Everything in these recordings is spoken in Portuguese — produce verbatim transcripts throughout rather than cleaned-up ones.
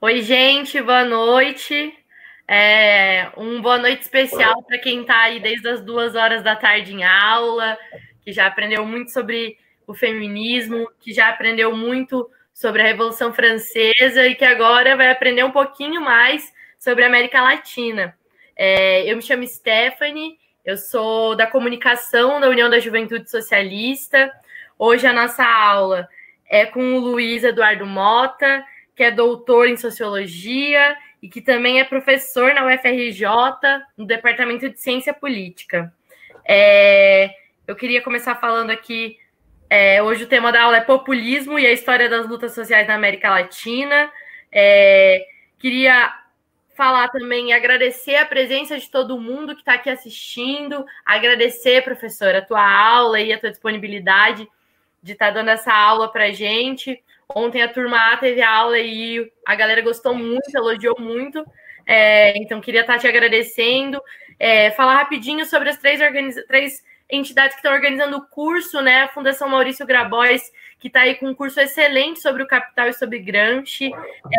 Oi, gente, boa noite. É, um boa noite especial para quem está aí desde as duas horas da tarde em aula, que já aprendeu muito sobre o feminismo, que já aprendeu muito sobre a Revolução Francesa e que agora vai aprender um pouquinho mais sobre a América Latina. É, eu me chamo Stephanie, eu sou da comunicação da União da Juventude Socialista. Hoje a nossa aula é com o Luiz Eduardo Mota, que é doutor em Sociologia e que também é professor na U F R J, no Departamento de Ciência Política. É, eu queria começar falando aqui. É, hoje o tema da aula é populismo e a história das lutas sociais na América Latina. É, queria falar também e agradecer a presença de todo mundo que está aqui assistindo, agradecer, professora, a tua aula e a tua disponibilidade de estar tá dando essa aula para a gente. Ontem a turma A teve a aula e a galera gostou muito, elogiou muito. É, então, queria estar tá te agradecendo. É, falar rapidinho sobre as três organizações, entidades que estão organizando o curso, né? A Fundação Maurício Grabois, que está aí com um curso excelente sobre o capital e sobre Gramsci.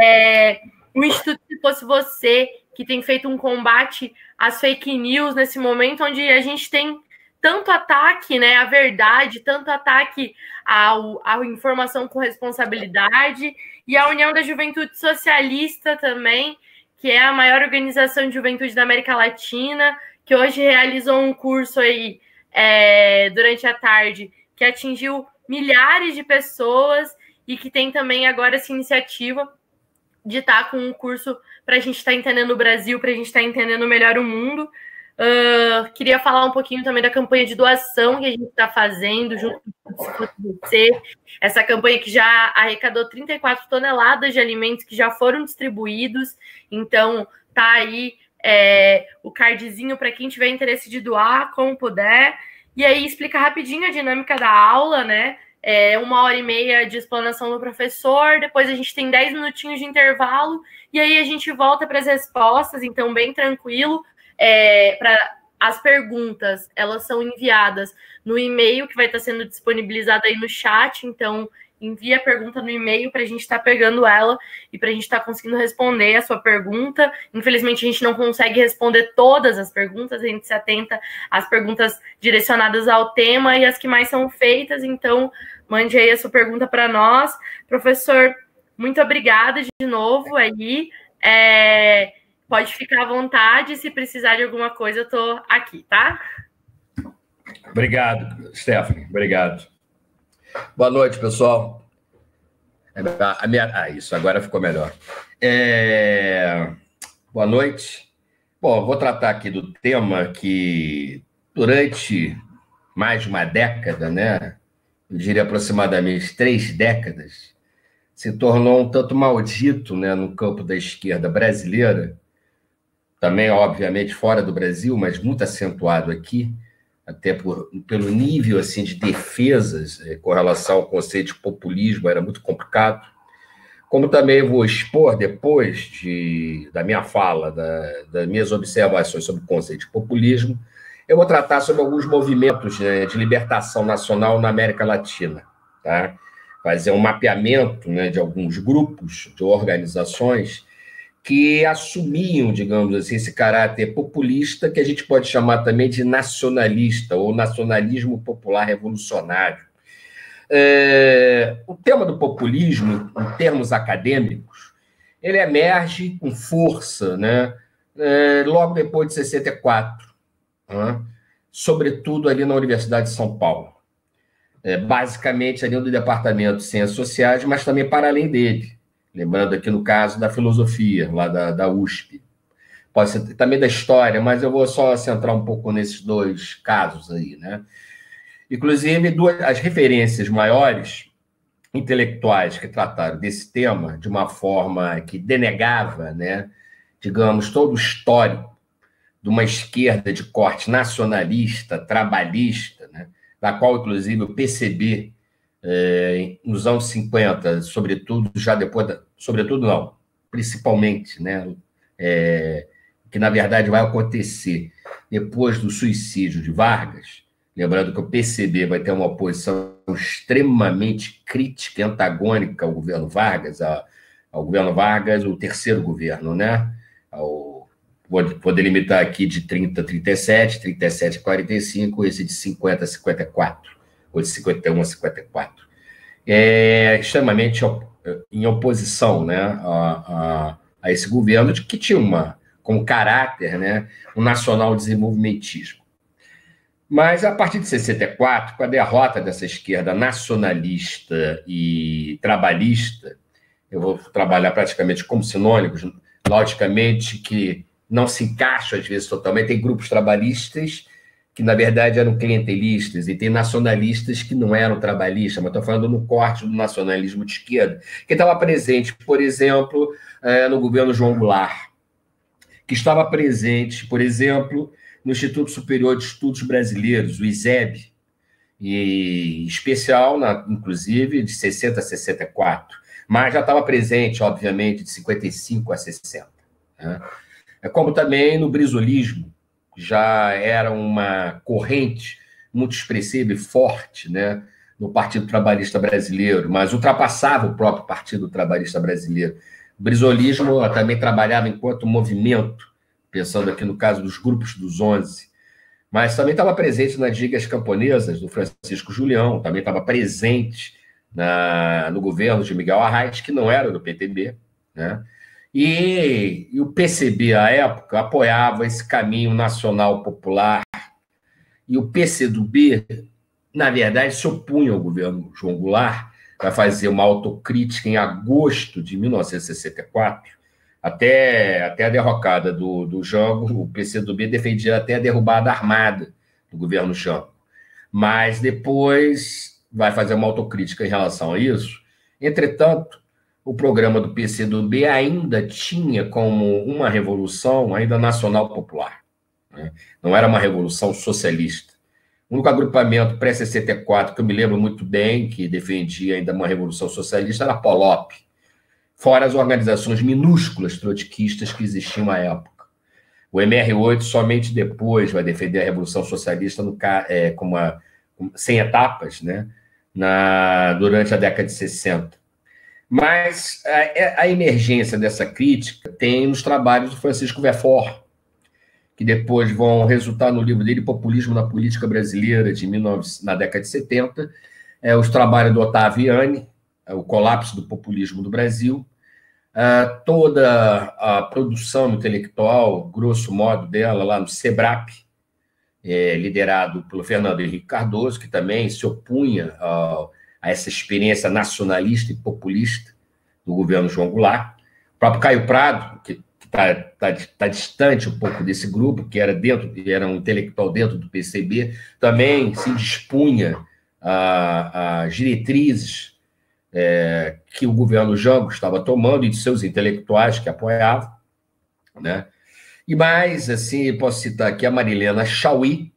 É, o Instituto Se Fosse Você, que tem feito um combate às fake news nesse momento, onde a gente tem tanto ataque, né, à verdade, tanto ataque ao, à informação com responsabilidade. E a União da Juventude Socialista também, que é a maior organização de juventude da América Latina, que hoje realizou um curso aí, É, durante a tarde, que atingiu milhares de pessoas e que tem também agora essa iniciativa de estar com um curso para a gente estar entendendo o Brasil, para a gente estar entendendo melhor o mundo. Uh, queria falar um pouquinho também da campanha de doação que a gente está fazendo junto com você, essa campanha que já arrecadou trinta e quatro toneladas de alimentos que já foram distribuídos, então tá aí É, o cardzinho para quem tiver interesse de doar, como puder. E aí explica rapidinho a dinâmica da aula, né? É uma hora e meia de explanação do professor, depois a gente tem dez minutinhos de intervalo, e aí a gente volta para as respostas, então bem tranquilo. É, pra, as perguntas, elas são enviadas no e-mail, que vai estar sendo disponibilizado aí no chat, então envia a pergunta no e-mail para a gente estar tá pegando ela e para a gente estar tá conseguindo responder a sua pergunta. Infelizmente, a gente não consegue responder todas as perguntas, a gente se atenta às perguntas direcionadas ao tema e as que mais são feitas, então mande aí a sua pergunta para nós. Professor, muito obrigada de novo aí, é, pode ficar à vontade, se precisar de alguma coisa, eu estou aqui, tá? Obrigado, Stephanie, obrigado. Boa noite, pessoal. A minha... Ah, isso, agora ficou melhor. É... Boa noite. Bom, vou tratar aqui do tema que, durante mais de uma década, né, eu diria aproximadamente três décadas, se tornou um tanto maldito, né, no campo da esquerda brasileira, também, obviamente, fora do Brasil, mas muito acentuado aqui, até por, pelo nível assim, de defesas eh, com relação ao conceito de populismo, era muito complicado. Como também vou expor depois de, da minha fala, da, das minhas observações sobre o conceito de populismo, eu vou tratar sobre alguns movimentos, né, de libertação nacional na América Latina. Tá? Fazer um mapeamento, né, de alguns grupos, de organizações, que assumiam, digamos assim, esse caráter populista, que a gente pode chamar também de nacionalista, ou nacionalismo popular revolucionário. É, o tema do populismo, em termos acadêmicos, ele emerge com força, né, é, logo depois de sessenta e quatro, né, sobretudo ali na Universidade de São Paulo. É, basicamente ali no Departamento de Ciências Sociais, mas também para além dele. Lembrando aqui no caso da filosofia, lá da, da U S P. Pode ser também da história, mas eu vou só centrar um pouco nesses dois casos aí, né? Inclusive, duas, as referências maiores intelectuais que trataram desse tema de uma forma que denegava, né, digamos, todo o histórico de uma esquerda de corte nacionalista, trabalhista, né, da qual, inclusive, o P C B, É, nos anos cinquenta, sobretudo, já depois da, sobretudo não, principalmente, né, é, que na verdade vai acontecer depois do suicídio de Vargas, Lembrando que o P C B vai ter uma oposição extremamente crítica e antagônica ao governo Vargas, a, ao governo Vargas, o terceiro governo, né? Ao, vou, vou delimitar aqui de trinta a trinta e sete, trinta e sete a quarenta e cinco, esse de cinquenta a cinquenta e quatro, ou de cinquenta e um a cinquenta e quatro. É extremamente op, em oposição, né, a, a, a esse governo, de que tinha uma, como caráter, né, um nacional desenvolvimentismo. Mas, a partir de sessenta e quatro, com a derrota dessa esquerda nacionalista e trabalhista, eu vou trabalhar praticamente como sinônimos, logicamente que não se encaixa às vezes totalmente, tem grupos trabalhistas que, na verdade, eram clientelistas, e tem nacionalistas que não eram trabalhistas, mas estou falando no corte do nacionalismo de esquerda, que estava presente, por exemplo, no governo João Goulart, que estava presente, por exemplo, no Instituto Superior de Estudos Brasileiros, o ISEB, e, em especial, na, inclusive, de sessenta a sessenta e quatro, mas já estava presente, obviamente, de cinquenta e cinco a sessenta. Né? Como também no brizolismo, já era uma corrente muito expressiva e forte, né, no Partido Trabalhista Brasileiro, mas ultrapassava o próprio Partido Trabalhista Brasileiro. O brizolismo também trabalhava enquanto movimento, pensando aqui no caso dos grupos dos onze, mas também estava presente nas ligas camponesas do Francisco Julião, também estava presente na, no governo de Miguel Arraes, que não era do P T B, né? E, e o P C B, à época, apoiava esse caminho nacional popular, e o P C do B, na verdade, se opunha ao governo João Goulart, para fazer uma autocrítica em agosto de mil novecentos e sessenta e quatro, Até, até a derrocada do, do Jango, o P C do B defendia até a derrubada armada do governo Jango. Mas depois vai fazer uma autocrítica em relação a isso. Entretanto, o programa do P C do B ainda tinha como uma revolução ainda nacional popular, né? Não era uma revolução socialista. O único agrupamento pré-sessenta e quatro que eu me lembro muito bem, que defendia ainda uma revolução socialista, era a Polop, fora as organizações minúsculas trotskistas que existiam à época. O M R oito somente depois vai defender a Revolução Socialista no, é, com uma, sem etapas, né, na, durante a década de sessenta. Mas a, a emergência dessa crítica tem nos trabalhos do Francisco Verfort, que depois vão resultar no livro dele, Populismo na Política Brasileira, de mil e novecentos, na década de setenta, é, os trabalhos do Otávio Ianni, o colapso do populismo do Brasil, toda a produção intelectual, grosso modo, dela lá no SEBRAP, liderado pelo Fernando Henrique Cardoso, que também se opunha a essa experiência nacionalista e populista do governo João Goulart. O próprio Caio Prado, que está tá, tá distante um pouco desse grupo, que era, dentro, era um intelectual dentro do P C B, também se dispunha às diretrizes É, que o governo Jango estava tomando e de seus intelectuais que apoiavam, né? E mais, assim, posso citar aqui a Marilena Chauí,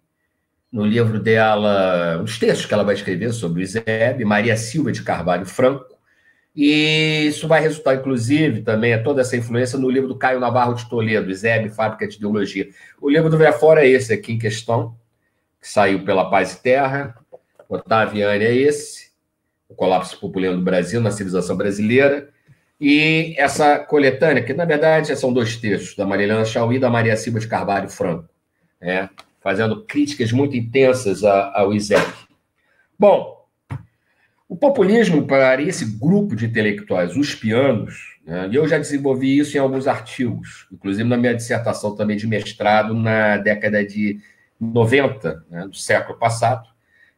no livro dela, os textos que ela vai escrever sobre o ISEB, Maria Silva de Carvalho Franco, e isso vai resultar, inclusive, também, toda essa influência no livro do Caio Navarro de Toledo, ISEB, Fábrica de Ideologia. O livro do Verfort é esse aqui em questão, que saiu pela Paz e Terra, Otávio Ianni é esse, O Colapso Popular do Brasil na Civilização Brasileira, e essa coletânea, que, na verdade, são dois textos, da Marilena Chauí e da Maria Silva de Carvalho Franco, né, fazendo críticas muito intensas ao ISEB. Bom, o populismo para esse grupo de intelectuais, os pianos, né, e eu já desenvolvi isso em alguns artigos, inclusive na minha dissertação também de mestrado na década de noventa, né, do século passado,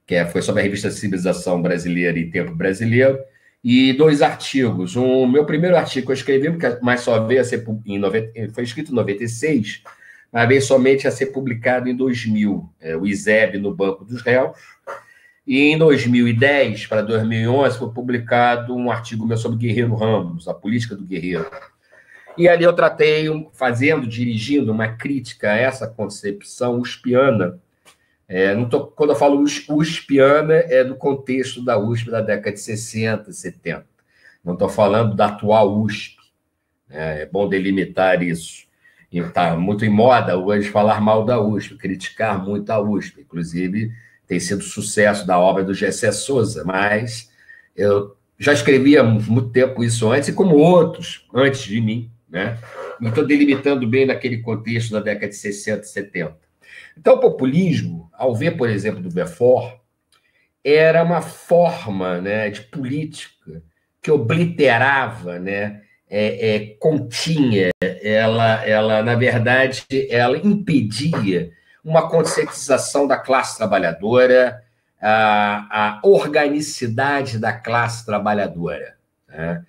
que foi sobre a revista Civilização Brasileira e Tempo Brasileiro, e dois artigos. O meu primeiro artigo que eu escrevi, mas só veio a ser em noventa, foi escrito em noventa e seis, mas veio somente a ser publicado em dois mil, é, o ISEB no Banco dos Réus, e em dois mil e dez para dois mil e onze foi publicado um artigo meu sobre Guerreiro Ramos, a política do guerreiro. E ali eu tratei, fazendo, dirigindo uma crítica a essa concepção uspiana. É, não tô, quando eu falo uspiana, é do contexto da U S P da década de sessenta, setenta. Não estou falando da atual U S P. É, é bom delimitar isso. Está muito em moda hoje falar mal da U S P, criticar muito a U S P. Inclusive, tem sido sucesso da obra do Gessé Souza, mas eu já escrevi há muito tempo isso antes, e como outros antes de mim, né? Estou delimitando bem naquele contexto da década de sessenta, setenta. Então, o populismo, ao ver, por exemplo, do Belfort, era uma forma, né, de política que obliterava, né, é, é, continha, ela, ela, na verdade, ela impedia uma conscientização da classe trabalhadora, a, a organicidade da classe trabalhadora, né?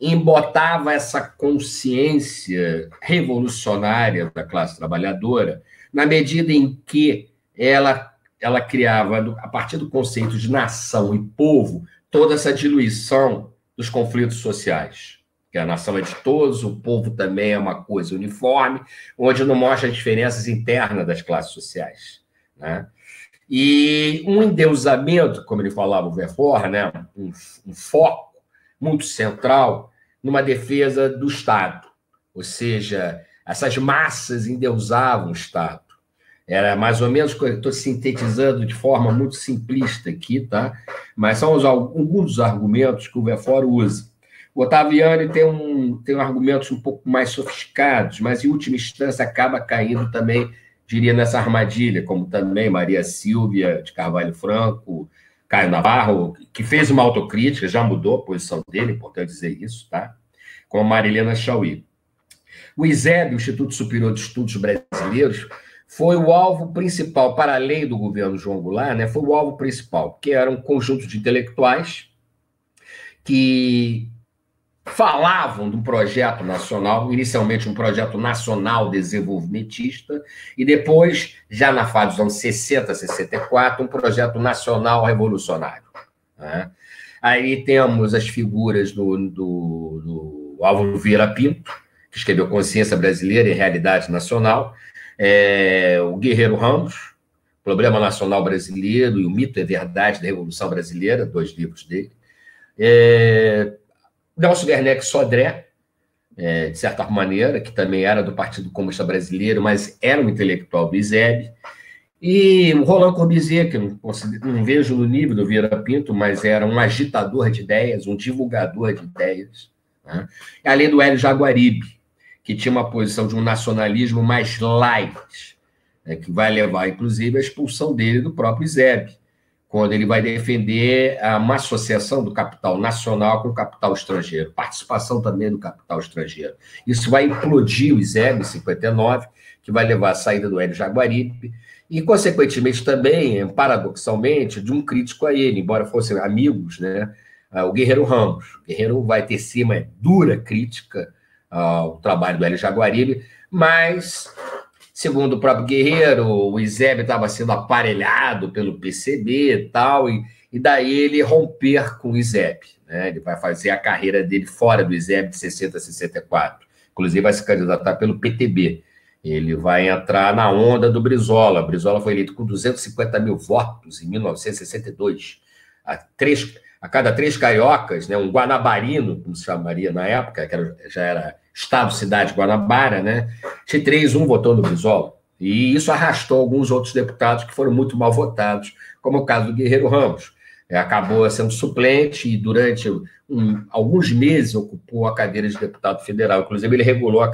Embotava essa consciência revolucionária da classe trabalhadora na medida em que ela, ela criava, a partir do conceito de nação e povo, toda essa diluição dos conflitos sociais. Que a nação é de todos, o povo também é uma coisa uniforme, onde não mostra as diferenças internas das classes sociais, né? E um endeusamento, como ele falava o Verfort, né? um, um foco muito central numa defesa do Estado. Ou seja, essas massas endeusavam o Estado. Era mais ou menos, estou sintetizando de forma muito simplista aqui, tá? Mas são os, alguns dos argumentos que o Verfort usa. O Ottaviani tem, um, tem argumentos um pouco mais sofisticados, mas, em última instância, acaba caindo também, diria, nessa armadilha, como também Maria Silvia de Carvalho Franco, Caio Navarro, que fez uma autocrítica, já mudou a posição dele, importante dizer isso, tá? Com a Marilena Chauí. O ISEB, o Instituto Superior de Estudos Brasileiros, foi o alvo principal, para além do governo João Goulart, né, foi o alvo principal, que era um conjunto de intelectuais que falavam de um projeto nacional, inicialmente um projeto nacional desenvolvimentista, e depois, já na fase dos anos sessenta, sessenta e quatro, um projeto nacional revolucionário, né? Aí temos as figuras do, do, do Álvaro Vieira Pinto, que escreveu Consciência Brasileira e Realidade Nacional, é, o Guerreiro Ramos, Problema Nacional Brasileiro e o Mito e a Verdade da Revolução Brasileira, dois livros dele, é, Nelson Werneck Sodré, é, de certa maneira, que também era do Partido Comunista Brasileiro, mas era um intelectual do ISEB, e o Roland Corbizier, que não, não vejo no nível do Vieira Pinto, mas era um agitador de ideias, um divulgador de ideias, né? Além do Hélio Jaguaribe, que tinha uma posição de um nacionalismo mais light, né, que vai levar, inclusive, à expulsão dele do próprio ISEB, quando ele vai defender uma associação do capital nacional com o capital estrangeiro, participação também do capital estrangeiro. Isso vai implodir o ISEB em cinquenta e nove, que vai levar à saída do Hélio Jaguaribe, e, consequentemente, também, paradoxalmente, de um crítico a ele, embora fossem amigos, né, o Guerreiro Ramos. O Guerreiro vai ter sim uma dura crítica ao trabalho do Hélio Jaguaribe, mas, segundo o próprio Guerreiro, o ISEB estava sendo aparelhado pelo P C B e tal, e, e daí ele romper com o ISEB, né? Ele vai fazer a carreira dele fora do ISEB de sessenta a sessenta e quatro. Inclusive, vai se candidatar pelo P T B. Ele vai entrar na onda do Brizola. O Brizola foi eleito com duzentos e cinquenta mil votos em mil novecentos e sessenta e dois. A, três, a cada três cariocas, né? Um guanabarino, como se chamaria na época, que era, já era Estado, cidade, Guanabara, né? Se três, um votou no Brizola. E isso arrastou alguns outros deputados que foram muito mal votados, como o caso do Guerreiro Ramos. Acabou sendo suplente e, durante um, alguns meses, ocupou a cadeira de deputado federal. Inclusive, ele regulou a,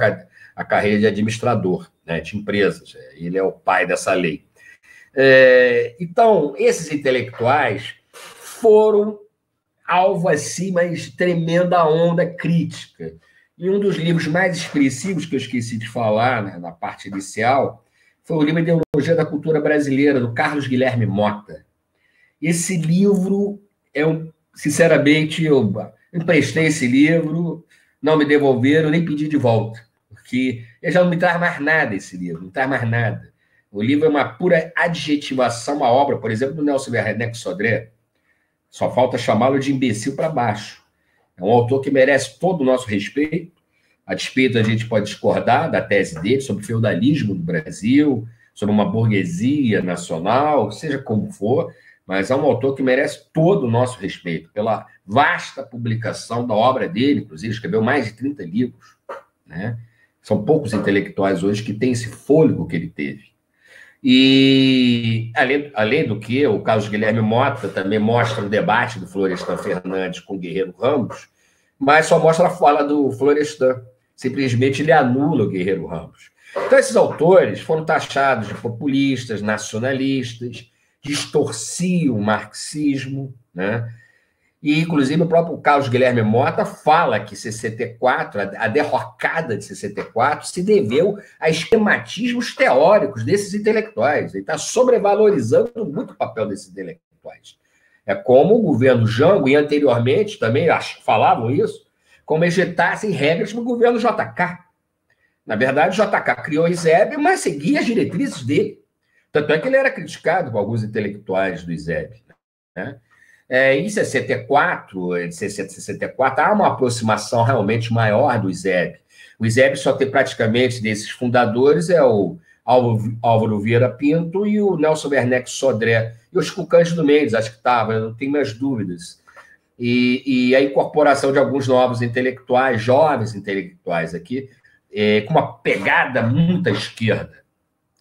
a carreira de administrador, né, de empresas. Ele é o pai dessa lei. É, então, esses intelectuais foram alvo, assim, mas tremenda onda crítica. E um dos livros mais expressivos que eu esqueci de falar, né, na parte inicial, foi o livro Ideologia da Cultura Brasileira, do Carlos Guilherme Mota. Esse livro é um... Sinceramente, eu emprestei esse livro, não me devolveram, nem pedi de volta, porque eu já não me traz mais nada esse livro, não traz mais nada. O livro é uma pura adjetivação, uma obra, por exemplo, do Nelson Werneck Sodré. Só falta chamá-lo de imbecil para baixo. É um autor que merece todo o nosso respeito, a despeito a gente pode discordar da tese dele sobre o feudalismo no Brasil, sobre uma burguesia nacional, seja como for, mas é um autor que merece todo o nosso respeito pela vasta publicação da obra dele, inclusive escreveu mais de trinta livros, né? São poucos intelectuais hoje que têm esse fôlego que ele teve. E, além, além do que, o Carlos Guilherme Mota também mostra o debate do Florestan Fernandes com o Guerreiro Ramos, mas só mostra a fala do Florestan. Simplesmente ele anula o Guerreiro Ramos. Então, esses autores foram taxados de populistas, nacionalistas, distorciam o marxismo, né? E, inclusive, o próprio Carlos Guilherme Mota fala que sessenta e quatro, a derrocada de sessenta e quatro, se deveu a esquematismos teóricos desses intelectuais. Ele está sobrevalorizando muito o papel desses intelectuais. É como o governo Jango, e anteriormente também falavam isso, como injetassem regras para o governo J K. Na verdade, o J K criou o ISEB, mas seguia as diretrizes dele. Tanto é que ele era criticado por alguns intelectuais do ISEB, né? É, em sessenta e quatro, sessenta, sessenta e quatro, há uma aproximação realmente maior do ISEB. O ISEB só tem praticamente desses fundadores é o Álvaro Vieira Pinto e o Nelson Werneck Sodré. E os Cândido Mendes, acho que estava, não tenho mais dúvidas. E, e a incorporação de alguns novos intelectuais, jovens intelectuais aqui, é, com uma pegada muito à esquerda.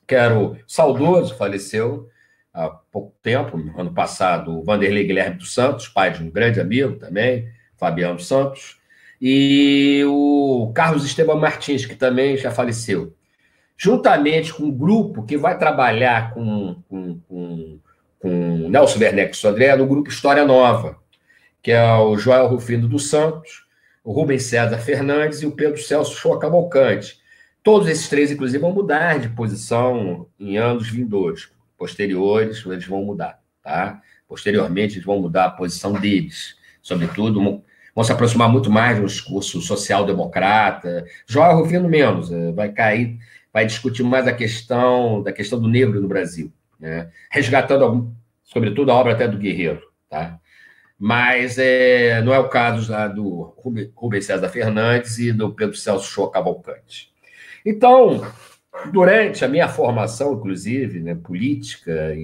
Que era o saudoso, faleceu há pouco tempo, ano passado, o Vanderlei Guilherme dos Santos, pai de um grande amigo também, Fabiano Santos, e o Carlos Esteban Martins, que também já faleceu, juntamente com um grupo que vai trabalhar com, com, com, com Nelson Werneck Sodré, no grupo História Nova, que é o Joel Rufino dos Santos, o Rubens César Fernandes e o Pedro Celso Shoa Cavalcante. Todos esses três, inclusive, vão mudar de posição em anos vindouros, posteriores, eles vão mudar, tá? Posteriormente, eles vão mudar a posição deles. Sobretudo, vão se aproximar muito mais do discurso social-democrata. João Rufino menos, vai cair, vai discutir mais a questão da questão do negro no Brasil, né? Resgatando, algum, sobretudo, a obra até do Guerreiro, tá? Mas é, não é o caso da, do Rubens César Fernandes e do Pedro Celso Shoa Cavalcante. Então, durante a minha formação, inclusive, né, política,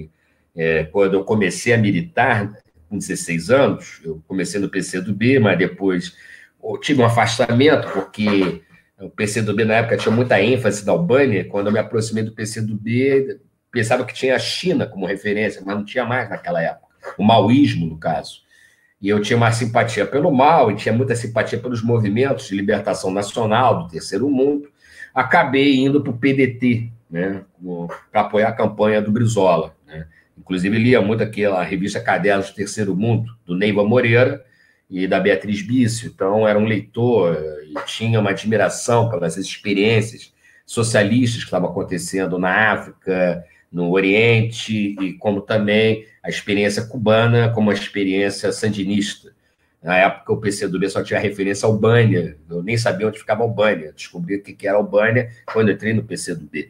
é, quando eu comecei a militar com dezesseis anos, eu comecei no P C do B, mas depois eu tive um afastamento, porque o P C do B na época tinha muita ênfase da Albânia. Quando eu me aproximei do P C do B, pensava que tinha a China como referência, mas não tinha mais naquela época, o maoísmo, no caso. E eu tinha uma simpatia pelo Mao, e tinha muita simpatia pelos movimentos de libertação nacional, do Terceiro Mundo. Acabei indo para o P D T, né, para apoiar a campanha do Brizola, né? Inclusive, lia muito aquela revista Cadernos do Terceiro Mundo, do Neiva Moreira e da Beatriz Bício. Então, era um leitor e tinha uma admiração pelas experiências socialistas que estavam acontecendo na África, no Oriente, e como também a experiência cubana como a experiência sandinista. Na época, o P C do B só tinha referência à Albânia. Eu nem sabia onde ficava a Albânia. Descobri o que era a Albânia quando entrei no P C do B.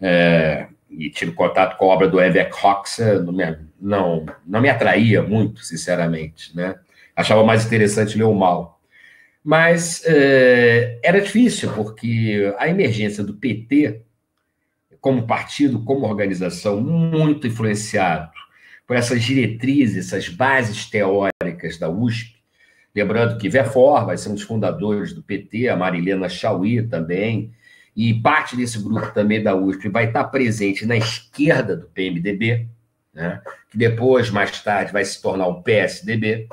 É, e tive contato com a obra do Evek Hoxha. Não me, não, não me atraía muito, sinceramente, né? Achava mais interessante ler o Mal. Mas é, era difícil, porque a emergência do P T, como partido, como organização, muito influenciado por essas diretrizes, essas bases teóricas da U S P. Lembrando que Vefor vai ser um dos fundadores do P T, a Marilena Chauí também, e parte desse grupo também da U S P vai estar presente na esquerda do P M D B, né? Que depois, mais tarde, vai se tornar o P S D B.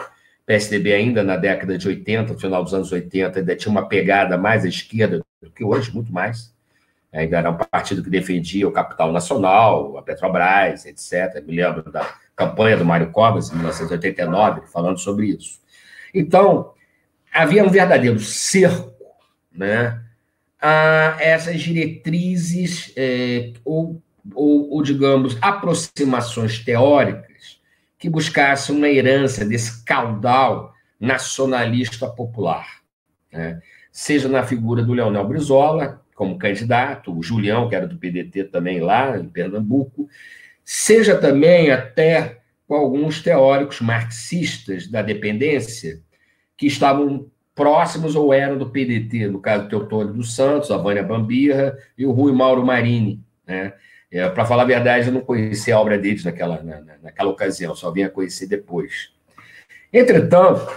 P S D B ainda na década de oitenta, no final dos anos oitenta, ainda tinha uma pegada mais à esquerda do que hoje, muito mais. Ainda era um partido que defendia o capital nacional, a Petrobras, etcétera. Me lembro da campanha do Mário Covas, em mil novecentos e oitenta e nove, falando sobre isso. Então, havia um verdadeiro cerco, né, a essas diretrizes é, ou, ou, ou, digamos, aproximações teóricas que buscassem uma herança desse caudal nacionalista popular, né? Seja na figura do Leonel Brizola, como candidato, o Julião, que era do P D T também lá, em Pernambuco, seja também até com alguns teóricos marxistas da dependência que estavam próximos ou eram do P D T, no caso Teotônio dos Santos, a Vânia Bambirra e o Rui Mauro Marini, né? É, para falar a verdade, eu não conhecia a obra deles naquela, na, naquela ocasião, só vim a conhecer depois. Entretanto,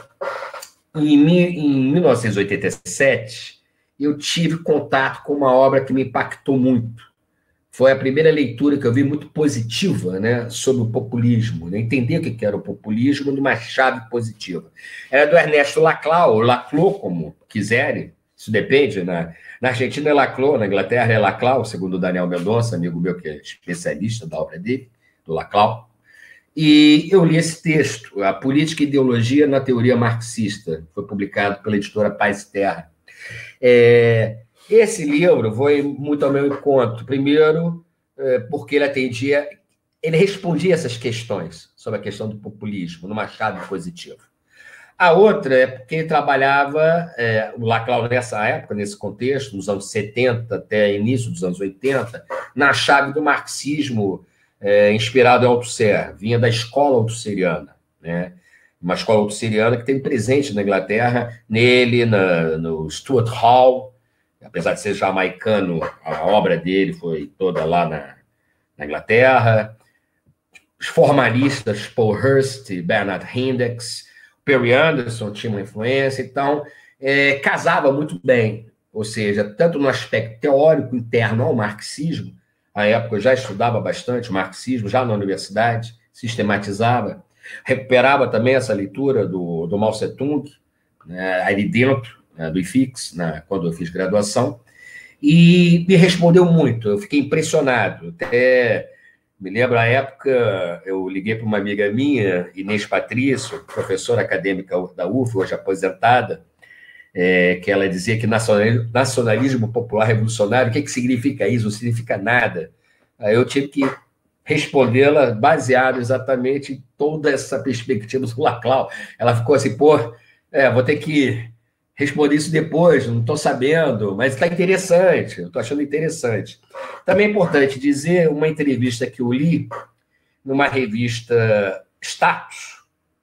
em, em mil novecentos e oitenta e sete... eu tive contato com uma obra que me impactou muito, foi a primeira leitura que eu vi muito positiva, né, sobre o populismo, né, entender o que era o populismo numa chave positiva. Era do Ernesto Laclau, ou Laclau, como quiserem, isso depende, né? Na Argentina é Laclau, na Inglaterra é Laclau, segundo o Daniel Mendonça, amigo meu que é especialista da obra dele, do Laclau. E eu li esse texto, A Política e Ideologia na Teoria Marxista, foi publicado pela editora Paz e Terra. É... Esse livro foi muito ao meu encontro. Primeiro, porque ele atendia, ele respondia essas questões sobre a questão do populismo, numa chave positiva. A outra é porque ele trabalhava, é, o Laclau nessa época, nesse contexto, nos anos setenta até início dos anos oitenta, na chave do marxismo é, inspirado em Althusser, vinha da escola althusseriana, né? Uma escola althusseriana que tem presente na Inglaterra, nele, na, no Stuart Hall. Apesar de ser jamaicano, a obra dele foi toda lá na, na Inglaterra. Os formalistas Paul Hurst e Bernard Hindex, Perry Anderson tinha uma influência, então é, casava muito bem, ou seja, tanto no aspecto teórico interno ao marxismo, à época eu já estudava bastante o marxismo, já na universidade, sistematizava, recuperava também essa leitura do, do Mao Tse-tung, né, ali dentro, do I F I X, na, quando eu fiz graduação, e me respondeu muito, eu fiquei impressionado, até me lembro a época, eu liguei para uma amiga minha, Inês Patrício, professora acadêmica da U F, hoje aposentada, é, que ela dizia que nacionalismo, nacionalismo popular revolucionário, o que, que significa isso? Não significa nada. Aí eu tive que respondê-la baseado exatamente em toda essa perspectiva do Laclau. Ela ficou assim, pô, é, vou ter que respondi isso depois, não estou sabendo, mas está interessante, eu estou achando interessante. Também é importante dizer uma entrevista que eu li numa revista Status,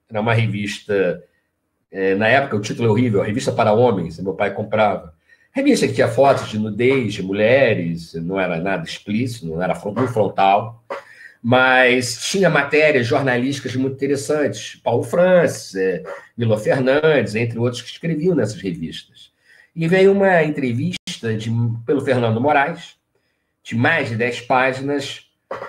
era uma revista, é, na época o título é horrível, Revista para Homens, meu pai comprava. Revista que tinha fotos de nudez, de mulheres, não era nada explícito, não era muito frontal, mas tinha matérias jornalísticas muito interessantes, Paulo Francis, é, Milo Fernandes, entre outros que escreviam nessas revistas. E veio uma entrevista de, pelo Fernando Moraes, de mais de dez páginas,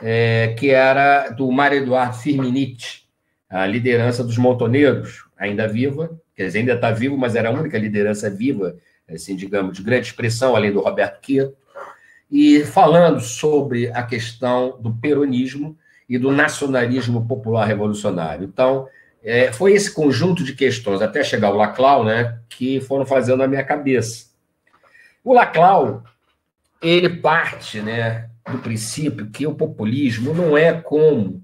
é, que era do Mário Eduardo Firminich, a liderança dos Montoneiros, ainda viva, quer dizer, ainda está vivo, mas era a única liderança viva, assim, digamos, de grande expressão, além do Roberto Queto, e falando sobre a questão do peronismo e do nacionalismo popular revolucionário. Então, é, foi esse conjunto de questões, até chegar ao Laclau, né, que foram fazendo a minha cabeça. O Laclau, ele parte, né, do princípio que o populismo não é como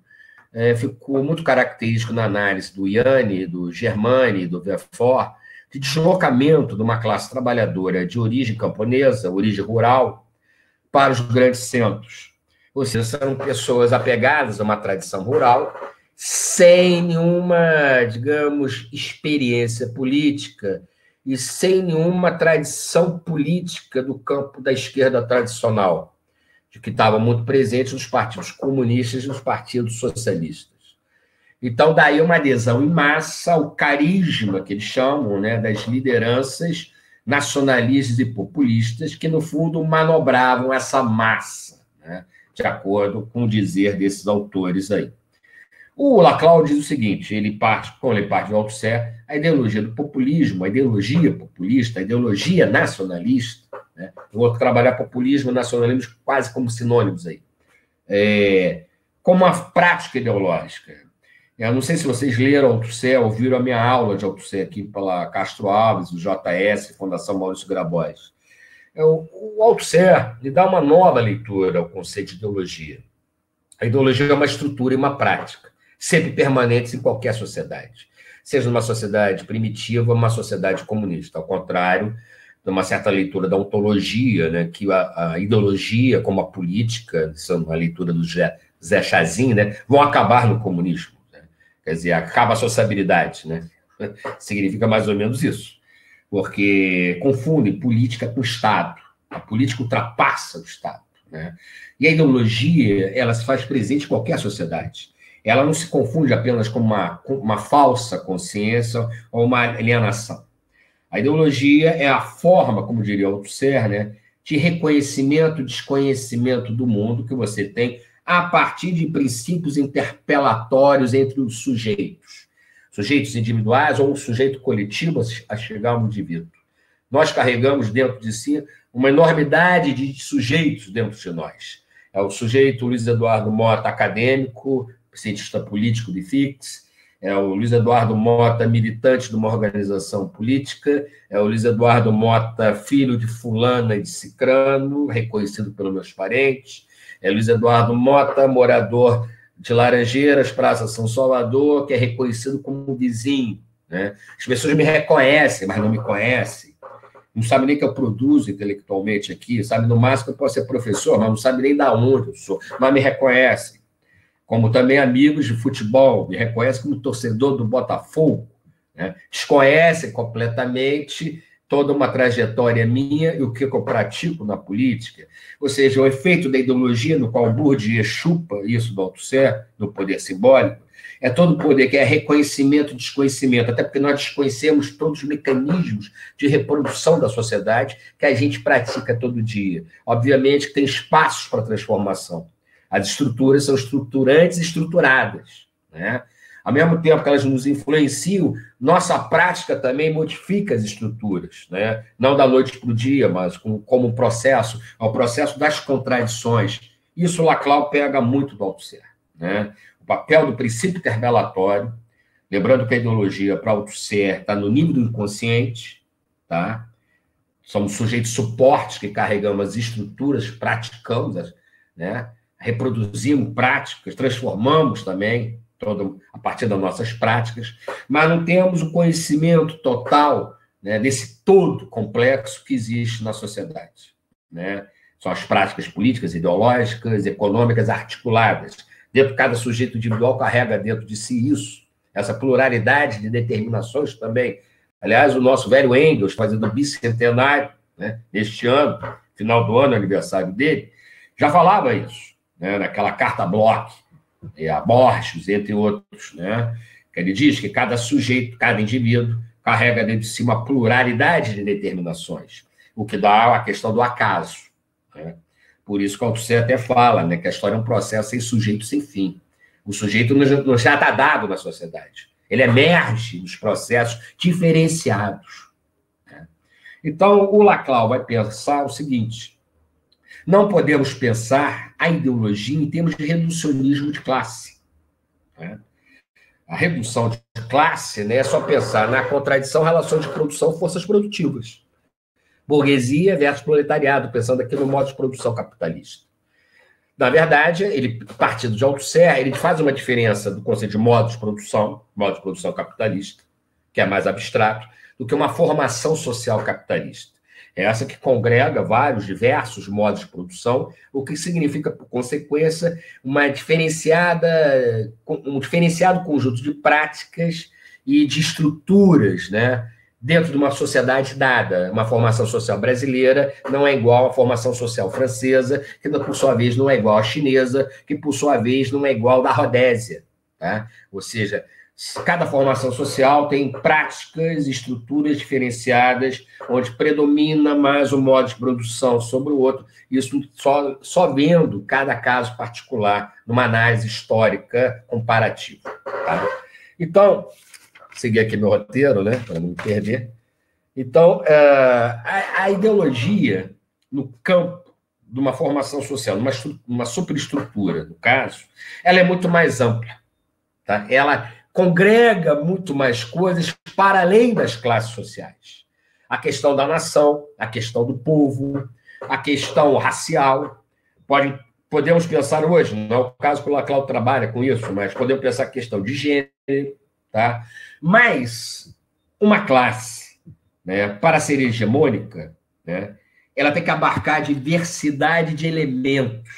é, ficou muito característico na análise do Ianni, do Germani, do Verfort, de deslocamento de uma classe trabalhadora de origem camponesa, origem rural, para os grandes centros. Ou seja, são pessoas apegadas a uma tradição rural, sem nenhuma, digamos, experiência política e sem nenhuma tradição política do campo da esquerda tradicional, de que estava muito presente nos partidos comunistas e nos partidos socialistas. Então, daí uma adesão em massa ao carisma, que eles chamam, né, das lideranças nacionalistas e populistas, que, no fundo, manobravam essa massa, né, de acordo com o dizer desses autores aí. O Laclau diz o seguinte, ele parte, como ele parte do Althusser, a ideologia do populismo, a ideologia populista, a ideologia nacionalista, né, eu vou trabalhar populismo e nacionalismo quase como sinônimos aí, é, como uma prática ideológica. Eu não sei se vocês leram Althusser, ouviram a minha aula de Althusser aqui pela Castro Alves, o J S, Fundação Maurício Grabois. O Althusser lhe dá uma nova leitura ao conceito de ideologia. A ideologia é uma estrutura e uma prática, sempre permanentes em qualquer sociedade, seja numa sociedade primitiva ou uma sociedade comunista, ao contrário de uma certa leitura da ontologia, né, que a, a ideologia, como a política, são a leitura do Zé, Zé Chazin, né, vão acabar no comunismo. Quer dizer, acaba a sociabilidade, né? Significa mais ou menos isso, porque confunde política com Estado. A política ultrapassa o Estado, né? E a ideologia, ela se faz presente em qualquer sociedade. Ela não se confunde apenas com uma, com uma falsa consciência ou uma alienação. A ideologia é a forma, como diria Althusser, né, de reconhecimento, desconhecimento do mundo que você tem a partir de princípios interpelatórios entre os sujeitos. Sujeitos individuais ou um sujeito coletivo a chegar ao indivíduo. Nós carregamos dentro de si uma enormidade de sujeitos dentro de nós. É o sujeito Luiz Eduardo Mota, acadêmico, cientista político de F I C S, é o Luiz Eduardo Mota, militante de uma organização política, é o Luiz Eduardo Mota, filho de fulana e de cicrano, reconhecido pelos meus parentes, é o Luiz Eduardo Mota, morador de Laranjeiras, Praça São Salvador, que é reconhecido como vizinho, né? As pessoas me reconhecem, mas não me conhecem. Não sabe nem que eu produzo intelectualmente aqui, sabe no máximo que eu posso ser professor, mas não sabe nem da onde eu sou, mas me reconhecem. Como também amigos de futebol, me reconhecem como torcedor do Botafogo, né? Desconhecem completamente toda uma trajetória minha e o que eu pratico na política. Ou seja, o efeito da ideologia no qual Bourdieu chupa isso do Althusser, do poder simbólico, é todo o poder, que é reconhecimento e desconhecimento, até porque nós desconhecemos todos os mecanismos de reprodução da sociedade que a gente pratica todo dia. Obviamente que tem espaços para transformação. As estruturas são estruturantes e estruturadas, né? Ao mesmo tempo que elas nos influenciam, nossa prática também modifica as estruturas, né? Não da noite para o dia, mas como, como um processo, é o processo das contradições. Isso o Laclau pega muito do Althusser, né? O papel do princípio interpelatório, lembrando que a ideologia para Althusser está no nível do inconsciente, tá? Somos sujeitos suportes que carregamos as estruturas, praticamos, né? Reproduzimos práticas, transformamos também, Todo, a partir das nossas práticas, mas não temos o conhecimento total, né, desse todo complexo que existe na sociedade, né? São as práticas políticas, ideológicas, econômicas, articuladas. Dentro, cada sujeito individual carrega dentro de si isso, essa pluralidade de determinações também. Aliás, o nosso velho Engels, fazendo o bicentenário, né, neste ano, final do ano, aniversário dele, já falava isso, né, naquela carta Bloch, e a Borges, entre outros, né? Ele diz que cada sujeito, cada indivíduo, carrega dentro de si uma pluralidade de determinações, o que dá a questão do acaso, né? Por isso que o Althusser até fala, né, que a história é um processo sem sujeito, sem fim. O sujeito não já está dado na sociedade, ele emerge dos processos diferenciados, né? Então, o Laclau vai pensar o seguinte: não podemos pensar a ideologia em termos de reducionismo de classe, né? A redução de classe, né, é só pensar na contradição, relações de produção, forças produtivas. Burguesia versus proletariado, pensando aqui no modo de produção capitalista. Na verdade, ele, partindo de Althusser, ele faz uma diferença do conceito de modo de produção, modo de produção capitalista, que é mais abstrato, do que uma formação social capitalista. É essa que congrega vários, diversos modos de produção, o que significa, por consequência, uma diferenciada, um diferenciado conjunto de práticas e de estruturas, né, dentro de uma sociedade dada. Uma formação social brasileira não é igual à formação social francesa, que, por sua vez, não é igual à chinesa, que, por sua vez, não é igual à da Rodésia, tá? Ou seja, cada formação social tem práticas, estruturas diferenciadas, onde predomina mais um modo de produção sobre o outro, isso só, só vendo cada caso particular, numa análise histórica comparativa, tá? Então, segui aqui meu roteiro, né, para não me perder. Então, a, a ideologia no campo de uma formação social, numa uma superestrutura, no caso, ela é muito mais ampla, tá? Ela congrega muito mais coisas para além das classes sociais. A questão da nação, a questão do povo, a questão racial. Pode, podemos pensar hoje, não é o caso que o Laclau trabalha com isso, mas podemos pensar a questão de gênero, tá? Mas uma classe, né, para ser hegemônica, né, ela tem que abarcar a diversidade de elementos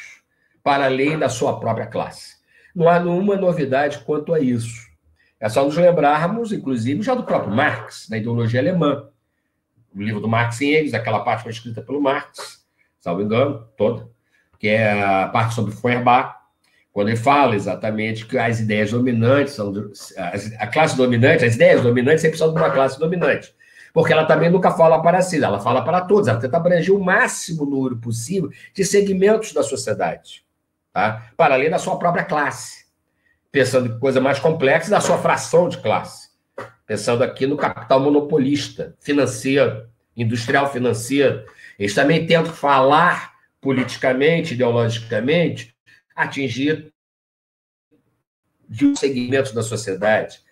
para além da sua própria classe. Não há nenhuma novidade quanto a isso. É só nos lembrarmos, inclusive, já do próprio Marx, na ideologia alemã. O livro do Marx e Engels, aquela parte foi escrita pelo Marx, salvo engano, toda, que é a parte sobre Feuerbach, quando ele fala exatamente que as ideias dominantes, são, a classe dominante, as ideias dominantes sempre são de uma classe dominante. porque ela também nunca fala para si, ela fala para todos, ela tenta abranger o máximo número possível de segmentos da sociedade, tá? Para além da sua própria classe, pensando em coisa mais complexa, da sua fração de classe, pensando aqui no capital monopolista, financeiro, industrial financeiro. Eles também tentam falar politicamente, ideologicamente, atingir de um segmento da sociedade.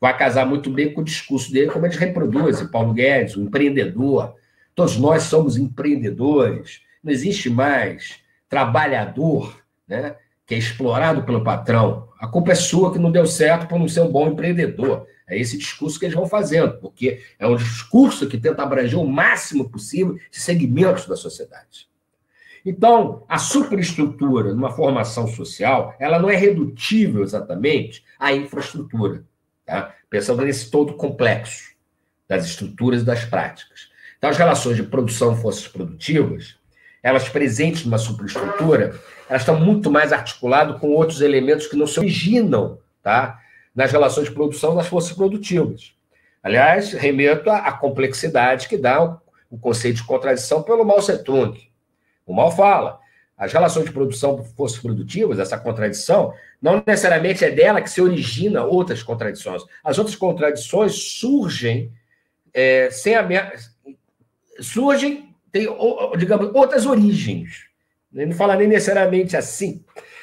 Vai casar muito bem com o discurso dele, como eles reproduzem. Paulo Guedes, o empreendedor. Todos nós somos empreendedores. Não existe mais trabalhador, né, que é explorado pelo patrão. A culpa é sua que não deu certo por não ser um bom empreendedor. É esse discurso que eles vão fazendo, porque é um discurso que tenta abranger o máximo possível de segmentos da sociedade. Então, a superestrutura numa formação social, ela não é redutível exatamente à infraestrutura, tá? Pensando nesse todo complexo das estruturas e das práticas. Então, as relações de produção e forças produtivas, elas presentes numa superestrutura, elas estão muito mais articuladas com outros elementos que não se originam, tá? Nas relações de produção das forças produtivas. Aliás, remeto à complexidade que dá o conceito de contradição pelo Mao Tse-tung. O Mao fala, as relações de produção por forças produtivas, essa contradição, não necessariamente é dela que se origina outras contradições. As outras contradições surgem, é, sem a minha, surgem, tem, digamos, outras origens. Eu não fala nem necessariamente assim,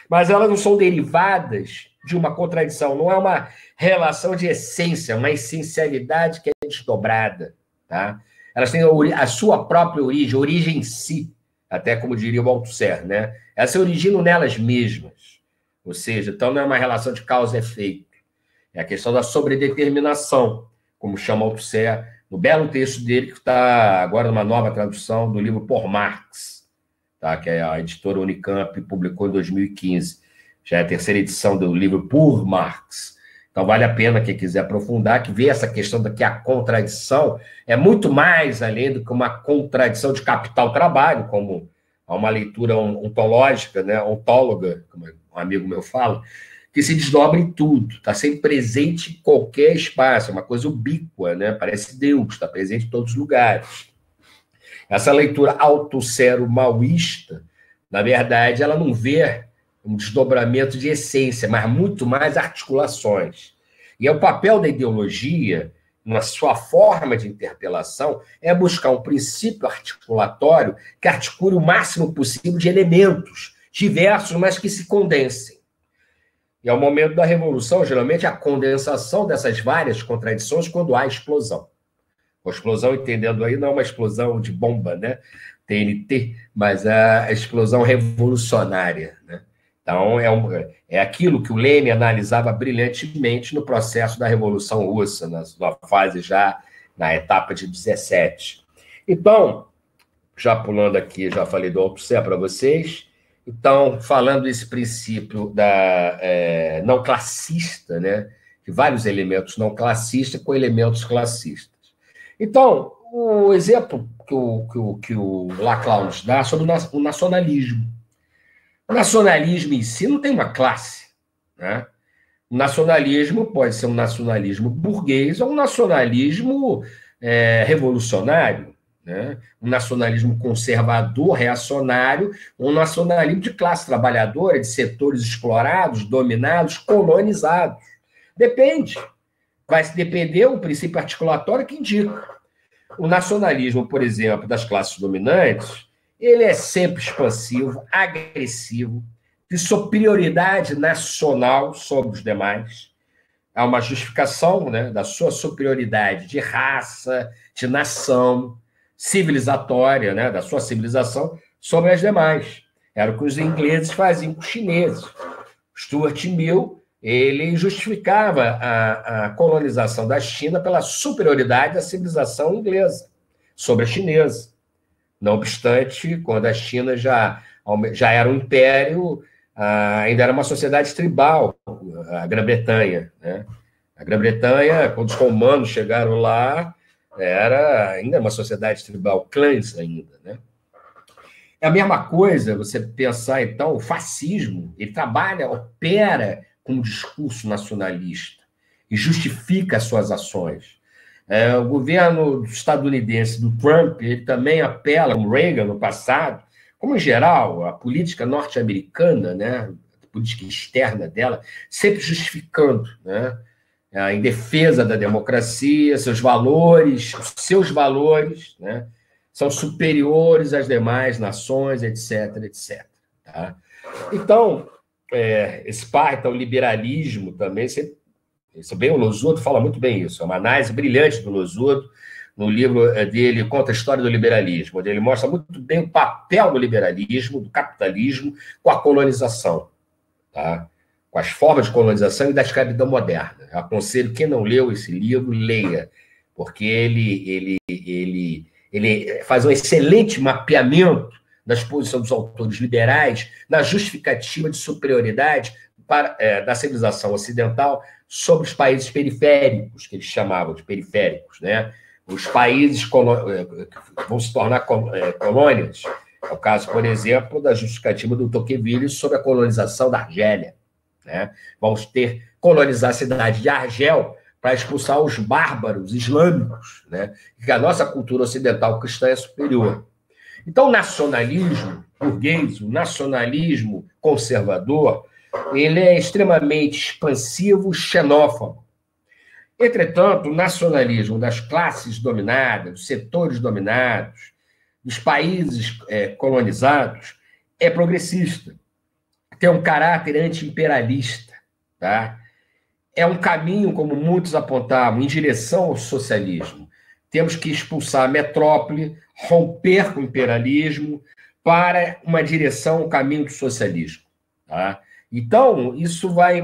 mas elas não são derivadas de uma contradição, não é uma relação de essência, uma essencialidade que é desdobrada, tá? Elas têm a sua própria origem, origem em si, até como diria o Althusser, né? Elas se originam nelas mesmas, ou seja, então não é uma relação de causa e efeito, é a questão da sobredeterminação, como chama Althusser no belo texto dele, que está agora numa nova tradução do livro Por Marx, tá? Que a editora Unicamp publicou em dois mil e quinze, já é a terceira edição do livro Por Marx. Então, vale a pena quem quiser aprofundar, que vê essa questão da que a contradição é muito mais além do que uma contradição de capital-trabalho, como uma leitura ontológica, né, ontóloga, como um amigo meu fala, que se desdobra em tudo, está sempre presente em qualquer espaço, é uma coisa ubíqua, né, parece Deus, está presente em todos os lugares. Essa leitura autossero-maoísta, na verdade, ela não vê um desdobramento de essência, mas muito mais articulações. E é o papel da ideologia, na sua forma de interpelação, é buscar um princípio articulatório que articule o máximo possível de elementos diversos, mas que se condensem. E ao momento da revolução, geralmente, a condensação dessas várias contradições quando há explosão. A explosão, entendendo aí, não é uma explosão de bomba, né? T N T, mas a explosão revolucionária, né? Então, é, um, é aquilo que o Lenin analisava brilhantemente no processo da Revolução Russa, na sua fase já, na etapa de dezessete. Então, já pulando aqui, já falei do Althusser para vocês, então, falando desse princípio da, é, não classista, né, de vários elementos não classistas com elementos classistas. Então, o exemplo que o, que o, que o Laclau nos dá sobre o nacionalismo. O nacionalismo em si não tem uma classe, né? O nacionalismo pode ser um nacionalismo burguês ou um nacionalismo é, revolucionário, né? Um nacionalismo conservador, reacionário, um nacionalismo de classe trabalhadora, de setores explorados, dominados, colonizados. Depende. Vai se depender do princípio articulatório que indica. O nacionalismo, por exemplo, das classes dominantes, ele é sempre expansivo, agressivo, de superioridade nacional sobre os demais. Há uma justificação, né, da sua superioridade de raça, de nação, civilizatória, né, da sua civilização sobre as demais. Era o que os ingleses faziam com os chineses. Stuart Mill, ele justificava a, a colonização da China pela superioridade da civilização inglesa sobre a chinesa. Não obstante, quando a China já, já era um império, ainda era uma sociedade tribal, a Grã-Bretanha, né? A Grã-Bretanha, quando os romanos chegaram lá, era ainda uma sociedade tribal, clãs ainda, né? É a mesma coisa você pensar, então, o fascismo, ele trabalha, opera com um discurso nacionalista e justifica as suas ações. É, o governo estadunidense do Trump, ele também apela, como Reagan no passado, como em geral, a política norte-americana, né, a política externa dela, sempre justificando, né, em defesa da democracia, seus valores, seus valores, né, são superiores às demais nações, etcétera, etcétera. Tá? Então, é, esse parta, o liberalismo também, sempre, isso bem, o Losurdo fala muito bem isso, é uma análise brilhante do Losurdo, no livro dele Conta a História do Liberalismo, onde ele mostra muito bem o papel do liberalismo, do capitalismo, com a colonização, tá? Com as formas de colonização e da escravidão moderna. Eu aconselho quem não leu esse livro, leia, porque ele, ele, ele, ele faz um excelente mapeamento das posições dos autores liberais na justificativa de superioridade para, é, da civilização ocidental sobre os países periféricos, que eles chamavam de periféricos, né? Os países que vão se tornar colônias, é o caso, por exemplo, da justificativa do Tocqueville sobre a colonização da Argélia, né? Vamos ter colonizar a cidade de Argel para expulsar os bárbaros islâmicos, né? Que a nossa cultura ocidental cristã é superior. Então, o nacionalismo burguês, o nacionalismo conservador, ele é extremamente expansivo, xenófobo. Entretanto, o nacionalismo das classes dominadas, dos setores dominados, dos países é, colonizados, é progressista, tem um caráter anti-imperialista, tá? É um caminho, como muitos apontavam, em direção ao socialismo. Temos que expulsar a metrópole, romper com o imperialismo para uma direção, o caminho do socialismo, tá? Então, isso vai...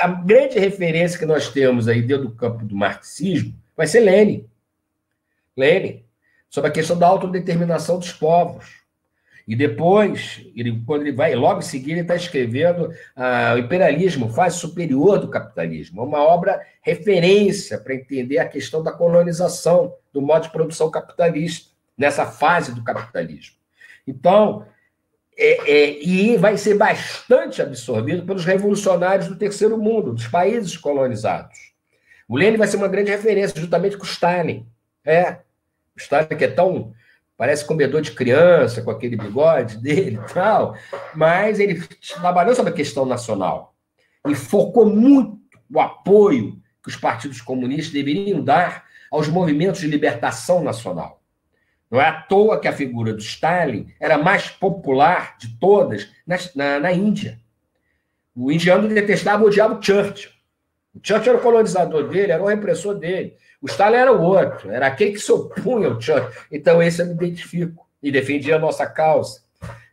A grande referência que nós temos aí dentro do campo do marxismo vai ser Lenin. Lenin, sobre a questão da autodeterminação dos povos. E depois, ele, quando ele vai, logo em seguida, ele está escrevendo ah, O Imperialismo, Fase Superior do Capitalismo. É uma obra referência para entender a questão da colonização, do modo de produção capitalista, nessa fase do capitalismo. Então... É, é, e vai ser bastante absorvido pelos revolucionários do terceiro mundo, dos países colonizados. O Lenin vai ser uma grande referência, juntamente com o Stalin. É, o Stalin que é tão... parece comedor de criança, com aquele bigode dele e tal, mas ele trabalhou sobre a questão nacional e focou muito o apoio que os partidos comunistas deveriam dar aos movimentos de libertação nacional. Não é à toa que a figura do Stalin era mais popular de todas na, na, na Índia. O indiano detestava, odiava o Churchill. O Churchill era o colonizador dele, era o repressor dele. O Stalin era o outro, era aquele que se opunha ao Churchill. Então, esse eu me identifico e defendia a nossa causa.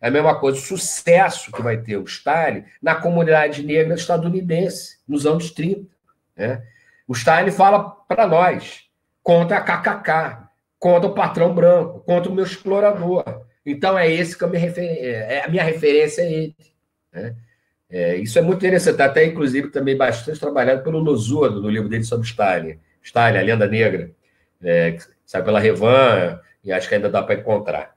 É a mesma coisa, o sucesso que vai ter o Stalin na comunidade negra estadunidense, nos anos trinta. Né? O Stalin fala para nós, contra a K K K, contra o patrão branco, contra o meu explorador. Então, é esse que eu me refer... é, a minha referência é ele. Né? É, isso é muito interessante, até, inclusive, também bastante trabalhado pelo Losurdo, no livro dele sobre Stalin, Stalin, a Lenda Negra, é, que sai pela Revan, e acho que ainda dá para encontrar.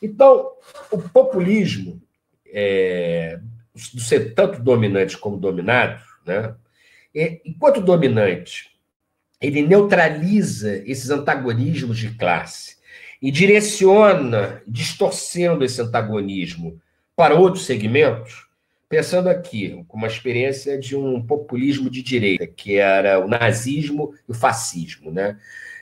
Então, o populismo, é, de ser tanto dominante como dominado, né? E, enquanto dominante... ele neutraliza esses antagonismos de classe e direciona, distorcendo esse antagonismo para outros segmentos, pensando aqui com uma experiência de um populismo de direita, que era o nazismo e o fascismo. Né?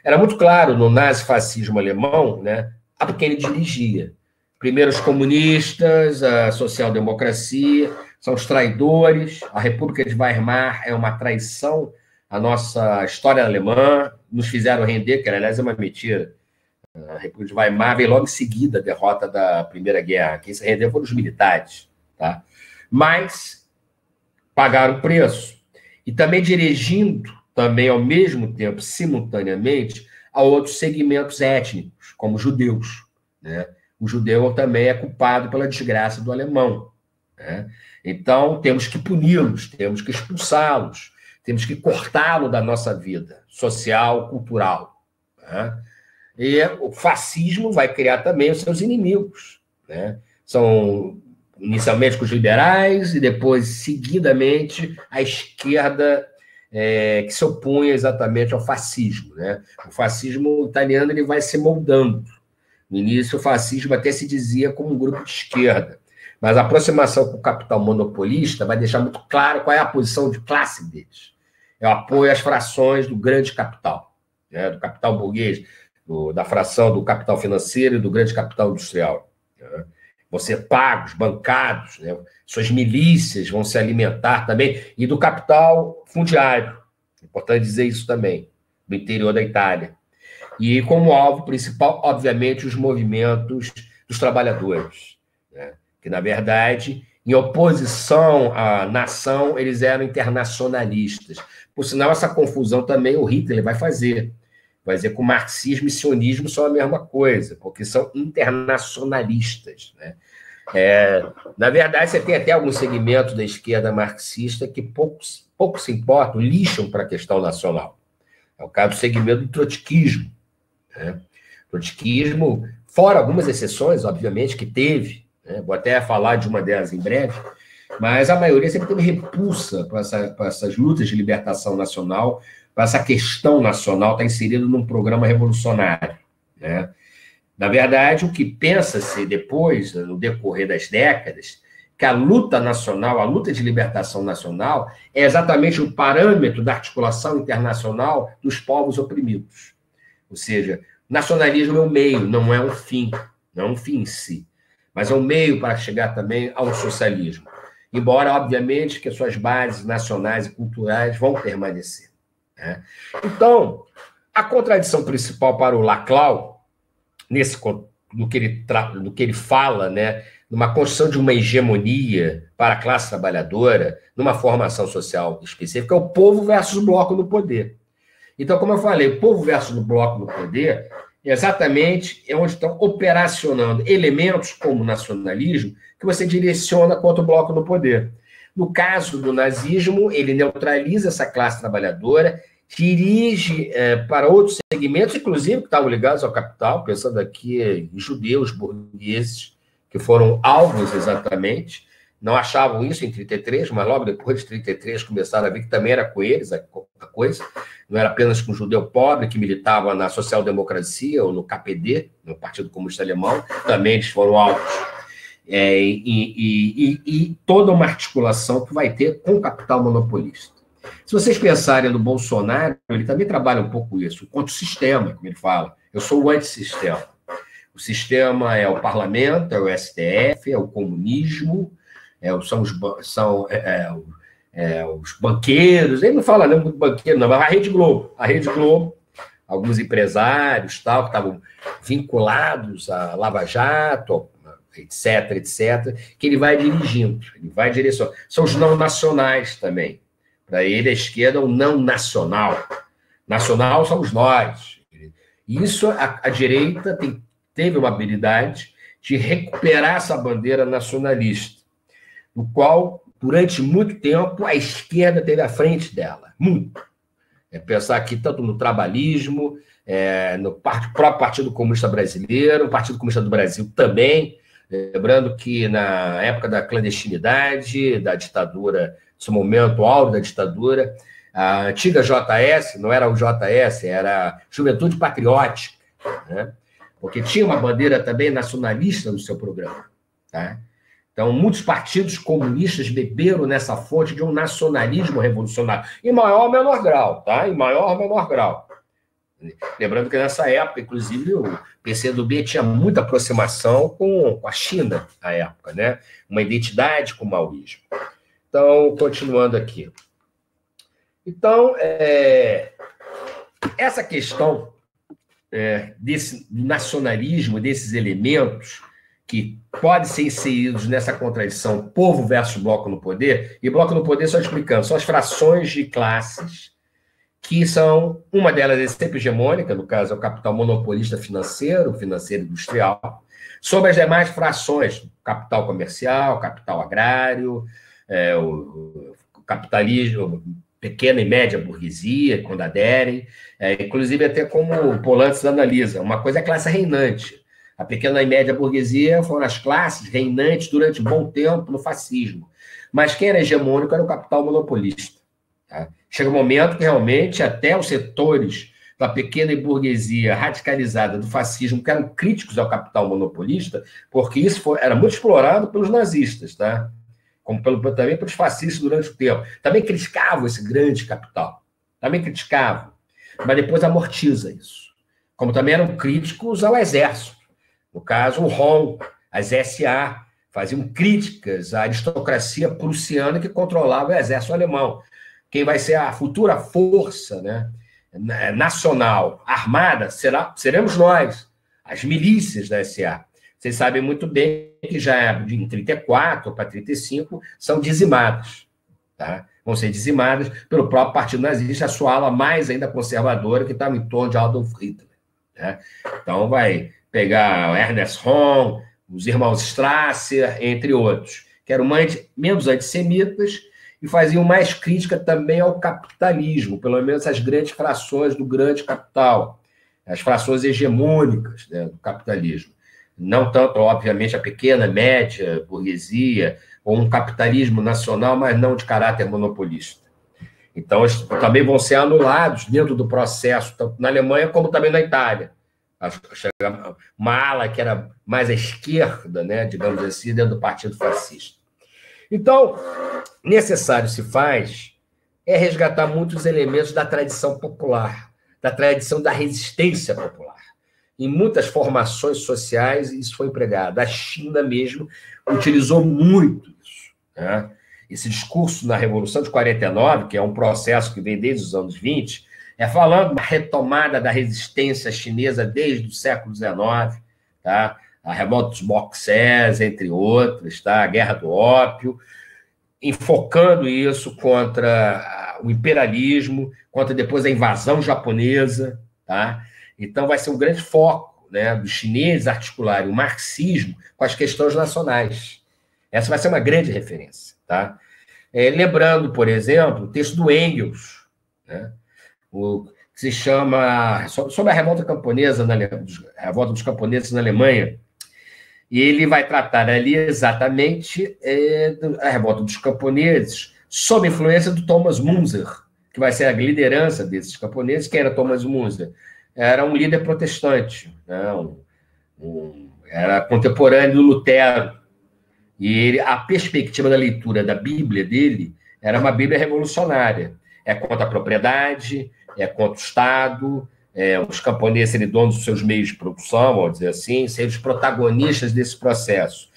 Era muito claro no nazifascismo alemão, né, a quem ele dirigia. Primeiro os comunistas, a social-democracia, são os traidores, a República de Weimar é uma traição, a nossa história alemã, nos fizeram render, que aliás é uma mentira. A República de Weimar veio logo em seguida a derrota da Primeira Guerra. Quem se rendeu foram os militares. Tá? Mas pagaram o preço. E também dirigindo, também ao mesmo tempo, simultaneamente, a outros segmentos étnicos, como os judeus. Né? O judeu também é culpado pela desgraça do alemão. Né? Então, temos que puni-los, temos que expulsá-los. Temos que cortá-lo da nossa vida social, cultural. Né? E o fascismo vai criar também os seus inimigos. Né? São inicialmente os liberais e depois, seguidamente, a esquerda é, que se opunha exatamente ao fascismo, né? O fascismo italiano ele vai se moldando. No início, o fascismo até se dizia como um grupo de esquerda, mas a aproximação com o capital monopolista vai deixar muito claro qual é a posição de classe deles. É o apoio às frações do grande capital, né? Do capital burguês, do, da fração do capital financeiro e do grande capital industrial, né? Vão ser pagos, bancados, né? Suas milícias vão se alimentar também, e do capital fundiário, importante dizer isso também, do interior da Itália. E como alvo principal, obviamente, os movimentos dos trabalhadores, né? Que, na verdade, em oposição à nação, eles eram internacionalistas. Por sinal, essa confusão também o Hitler vai fazer. Vai dizer que o marxismo e o sionismo são a mesma coisa, porque são internacionalistas, né? É, na verdade, você tem até alguns segmentos da esquerda marxista que pouco, pouco se importam, lixam para a questão nacional. É o caso do segmento do trotskismo, né? Trotskismo, fora algumas exceções, obviamente, que teve, né? Vou até falar de uma delas em breve, mas a maioria sempre teve repulsa para essa, para essas lutas de libertação nacional, para essa questão nacional estar inserida num programa revolucionário, né? Na verdade, o que pensa-se depois, no decorrer das décadas, que a luta nacional, a luta de libertação nacional, é exatamente o parâmetro da articulação internacional dos povos oprimidos. Ou seja, nacionalismo é um meio, não é um fim, não é um fim em si, mas é um meio para chegar também ao socialismo. Embora, obviamente, que as suas bases nacionais e culturais vão permanecer, né? Então, a contradição principal para o Laclau, nesse do que ele, do que ele fala, né, numa construção de uma hegemonia para a classe trabalhadora, numa formação social específica, é o povo versus o bloco no poder. Então, como eu falei, o povo versus o bloco no poder exatamente é onde estão operacionando elementos como o nacionalismo que você direciona contra o bloco no poder. No caso do nazismo, ele neutraliza essa classe trabalhadora, dirige é, para outros segmentos, inclusive que estavam ligados ao capital, pensando aqui em judeus, burgueses, que foram alvos exatamente, não achavam isso em trinta e três, mas logo depois de trinta e três começaram a ver que também era com eles a coisa, não era apenas com o judeu pobre que militava na social-democracia ou no K P D, no Partido Comunista Alemão, também eles foram alvos. É, e, e, e, e toda uma articulação que vai ter com o capital monopolista. Se vocês pensarem no Bolsonaro, ele também trabalha um pouco isso, contra o sistema, como ele fala. Eu sou o antissistema. O sistema é o parlamento, é o S T F, é o comunismo, é, são, os, são é, é, os banqueiros, ele não fala não muito banqueiro, não, mas a Rede Globo, a Rede Globo, alguns empresários tal, que estavam vinculados a Lava Jato, etc, etc, que ele vai dirigindo, ele vai direcionando. São os não nacionais também. Para ele, a esquerda é o não nacional. Nacional somos nós. Isso, a, a direita tem, teve uma habilidade de recuperar essa bandeira nacionalista, no qual, durante muito tempo, a esquerda teve à frente dela. Muito. É pensar aqui tanto no trabalhismo, é, no part, próprio Partido Comunista Brasileiro, o Partido Comunista do Brasil também. Lembrando que na época da clandestinidade, da ditadura, nesse momento áureo da ditadura, a antiga J S, não era o J S, era Juventude Patriótica, né? Porque tinha uma bandeira também nacionalista no seu programa, tá? Então, muitos partidos comunistas beberam nessa fonte de um nacionalismo revolucionário, em maior ou menor grau, tá? Em maior ou menor grau. Lembrando que nessa época, inclusive, o P C do B tinha muita aproximação com a China, à época, né? Uma identidade com o maoísmo. Então, continuando aqui. Então, é, essa questão é, desse nacionalismo, desses elementos que podem ser inseridos nessa contradição povo versus bloco no poder, e bloco no poder, só explicando, são as frações de classes que são, uma delas é sempre hegemônica, no caso é o capital monopolista financeiro, financeiro industrial, sobre as demais frações, capital comercial, capital agrário, é, o, o capitalismo, pequena e média burguesia, quando aderem, é, inclusive até como o Polantz analisa, uma coisa é a classe reinante, a pequena e média burguesia foram as classes reinantes durante um bom tempo no fascismo, mas quem era hegemônico era o capital monopolista, tá? Chega um momento que realmente até os setores da pequena burguesia radicalizada do fascismo, que eram críticos ao capital monopolista, porque isso foi, era muito explorado pelos nazistas, tá? Como pelo, também pelos fascistas durante o tempo. Também criticavam esse grande capital. Também criticavam. Mas depois amortiza isso. Como também eram críticos ao exército. No caso, o R O M, as S A, faziam críticas à aristocracia prussiana que controlava o exército alemão. Quem vai ser a futura força, né, nacional, armada, será, seremos nós, as milícias da S A. Vocês sabem muito bem que já de trinta e quatro para trinta e cinco são dizimadas, tá? Vão ser dizimadas pelo próprio Partido Nazista, a sua ala mais ainda conservadora, que estava em torno de Adolf Hitler, né? Então vai pegar Ernest Röhm, os irmãos Strasser, entre outros, que eram menos antissemitas e faziam mais crítica também ao capitalismo, pelo menos as grandes frações do grande capital, as frações hegemônicas, né, do capitalismo. Não tanto, obviamente, a pequena, média, burguesia, ou um capitalismo nacional, mas não de caráter monopolista. Então, eles também vão ser anulados dentro do processo, tanto na Alemanha como também na Itália. Uma ala que era mais à esquerda, né, digamos assim, dentro do Partido Fascista. Então, necessário se faz é resgatar muitos elementos da tradição popular, da tradição da resistência popular. Em muitas formações sociais isso foi empregado. A China mesmo utilizou muito isso, né? Esse discurso na Revolução de quarenta e nove, que é um processo que vem desde os anos vinte, é falando da retomada da resistência chinesa desde o século dezenove, tá? A Revolta dos Moxés, entre outras, tá? A Guerra do Ópio, enfocando isso contra o imperialismo, contra depois a invasão japonesa, tá? Então vai ser um grande foco, né, dos chineses articularem o marxismo com as questões nacionais. Essa vai ser uma grande referência, tá? É, lembrando, por exemplo, o texto do Engels, né, o que se chama sobre a revolta camponesa na a revolta dos camponeses na Alemanha, e ele vai tratar ali exatamente é, a revolta dos camponeses sob influência do Thomas Müntzer, que vai ser a liderança desses camponeses. Quem era Thomas Müntzer? Era um líder protestante, né? um, um, era contemporâneo do Lutero, e ele, a perspectiva da leitura da Bíblia dele era uma Bíblia revolucionária, é contra a propriedade, é contra o Estado, é, os camponeses serem donos dos seus meios de produção, vamos dizer assim, serem os protagonistas desse processo.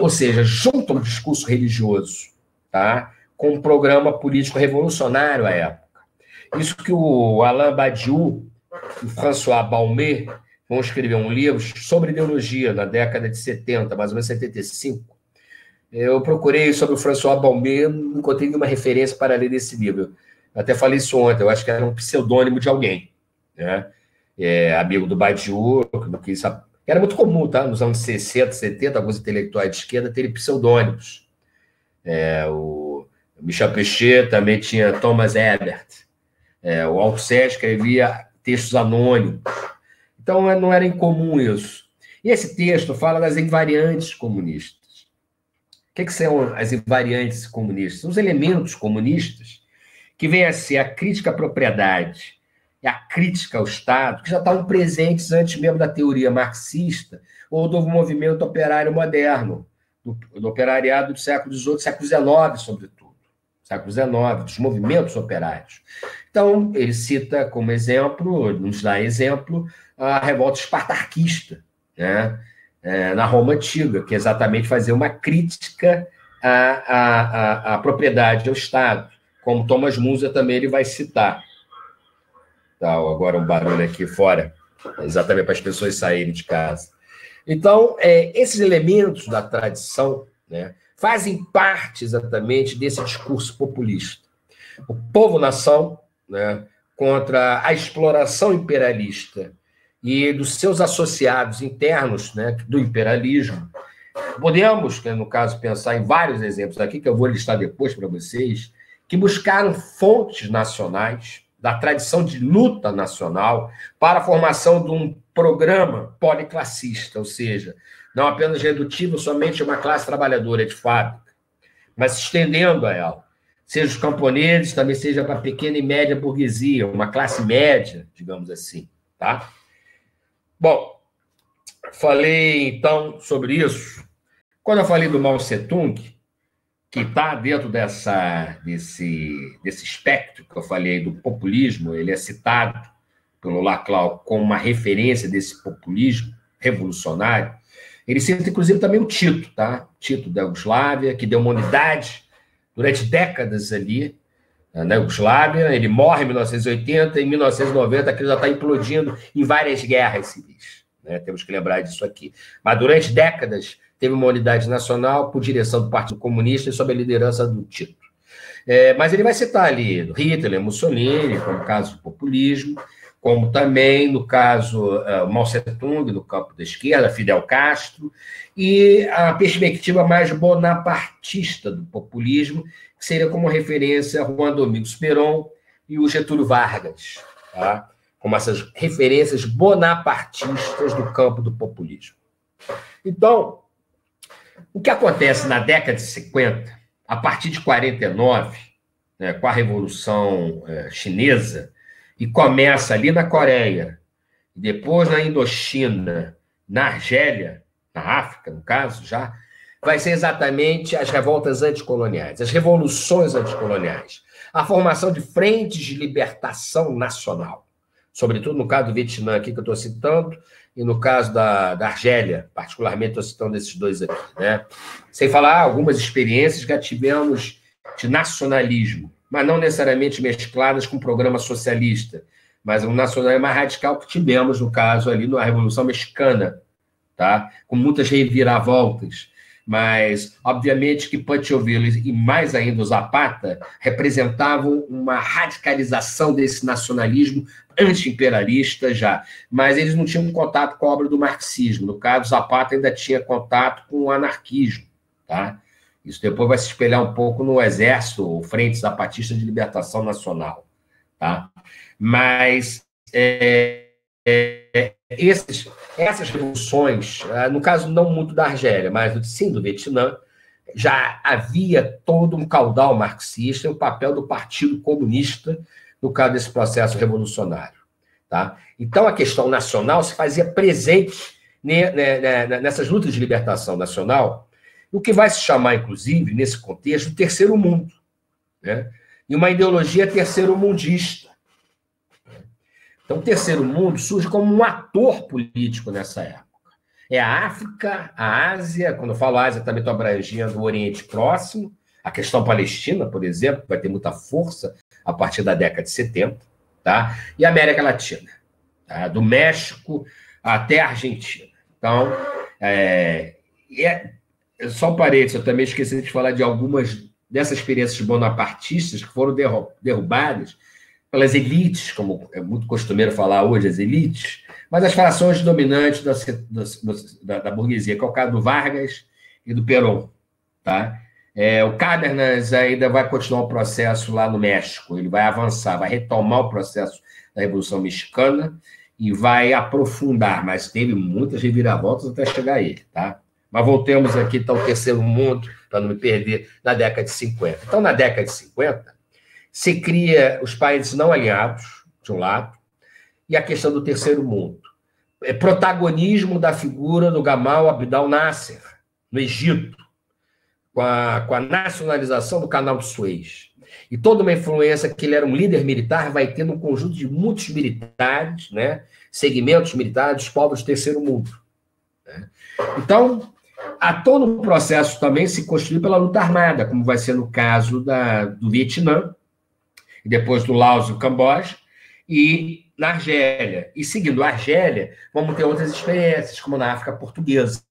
Ou seja, juntam um discurso religioso, tá, com um programa político revolucionário à época. Isso que o Alain Badiou e François Balmer vão escrever um livro sobre ideologia na década de setenta, mais ou menos setenta e cinco. Eu procurei sobre o François Balmer, não encontrei nenhuma referência para ler desse livro. Eu até falei isso ontem, eu acho que era um pseudônimo de alguém, né? É, amigo do Badiou, que isso era muito comum, tá? Nos anos sessenta, setenta, alguns intelectuais de esquerda terem pseudônimos. É, o Michel Pichet também tinha Thomas Ebert. É, o Althusser escrevia textos anônimos. Então, não era incomum isso. E esse texto fala das invariantes comunistas. O que, que são as invariantes comunistas? São os elementos comunistas que vêm a ser a crítica à propriedade e a crítica ao Estado, que já estavam presentes antes mesmo da teoria marxista ou do movimento operário moderno, do, do operariado do século dezoito, século dezenove, sobretudo. Século dezenove, dos movimentos operários. Então, ele cita como exemplo, nos dá exemplo, a revolta espartarquista, né, é, na Roma Antiga, que exatamente fazia uma crítica à, à, à, à propriedade, ao Estado, como Thomas Müntzer também ele vai citar. Tá, agora um barulho aqui fora, exatamente para as pessoas saírem de casa. Então, é, esses elementos da tradição, né, fazem parte exatamente desse discurso populista. O povo-nação, né, contra a exploração imperialista e dos seus associados internos, né, do imperialismo. Podemos, no caso, pensar em vários exemplos aqui, que eu vou listar depois para vocês, que buscaram fontes nacionais, da tradição de luta nacional, para a formação de um programa policlassista, ou seja, não apenas redutivo somente a uma classe trabalhadora de fábrica, mas estendendo a ela, seja os camponeses, também seja para a pequena e média burguesia, uma classe média, digamos assim, tá? Bom, falei, então, sobre isso. Quando eu falei do Mao Tse-tung, que está dentro dessa, desse, desse espectro que eu falei do populismo, ele é citado pelo Laclau como uma referência desse populismo revolucionário. Ele cita, inclusive, também o Tito, tá? Tito da Iugoslávia, que deu uma unidade durante décadas ali, na Iugoslávia. Ele morre em mil novecentos e oitenta, em mil novecentos e noventa, aquilo já está implodindo em várias guerras civis, né? Temos que lembrar disso aqui. Mas durante décadas teve uma unidade nacional por direção do Partido Comunista e sob a liderança do Tito. É, mas ele vai citar ali Hitler, Mussolini, como caso do populismo, como também, no caso, uh, Mao Tse-tung, no campo da esquerda, Fidel Castro, e a perspectiva mais bonapartista do populismo, que seria como referência Juan Domingos Perón e o Getúlio Vargas, tá? Como essas referências bonapartistas do campo do populismo. Então, o que acontece na década de cinquenta, a partir de quarenta e nove, né, com a Revolução é, Chinesa, e começa ali na Coreia, depois na Indochina, na Argélia, na África, no caso, já, vai ser exatamente as revoltas anticoloniais, as revoluções anticoloniais, a formação de frentes de libertação nacional, sobretudo no caso do Vietnã aqui que eu estou citando, e no caso da, da Argélia, particularmente estou citando esses dois aqui, né? Sem falar algumas experiências que já tivemos de nacionalismo, mas não necessariamente mescladas com o programa socialista, mas um nacionalismo mais radical que tivemos, no caso, ali na Revolução Mexicana, tá? Com muitas reviravoltas, mas, obviamente, que Pancho Villa e mais ainda o Zapata representavam uma radicalização desse nacionalismo anti-imperialista já, mas eles não tinham contato com a obra do marxismo, no caso, Zapata ainda tinha contato com o anarquismo, tá? Isso depois vai se espelhar um pouco no Exército, ou Frente Zapatista de Libertação Nacional, tá? Mas é, é, esses, essas revoluções, no caso não muito da Argélia, mas sim do Vietnã, já havia todo um caudal marxista e o papel do Partido Comunista no caso desse processo revolucionário, tá? Então a questão nacional se fazia presente nessas lutas de libertação nacional, o que vai se chamar, inclusive, nesse contexto, o terceiro mundo, né? E uma ideologia terceiro-mundista. Então, o terceiro mundo surge como um ator político nessa época. É a África, a Ásia, quando eu falo Ásia, também estou abrangendo o Oriente Próximo, a questão palestina, por exemplo, vai ter muita força a partir da década de setenta, tá? E a América Latina, tá? Do México até a Argentina. Então, é... é... só um parênteses, eu também esqueci de falar de algumas dessas experiências bonapartistas que foram derrubadas pelas elites, como é muito costumeiro falar hoje, as elites, mas as frações dominantes da, da, da burguesia, que é o caso do Vargas e do Perón, tá? É, o Cadernas ainda vai continuar o processo lá no México, ele vai avançar, vai retomar o processo da Revolução Mexicana e vai aprofundar, mas teve muitas reviravoltas até chegar a ele, tá? Mas voltemos aqui, então, ao terceiro mundo, para não me perder, na década de cinquenta. Então, na década de cinquenta, se cria os países não alinhados, de um lado, e a questão do terceiro mundo. É protagonismo da figura do Gamal Abdel Nasser, no Egito, com a, com a nacionalização do canal de Suez. E toda uma influência que ele era um líder militar vai tendo um conjunto de muitos militares, né, segmentos militares dos povos do terceiro mundo, né? Então, há todo um processo também se construir pela luta armada, como vai ser no caso da, do Vietnã, e depois do Laos e do Camboja, e na Argélia. E seguindo a Argélia, vamos ter outras experiências, como na África Portuguesa,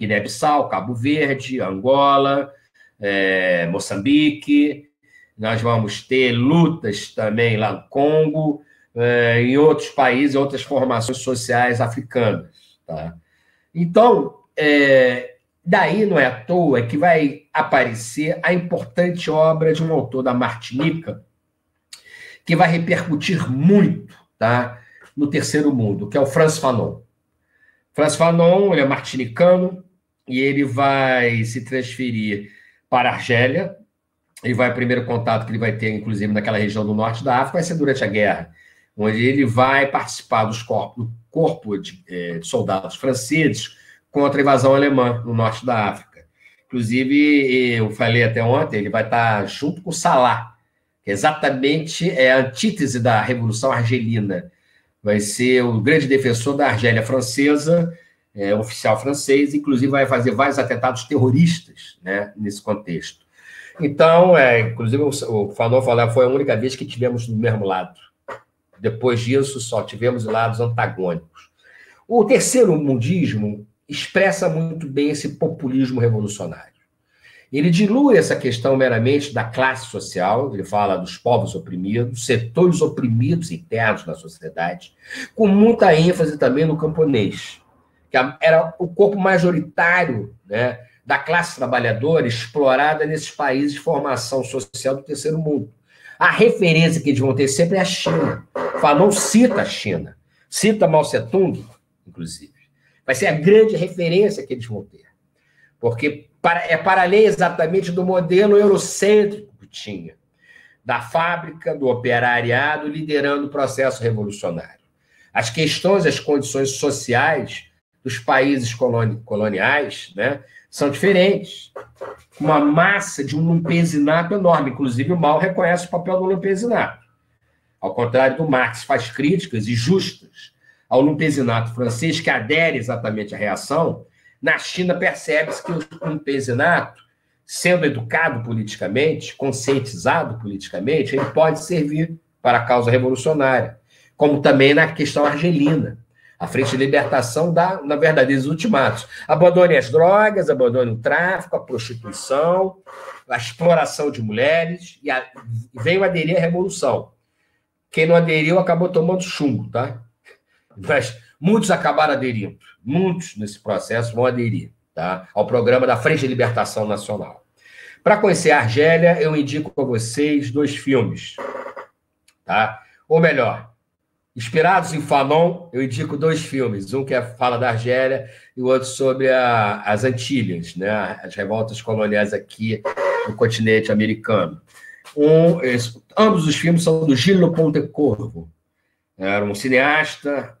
Guiné-Bissau, Cabo Verde, Angola, é, Moçambique. Nós vamos ter lutas também lá no Congo, é, em outros países, outras formações sociais africanas, tá? Então, É, daí não é à toa que vai aparecer a importante obra de um autor da Martinica, que vai repercutir muito, tá, no terceiro mundo, que é o Frantz Fanon. Frantz Fanon, ele é martinicano, e ele vai se transferir para a Argélia, ele vai, o primeiro contato que ele vai ter, inclusive, naquela região do norte da África, vai ser durante a guerra, onde ele vai participar dos corpos, do corpo de, eh, de soldados franceses contra a invasão alemã no norte da África. Inclusive, eu falei até ontem, ele vai estar junto com Salah, que exatamente é a antítese da Revolução Argelina. Vai ser o grande defensor da Argélia francesa, é, oficial francês, inclusive vai fazer vários atentados terroristas, né, nesse contexto. Então, é, inclusive, o Fanon falou, foi a única vez que tivemos do mesmo lado. Depois disso, só tivemos lados antagônicos. O terceiro mundismo expressa muito bem esse populismo revolucionário. Ele dilui essa questão meramente da classe social, ele fala dos povos oprimidos, setores oprimidos internos da sociedade, com muita ênfase também no camponês, que era o corpo majoritário, né, da classe trabalhadora explorada nesses países de formação social do terceiro mundo. A referência que eles vão ter sempre é a China. Fanon cita a China, cita Mao Tse-tung, inclusive. Vai ser a grande referência que eles vão ter, porque é paralelo exatamente do modelo eurocêntrico que tinha, da fábrica, do operariado, liderando o processo revolucionário. As questões, as condições sociais dos países coloniais, né, são diferentes. Uma massa de um lumpesinato enorme, inclusive o Mao reconhece o papel do lumpesinato. Ao contrário do Marx, faz críticas e justas ao lumpesinato francês, que adere exatamente à reação. Na China, percebe-se que o campesinato, sendo educado politicamente, conscientizado politicamente, ele pode servir para a causa revolucionária, como também na questão argelina. A Frente de Libertação dá, na verdade, os ultimatos. Abandone as drogas, abandone o tráfico, a prostituição, a exploração de mulheres, e a, veio aderir à revolução. Quem não aderiu acabou tomando chumbo, tá? Mas muitos acabaram aderindo, muitos nesse processo vão aderir, tá, ao programa da Frente de Libertação Nacional. Para conhecer a Argélia, eu indico a vocês dois filmes, tá? Ou melhor, inspirados em Fanon, eu indico dois filmes, um que é fala da Argélia e o outro sobre a, as Antilhas, né? As revoltas coloniais aqui no continente americano. Um, esse, ambos os filmes são do Gillo Pontecorvo, era um cineasta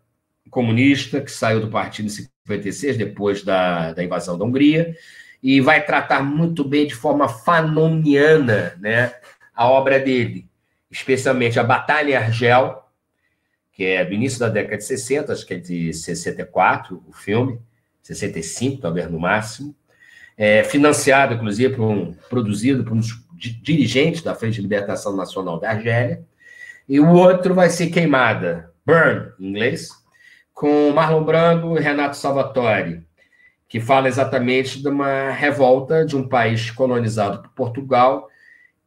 comunista, que saiu do partido em cinquenta e seis, depois da, da invasão da Hungria, e vai tratar muito bem, de forma fanoniana, né, a obra dele, especialmente a Batalha em Argel, que é do início da década de sessenta, acho que é de sessenta e quatro, o filme, sessenta e cinco, talvez no máximo, é, financiado, inclusive, por um, produzido por um dirigente da Frente de Libertação Nacional da Argélia, e o outro vai ser Queimada, Burn, em inglês, com Marlon Brando e Renato Salvatore, que fala exatamente de uma revolta de um país colonizado por Portugal,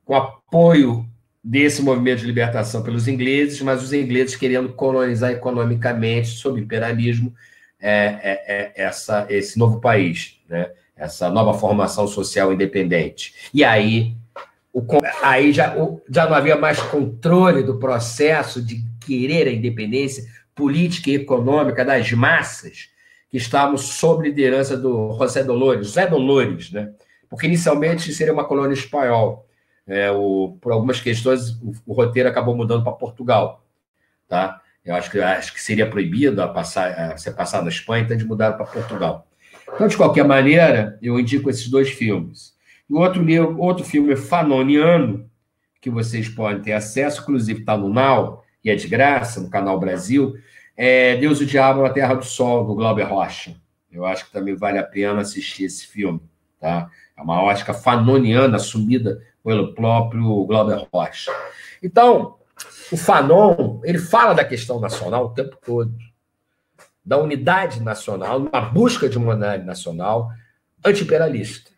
com apoio desse movimento de libertação pelos ingleses, mas os ingleses querendo colonizar economicamente, sob imperialismo, é, é, é, essa, esse novo país, né? Essa nova formação social independente. E aí, o, aí já, o, já não havia mais controle do processo de querer a independência política e econômica das massas que estavam sob liderança do José Dolores, José Dolores, né? Porque inicialmente seria uma colônia espanhol. É, o, por algumas questões, o, o roteiro acabou mudando para Portugal, tá? Eu acho que, acho que seria proibido a passar, a ser passado na Espanha, então eles mudaram para Portugal. Então, de qualquer maneira, eu indico esses dois filmes. E o outro, outro filme fanoniano, que vocês podem ter acesso, inclusive está no Now, e é de graça, no Canal Brasil, é Deus e o Diabo na Terra do Sol, do Glauber Rocha. Eu acho que também vale a pena assistir esse filme, tá? É uma ótica fanoniana assumida pelo próprio Glauber Rocha. Então, o Fanon, ele fala da questão nacional o tempo todo, da unidade nacional, uma busca de uma unidade nacional anti-imperialista.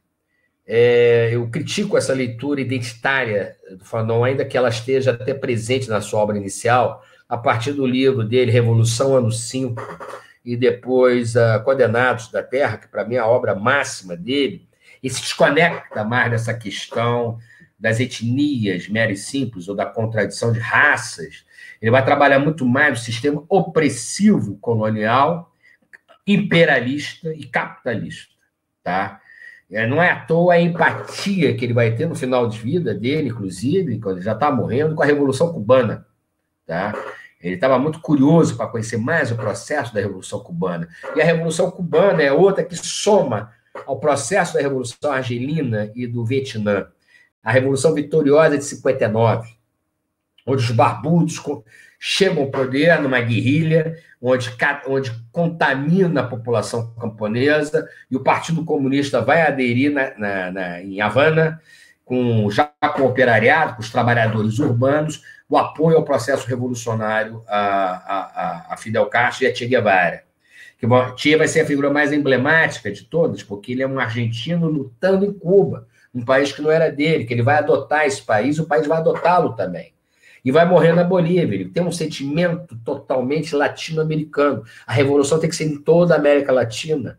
É, eu critico essa leitura identitária do Fanon, ainda que ela esteja até presente na sua obra inicial, a partir do livro dele, Revolução Ano cinco, e depois uh, Condenados da Terra, que para mim é a obra máxima dele, e se desconecta mais dessa questão das etnias meras e simples, ou da contradição de raças. Ele vai trabalhar muito mais o sistema opressivo colonial, imperialista e capitalista, tá? É, não é à toa a empatia que ele vai ter no final de vida dele, inclusive, quando ele já está morrendo, com a Revolução Cubana. Tá? Ele estava muito curioso para conhecer mais o processo da Revolução Cubana. E a Revolução Cubana é outra que soma ao processo da Revolução Argelina e do Vietnã. A Revolução Vitoriosa de cinquenta e nove, onde os barbudos chegam ao poder numa guerrilha, onde, onde contamina a população camponesa, e o Partido Comunista vai aderir na, na, na, em Havana, com, já com o operariado, com os trabalhadores urbanos, o apoio ao processo revolucionário a, a, a Fidel Castro e a Che Guevara. Que, bom, Che vai ser a figura mais emblemática de todas, porque ele é um argentino lutando em Cuba, um país que não era dele, que ele vai adotar esse país, o país vai adotá-lo também. E vai morrer na Bolívia. Ele tem um sentimento totalmente latino-americano. A revolução tem que ser em toda a América Latina.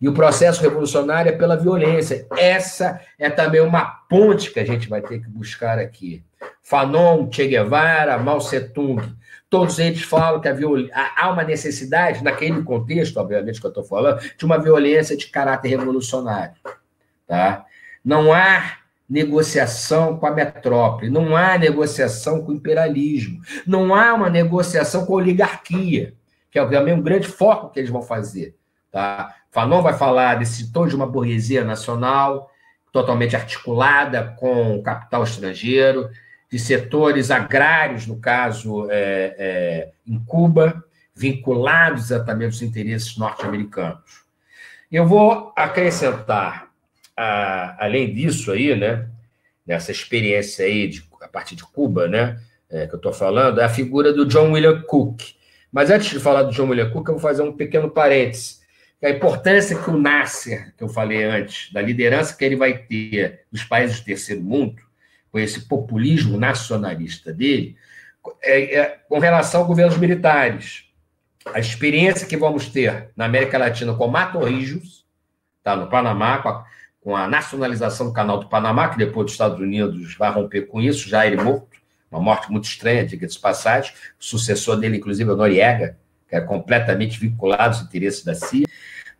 E o processo revolucionário é pela violência. Essa é também uma ponte que a gente vai ter que buscar aqui. Fanon, Che Guevara, Mao Tse-tung, todos eles falam que a viol... há uma necessidade, naquele contexto, obviamente, que eu estou falando, de uma violência de caráter revolucionário. Tá? Não há negociação com a metrópole, não há negociação com o imperialismo, não há uma negociação com a oligarquia, que é também um grande foco que eles vão fazer. Tá? Fanon vai falar desse tom de uma burguesia nacional totalmente articulada com o capital estrangeiro, de setores agrários, no caso, é, é, em Cuba, vinculados exatamente aos interesses norte-americanos. Eu vou acrescentar, além disso aí, né, nessa experiência aí de, a partir de Cuba, né, é, que eu estou falando, é a figura do John William Cook. Mas antes de falar do John William Cook, eu vou fazer um pequeno parênteses. A importância que o Nasser, que eu falei antes, da liderança que ele vai ter nos países do terceiro mundo, com esse populismo nacionalista dele, é, é, com relação a governos militares. A experiência que vamos ter na América Latina com Matorrijos, tá, no Panamá, com a com a nacionalização do Canal do Panamá, que depois dos Estados Unidos vai romper com isso, já ele morto, uma morte muito estranha, diga-se de passagem, o sucessor dele, inclusive, é o Noriega, que é completamente vinculado aos interesses da C I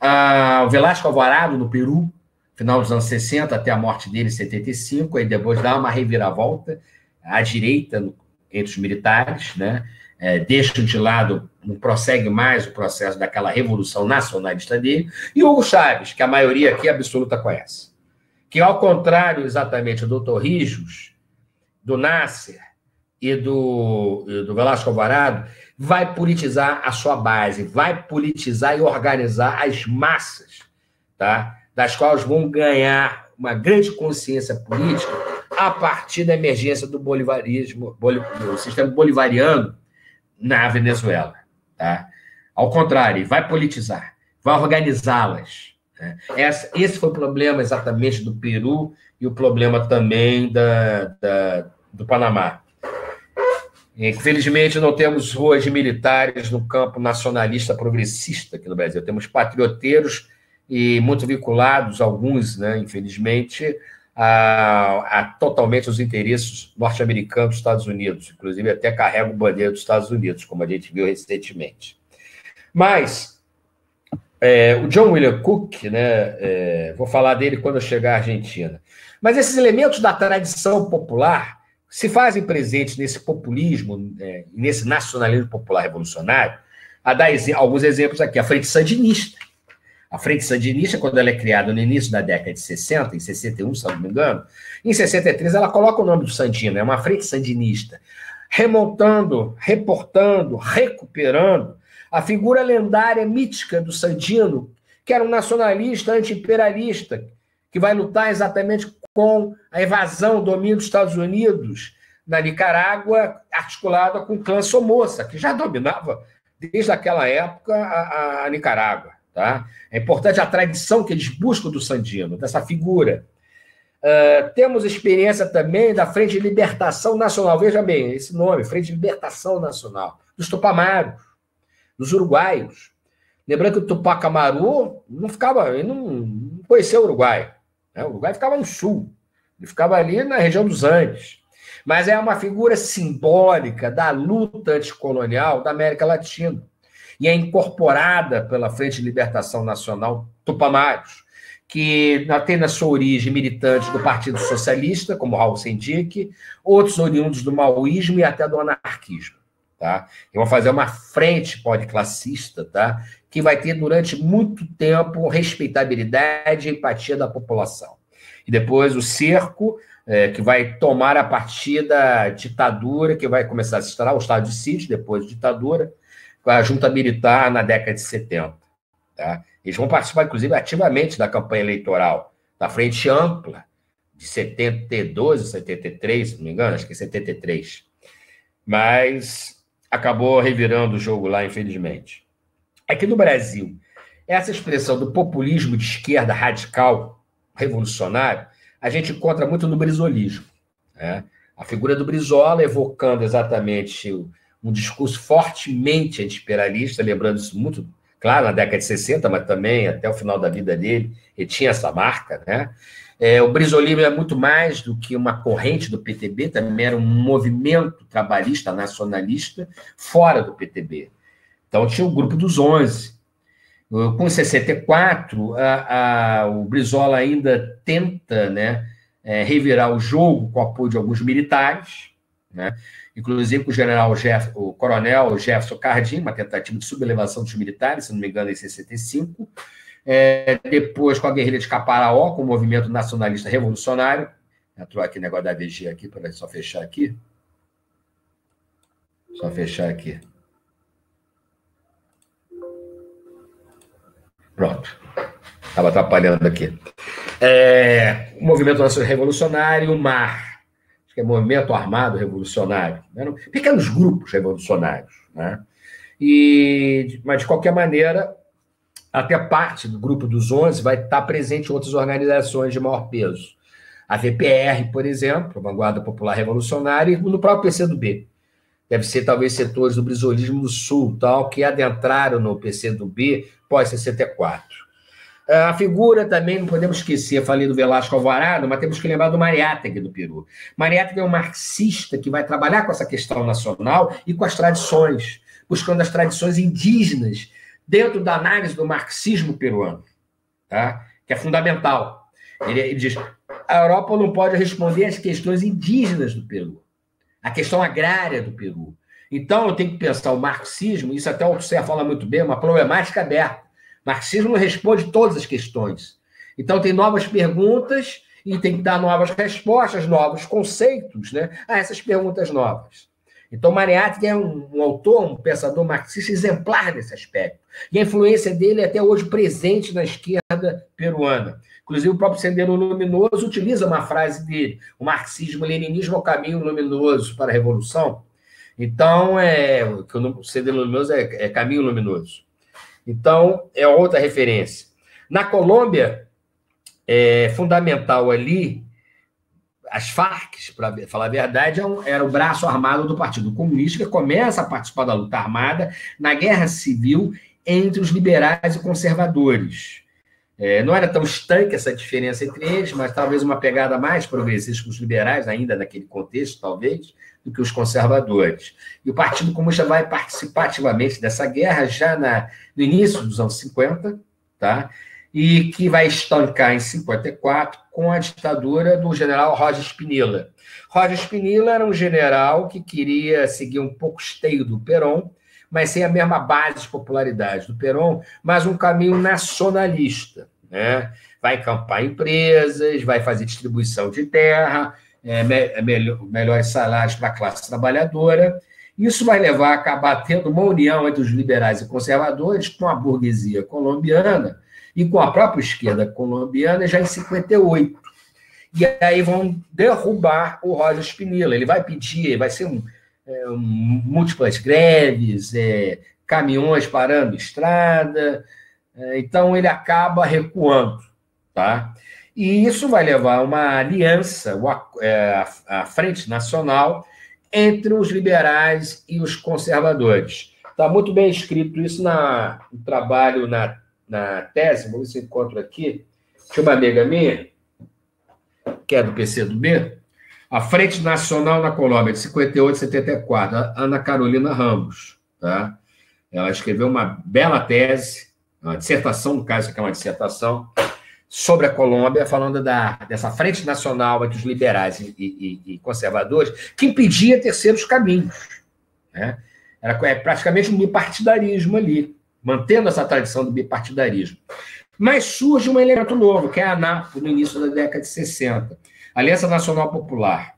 A. Ah, o Velasco Alvarado, no Peru, final dos anos sessenta, até a morte dele em setenta e cinco, aí depois dá uma reviravolta à direita no, entre os militares, né? É, deixa de lado, não prossegue mais o processo daquela revolução nacionalista dele, e Hugo Chávez, que a maioria aqui absoluta conhece. Que, ao contrário exatamente do Torrijos, do Nasser e do, e do Velasco Alvarado, vai politizar a sua base, vai politizar e organizar as massas, tá? Das quais vão ganhar uma grande consciência política a partir da emergência do bolivarismo, boli, do sistema bolivariano, na Venezuela, tá? Ao contrário, vai politizar, vai organizá-las. Né? Essa, esse foi o problema exatamente do Peru e o problema também da, da, do Panamá. Infelizmente, não temos hoje militares no campo nacionalista progressista aqui no Brasil. Temos patrioteiros e muito vinculados, alguns, né, infelizmente, A, a totalmente os interesses norte-americanos dos Estados Unidos, inclusive até carrega o bandeira dos Estados Unidos, como a gente viu recentemente. Mas é, o John William Cook, né, é, vou falar dele quando eu chegar à Argentina, mas esses elementos da tradição popular se fazem presentes nesse populismo, é, nesse nacionalismo popular revolucionário. A dar ex- alguns exemplos aqui, a frente sandinista. A Frente Sandinista, quando ela é criada no início da década de sessenta, em sessenta e um, se não me engano, em sessenta e três ela coloca o nome do Sandino, é uma Frente Sandinista, remontando, reportando, recuperando a figura lendária, mítica do Sandino, que era um nacionalista anti-imperialista, que vai lutar exatamente com a invasão, o domínio dos Estados Unidos na Nicarágua, articulada com o clã Somoza, que já dominava desde aquela época a, a Nicarágua. Tá? É importante a tradição que eles buscam do Sandino, dessa figura. Uh, temos experiência também da Frente de Libertação Nacional, veja bem, esse nome, Frente de Libertação Nacional, dos tupamaros, dos uruguaios. Lembrando que o Tupac Amaru não ficava, ele não conhecia o Uruguai, né? O Uruguai ficava no sul, ele ficava ali na região dos Andes. Mas é uma figura simbólica da luta anticolonial da América Latina. E é incorporada pela Frente de Libertação Nacional Tupamaros, que tem na sua origem militantes do Partido Socialista, como Raul Sendic, outros oriundos do maoísmo e até do anarquismo. Tá? E vão fazer uma frente policlassista, tá? Que vai ter durante muito tempo respeitabilidade e empatia da população. E depois o cerco, é, que vai tomar a partir da ditadura, que vai começar a se instalar, o estado de sítio, depois ditadura, com a junta militar na década de setenta. Tá? Eles vão participar, inclusive, ativamente da campanha eleitoral, da Frente Ampla, de setenta e dois ou setenta e três, se não me engano, acho que é setenta e três. Mas acabou revirando o jogo lá, infelizmente. Aqui no Brasil, essa expressão do populismo de esquerda radical, revolucionário, a gente encontra muito no brizolismo. Né? A figura do Brizola evocando exatamente um discurso fortemente anti-imperialista, lembrando isso muito, claro, na década de sessenta, mas também até o final da vida dele, ele tinha essa marca. Né? É, o brizolismo é muito mais do que uma corrente do P T B, também era um movimento trabalhista, nacionalista, fora do P T B. Então, tinha o grupo dos onze. Com sessenta e quatro, a, a, o Brizola ainda tenta, né, é, revirar o jogo com o apoio de alguns militares, né, inclusive com o general Jeff, o coronel Jefferson Cardim, uma tentativa de sublevação dos militares, se não me engano, em sessenta e cinco. É, depois com a guerrilha de Caparaó, com o movimento nacionalista revolucionário. Entrou aqui o negócio da V G aqui, para só fechar aqui. Só fechar aqui. Pronto, estava atrapalhando aqui. É, o movimento revolucionário, o M A R, acho que é Movimento Armado Revolucionário, eram pequenos grupos revolucionários. Né? E, mas, de qualquer maneira, até parte do grupo dos onze vai estar presente em outras organizações de maior peso. A V P R, por exemplo, Vanguarda Popular Revolucionária, e no próprio P C do B. Deve ser, talvez, setores do brizolismo do Sul, tal, que adentraram no P C do B pós-sessenta e quatro. A figura também, não podemos esquecer, falei do Velasco Alvarado, mas temos que lembrar do Mariátegui do Peru. Mariátegui é um marxista que vai trabalhar com essa questão nacional e com as tradições, buscando as tradições indígenas dentro da análise do marxismo peruano, tá? Que é fundamental. Ele, ele diz, a Europa não pode responder às questões indígenas do Peru, a questão agrária do Peru. Então, eu tenho que pensar o marxismo, isso até o Althusser fala muito bem, uma problemática aberta. O marxismo não responde todas as questões. Então, tem novas perguntas e tem que dar novas respostas, novos conceitos, né, a essas perguntas novas. Então, Mariátegui é um, um autor, um pensador marxista exemplar nesse aspecto. E a influência dele é até hoje presente na esquerda peruana. Inclusive, o próprio Sendero Luminoso utiliza uma frase dele, o marxismo-leninismo é o caminho luminoso para a revolução. Então, é, o Sendero Luminoso é, é caminho luminoso. Então, é outra referência. Na Colômbia, é fundamental ali, as Farc, para falar a verdade, era o braço armado do Partido Comunista, que começa a participar da luta armada na Guerra Civil entre os liberais e conservadores. É, não era tão estanque essa diferença entre eles, mas talvez uma pegada mais progressista com os liberais, ainda naquele contexto, talvez, do que os conservadores. E o Partido Comunista vai participar ativamente dessa guerra já na, no início dos anos cinquenta, tá? E que vai estancar em cinquenta e quatro com a ditadura do general Roger Spinella. Roger Spinella era um general que queria seguir um pouco o esteio do Perón, mas sem a mesma base de popularidade do Perón, mas um caminho nacionalista. Né? Vai encampar empresas, vai fazer distribuição de terra, é, me, melhor, melhores salários para a classe trabalhadora. Isso vai levar a acabar tendo uma união entre os liberais e conservadores com a burguesia colombiana, e com a própria esquerda colombiana já em cinquenta e oito. E aí vão derrubar o Roger Spinella. Ele vai pedir, vai ser um, é, um, múltiplas greves, é, caminhões parando estrada, é, então ele acaba recuando. Tá? E isso vai levar a uma aliança, a Frente Nacional, entre os liberais e os conservadores. Está muito bem escrito isso na, no trabalho na na tese, vamos ver se eu encontro aqui, tinha uma amiga minha, que é do P C do B, a Frente Nacional na Colômbia, de cinquenta e oito a setenta e quatro, a Ana Carolina Ramos. Tá? Ela escreveu uma bela tese, uma dissertação, no caso, que é uma dissertação, sobre a Colômbia, falando da, dessa frente nacional entre os liberais e, e, e conservadores, que impedia terceiros caminhos. Né? Era praticamente um bipartidarismo ali, mantendo essa tradição do bipartidarismo. Mas surge um elemento novo, que é a ANAPO, no início da década de sessenta. Aliança Nacional Popular,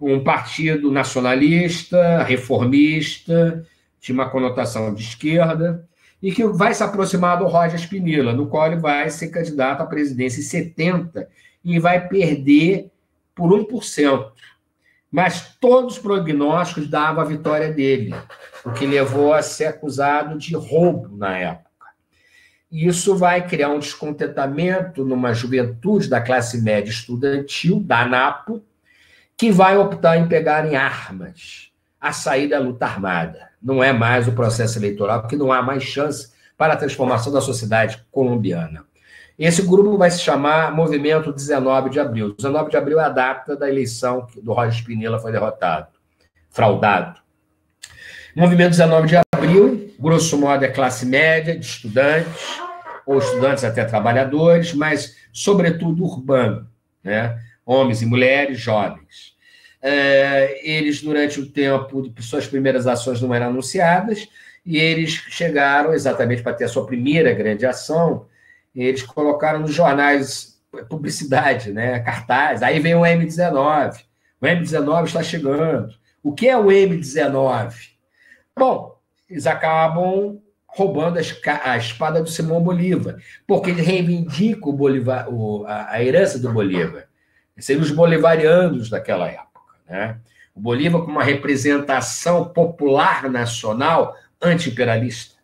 um partido nacionalista, reformista, de uma conotação de esquerda, e que vai se aproximar do Rojas Pinilla, no qual ele vai ser candidato à presidência em setenta e vai perder por um por cento. Mas todos os prognósticos davam a vitória dele, o que levou a ser acusado de roubo na época. E isso vai criar um descontentamento numa juventude da classe média estudantil, da ANAPO, que vai optar em pegar em armas, a sair da luta armada. Não é mais o processo eleitoral, porque não há mais chance para a transformação da sociedade colombiana. Esse grupo vai se chamar Movimento dezenove de abril. dezenove de abril é a data da eleição que do Rojas Pinilla foi derrotado, fraudado. Movimento dezenove de abril, grosso modo, é classe média, de estudantes, ou estudantes até trabalhadores, mas, sobretudo, urbano, né? Homens e mulheres, jovens. Eles, durante o tempo, suas primeiras ações não eram anunciadas, e eles chegaram, exatamente para ter a sua primeira grande ação, eles colocaram nos jornais publicidade, né, cartaz, aí vem o M dezenove, o M dezenove está chegando. O que é o M dezenove? Bom, eles acabam roubando a espada do Simão Bolívar, porque ele reivindica o Bolívar, a herança do Bolívar. Seriam os bolivarianos daquela época, né? O Bolívar com uma representação popular nacional anti-imperialista,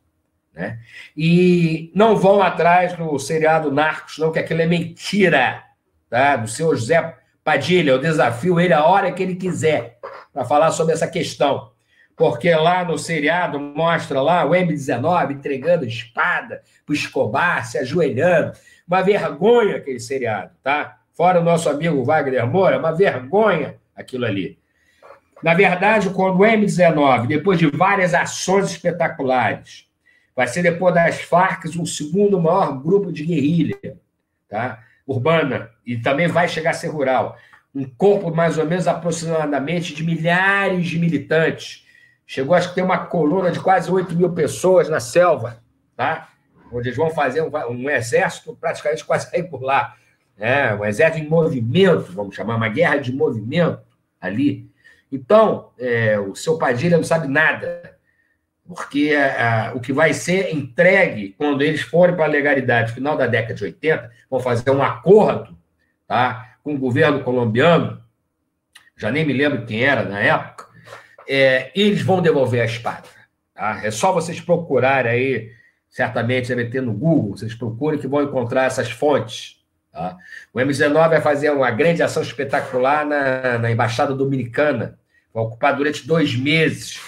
né? E não vão atrás do seriado Narcos, não, que aquilo é mentira, tá? Do seu José Padilha, eu desafio ele a hora que ele quiser para falar sobre essa questão, porque lá no seriado mostra lá o M dezenove entregando espada para o Escobar, se ajoelhando, uma vergonha aquele seriado, tá? Fora o nosso amigo Wagner Moura, uma vergonha aquilo ali. Na verdade, quando o M dezenove, depois de várias ações espetaculares, vai ser depois das Farc o segundo maior grupo de guerrilha, tá? Urbana, e também vai chegar a ser rural. Um corpo mais ou menos aproximadamente de milhares de militantes. Chegou, acho que tem uma coluna de quase oito mil pessoas na selva, tá? Onde eles vão fazer um, um exército praticamente quase regular. É, um exército em movimento, vamos chamar, uma guerra de movimento ali. Então, é, o seu Padilha não sabe nada, porque a, a, o que vai ser entregue quando eles forem para a legalidade, final da década de oitenta, vão fazer um acordo, tá, com o governo colombiano, já nem me lembro quem era na época, é, eles vão devolver a espada. Tá? É só vocês procurarem aí, certamente deve ter no Google, vocês procurem que vão encontrar essas fontes. Tá? O M dezenove vai fazer uma grande ação espetacular na, na Embaixada Dominicana, vai ocupar durante dois meses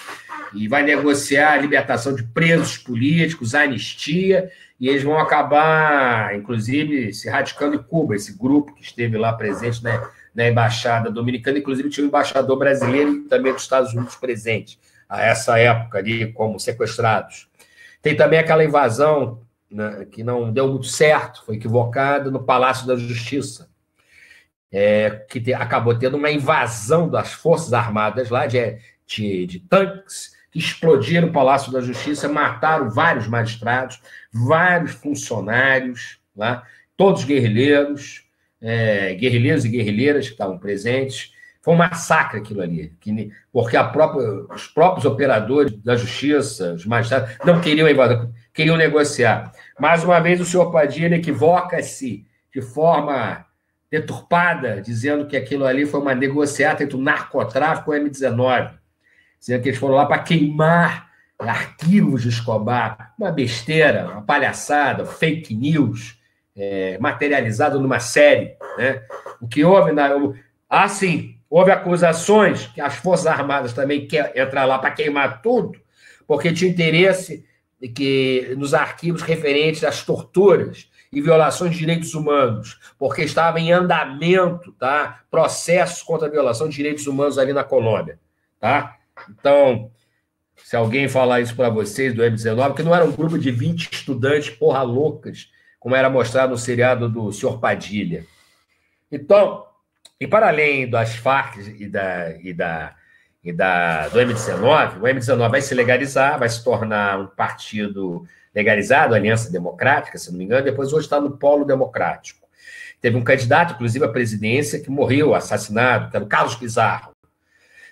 e vai negociar a libertação de presos políticos, a anistia, e eles vão acabar, inclusive, se radicando em Cuba, esse grupo que esteve lá presente na, na Embaixada Dominicana, inclusive tinha um embaixador brasileiro e também dos Estados Unidos presente a essa época ali, como sequestrados. Tem também aquela invasão que não deu muito certo, foi equivocada, no Palácio da Justiça, é, que te, acabou tendo uma invasão das Forças Armadas lá, de, de, de tanques, que explodiram o Palácio da Justiça, mataram vários magistrados, vários funcionários, lá, todos guerrilheiros, é, guerrilheiros e guerrilheiras que estavam presentes. Foi um massacre aquilo ali, que, porque a própria, os próprios operadores da Justiça, os magistrados, não queriam invasão, queriam negociar. Mais uma vez, o senhor Padilha equivoca-se de forma deturpada, dizendo que aquilo ali foi uma negociata entre o narcotráfico e o M dezenove, dizendo que eles foram lá para queimar arquivos de Escobar. Uma besteira, uma palhaçada, fake news, é, materializado numa série. Né? O que houve na... Ah, sim, houve acusações que as Forças Armadas também querem entrar lá para queimar tudo, porque tinha interesse... que nos arquivos referentes às torturas e violações de direitos humanos, porque estava em andamento, tá? Processos contra a violação de direitos humanos ali na Colômbia, tá? Então, se alguém falar isso para vocês do M dezenove, que não era um grupo de vinte estudantes porra loucas, como era mostrado no seriado do senhor Padilha. Então, e para além das Farc e da, e da, e da, do M dezenove, o M dezenove vai se legalizar, vai se tornar um partido legalizado, a Aliança Democrática, se não me engano, depois hoje está no Polo Democrático. Teve um candidato, inclusive, à presidência, que morreu assassinado, que era o Carlos Pizarro.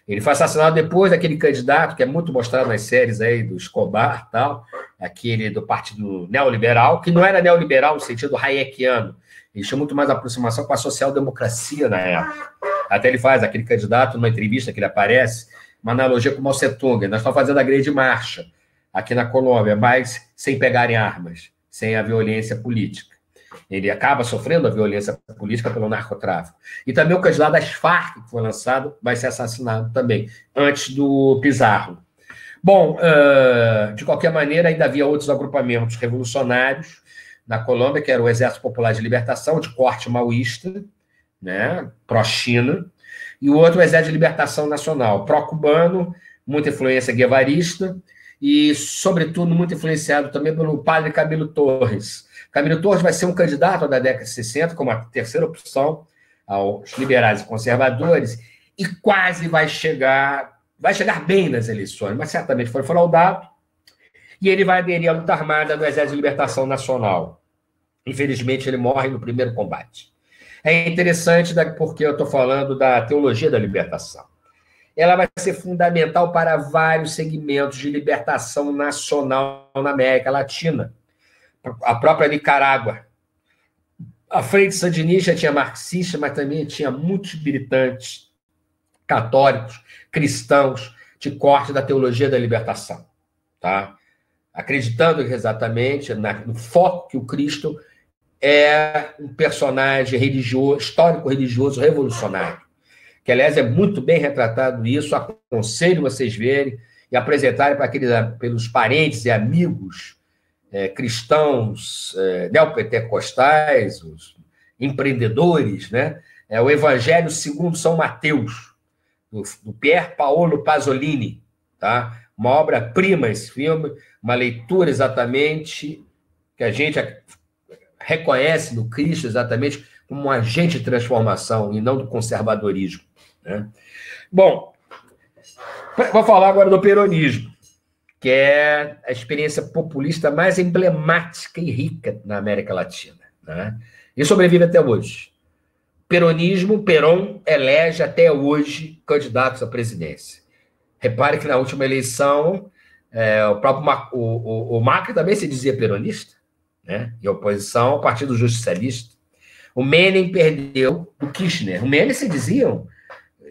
Ele foi assassinado depois daquele candidato, que é muito mostrado nas séries aí do Escobar e tal, aquele do partido neoliberal, que não era neoliberal no sentido hayekiano. Ele tinha muito mais aproximação com a social-democracia na época. Até ele faz aquele candidato, numa entrevista que ele aparece, uma analogia com o Mao Tse-tung. Nós estamos fazendo a grande marcha aqui na Colômbia, mas sem pegarem armas, sem a violência política. Ele acaba sofrendo a violência política pelo narcotráfico. E também o candidato das Farc, que foi lançado, vai ser assassinado também, antes do Pizarro. Bom, de qualquer maneira, ainda havia outros agrupamentos revolucionários na Colômbia, que era o Exército Popular de Libertação, de corte maoísta, né, pró-China, e o outro o Exército de Libertação Nacional, pró-cubano, muita influência guevarista, e, sobretudo, muito influenciado também pelo padre Camilo Torres. Camilo Torres vai ser um candidato da década de sessenta, como a terceira opção aos liberais e conservadores, e quase vai chegar, vai chegar bem nas eleições, mas certamente foi fraudado, e ele vai aderir à luta armada do Exército de Libertação Nacional. Infelizmente, ele morre no primeiro combate. É interessante porque eu estou falando da teologia da libertação. Ela vai ser fundamental para vários segmentos de libertação nacional na América Latina. A própria Nicarágua. A frente sandinista tinha marxista, mas também tinha muitos militantes católicos, cristãos, de corte da teologia da libertação. Tá? Acreditando exatamente no foco que o Cristo é um personagem religioso, histórico-religioso revolucionário. Que, aliás, é muito bem retratado isso, aconselho vocês verem e apresentarem para aqueles, pelos parentes e amigos é, cristãos, é, neopentecostais, os empreendedores, né? É o Evangelho segundo São Mateus, do, do Pier Paolo Pasolini, tá? Uma obra-prima esse filme, uma leitura exatamente que a gente reconhece no Cristo exatamente como um agente de transformação e não do conservadorismo. Né? Bom, vou falar agora do peronismo, que é a experiência populista mais emblemática e rica na América Latina. Né? E sobrevive até hoje. Peronismo, Perón, elege até hoje candidatos à presidência. Repare que na última eleição, é, o próprio Ma o, o, o Macri também se dizia peronista, né? Em oposição ao Partido Justicialista. O Menem perdeu o Kirchner. O Menem se diziam,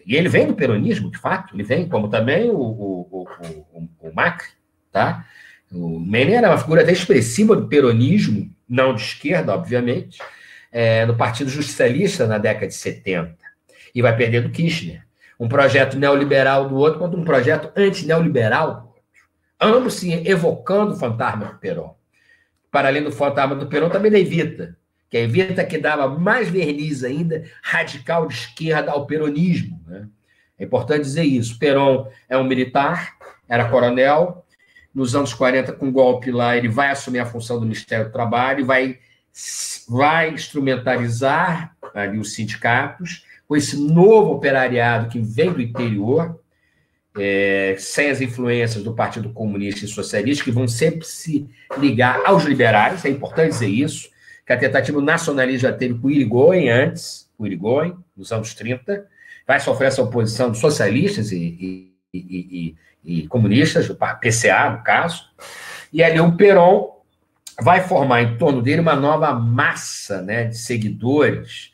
e ele vem do peronismo, de fato, ele vem, como também o, o, o, o Macri, tá? O Menem era uma figura até expressiva do peronismo, não de esquerda, obviamente, é, no Partido Justicialista na década de setenta, e vai perder do Kirchner. Um projeto neoliberal do outro contra um projeto antineoliberal do outro. Ambos se evocando o fantasma do Perón. Para além do fantasma do Perón, também da Evita, que a Evita que dava mais verniz ainda, radical de esquerda ao peronismo. Né? É importante dizer isso. Perón é um militar, era coronel, nos anos quarenta, com o golpe lá, ele vai assumir a função do Ministério do Trabalho, vai, vai instrumentalizar ali os sindicatos, com esse novo operariado que vem do interior, é, sem as influências do Partido Comunista e Socialista, que vão sempre se ligar aos liberais, é importante dizer isso, que a tentativa nacionalista já teve com o Irigoyen antes, o Irigoyen, nos anos trinta, vai sofrer essa oposição dos socialistas e, e, e, e, e comunistas, do P C A, no caso, e ali o Perón vai formar em torno dele uma nova massa, né, de seguidores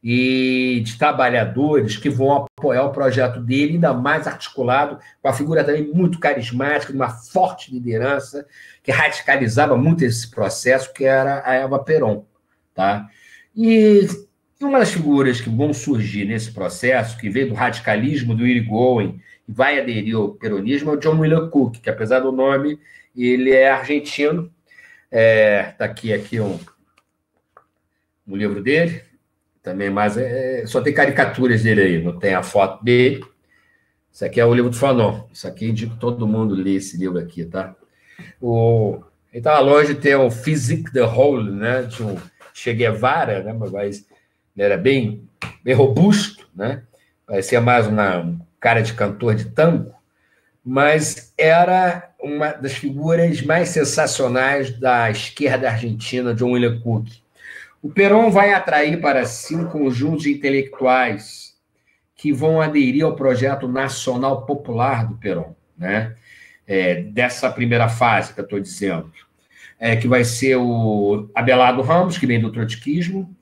e de trabalhadores que vão apoiar o projeto dele, ainda mais articulado, com a figura também muito carismática, de uma forte liderança, que radicalizava muito esse processo, que era a Eva Perón. Tá? E uma das figuras que vão surgir nesse processo, que veio do radicalismo do Irigoyen e vai aderir ao peronismo, é o John William Cook, que apesar do nome, ele é argentino. É, tá aqui, aqui um, um livro dele, também, mas é, só tem caricaturas dele aí, não tem a foto dele. Isso aqui é o livro do Fanon. Isso aqui indico todo mundo ler esse livro aqui, tá? O, Ele estava longe de ter o physique de Rolle, né, de um Che Guevara, né, mas ele era bem, bem robusto, né, parecia mais uma, um cara de cantor de tango, mas era uma das figuras mais sensacionais da esquerda argentina, John William Cook. O Perón vai atrair para si um conjunto de intelectuais que vão aderir ao projeto nacional popular do Perón, né? É, dessa primeira fase que eu estou dizendo, é, que vai ser o Abelardo Ramos, que vem do trotskismo,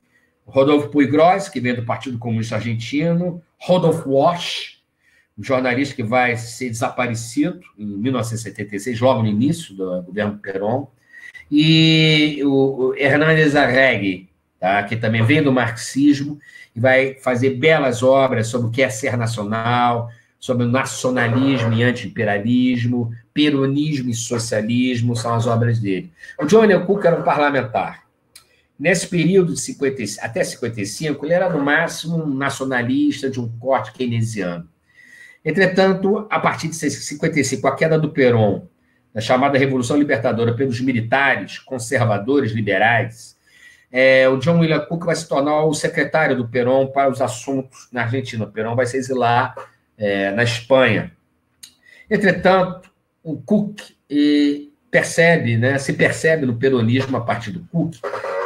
Rodolfo Puigros, que vem do Partido Comunista Argentino, Rodolfo Walsh, um jornalista que vai ser desaparecido em mil novecentos e setenta e seis, logo no início do governo Perón, e o Hernández Arregui, tá, que também vem do marxismo e vai fazer belas obras sobre o que é ser nacional, sobre o nacionalismo e anti-imperialismo, peronismo e socialismo, são as obras dele. O John William Cook era um parlamentar. Nesse período de cinquenta, até cinquenta e cinco, ele era, no máximo, um nacionalista de um corte keynesiano. Entretanto, a partir de cinquenta e cinco, a queda do Perón, na chamada Revolução Libertadora pelos militares, conservadores, liberais, é, o John William Cook vai se tornar o secretário do Perón para os assuntos na Argentina. O Perón vai se exilar é, na Espanha. Entretanto, o Cook e percebe, né, se percebe no peronismo, a partir do Cook,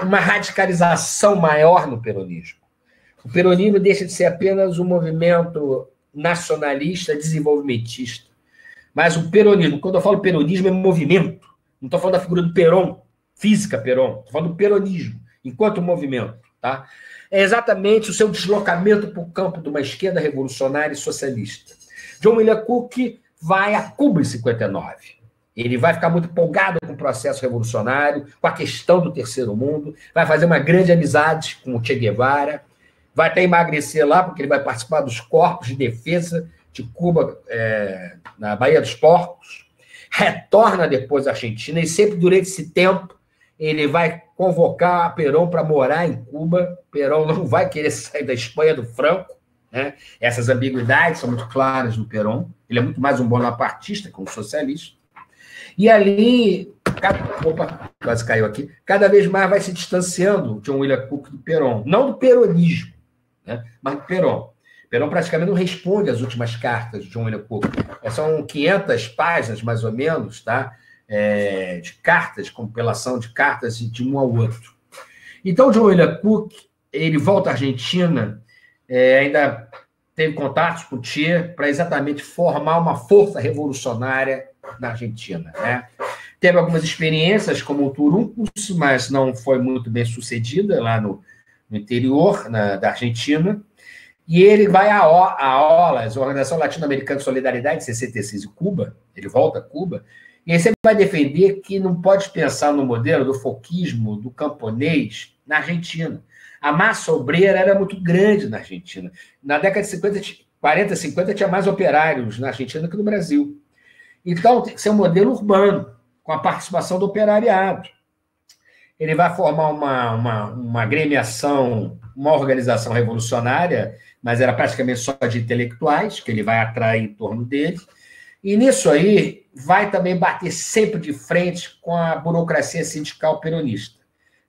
uma radicalização maior no peronismo. O peronismo deixa de ser apenas um movimento nacionalista, desenvolvimentista. Mas o peronismo, quando eu falo peronismo, é movimento. Não estou falando da figura do Perón, física Perón. Estou falando do peronismo, enquanto movimento. Tá? É exatamente o seu deslocamento para o campo de uma esquerda revolucionária e socialista. John William Cook vai a Cuba em cinquenta e nove. Ele vai ficar muito empolgado com o processo revolucionário, com a questão do terceiro mundo, vai fazer uma grande amizade com o Che Guevara, vai até emagrecer lá, porque ele vai participar dos corpos de defesa de Cuba, é, na Baía dos Porcos, retorna depois à Argentina, e sempre durante esse tempo ele vai convocar Perón para morar em Cuba. Perón não vai querer sair da Espanha do Franco, né? Essas ambiguidades são muito claras no Perón, ele é muito mais um bonapartista que um socialista, e ali, cada, opa, quase caiu aqui, cada vez mais vai se distanciando John William Cook do Perón, não do peronismo, né? Mas do Perón. Perón praticamente não responde às últimas cartas de John William Cook. São quinhentas páginas, mais ou menos, tá? É, de cartas, compilação de cartas de um ao outro. Então, John William Cook, ele volta à Argentina, é, ainda teve contatos com o Che para exatamente formar uma força revolucionária na Argentina, né? Teve algumas experiências, como o Turuncus, mas não foi muito bem sucedida lá no, no interior na, da Argentina. E ele vai à O L A S, Organização Latino-Americana de Solidariedade, sessenta e seis, em Cuba, ele volta a Cuba, e aí sempre vai defender que não pode pensar no modelo do foquismo, do camponês, na Argentina. A massa obreira era muito grande na Argentina. Na década de quarenta, cinquenta, tinha mais operários na Argentina que no Brasil. Então, tem que ser um modelo urbano, com a participação do operariado. Ele vai formar uma, uma, uma agremiação, uma organização revolucionária, mas era praticamente só de intelectuais, que ele vai atrair em torno dele. E nisso aí, vai também bater sempre de frente com a burocracia sindical peronista,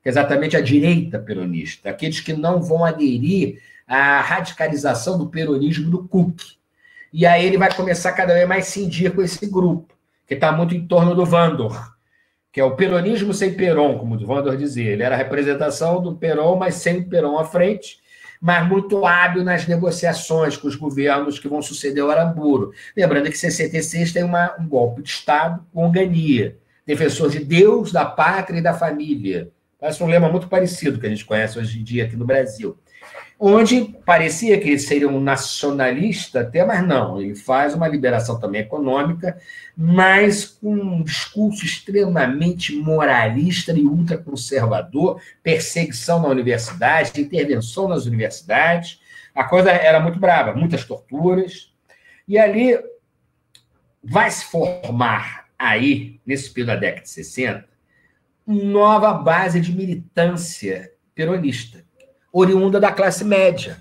que é exatamente a direita peronista, aqueles que não vão aderir à radicalização do peronismo do Cook. E aí ele vai começar cada vez mais a cindir com esse grupo, que está muito em torno do Vandor, que é o peronismo sem Perón, como o Vandor dizia. Ele era a representação do Perón, mas sem o Perón à frente, mas muito hábil nas negociações com os governos que vão suceder o Aramburu. Lembrando que em sessenta e seis tem uma, um golpe de Estado com Onganía, defensor de Deus, da pátria e da família. Parece um lema muito parecido que a gente conhece hoje em dia aqui no Brasil, onde parecia que ele seria um nacionalista até, mas não, ele faz uma liberação também econômica, mas com um discurso extremamente moralista e ultraconservador, perseguição na universidade, intervenção nas universidades, a coisa era muito brava, muitas torturas, e ali vai se formar aí, nesse período da década de sessenta, nova base de militância peronista, oriunda da classe média,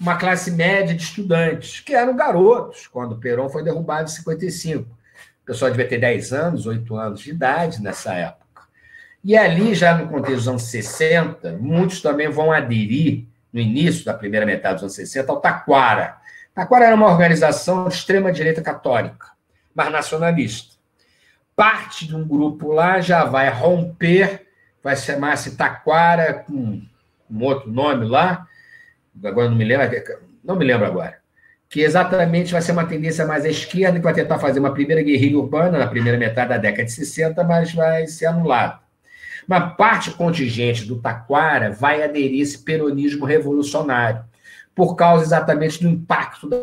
uma classe média de estudantes, que eram garotos, quando o Perón foi derrubado em cinquenta e cinco. O pessoal devia ter dez anos, oito anos de idade nessa época. E ali, já no contexto dos anos sessenta, muitos também vão aderir, no início da primeira metade dos anos sessenta, ao Taquara. Taquara era uma organização de extrema-direita católica, mas nacionalista. Parte de um grupo lá já vai romper, vai se chamar-se Taquara, com um outro nome lá, agora não me lembro, não me lembro agora, que exatamente vai ser uma tendência mais à esquerda, que vai tentar fazer uma primeira guerrilha urbana na primeira metade da década de sessenta, mas vai ser anulado. Uma parte contingente do Taquara vai aderir a esse peronismo revolucionário, por causa exatamente do impacto da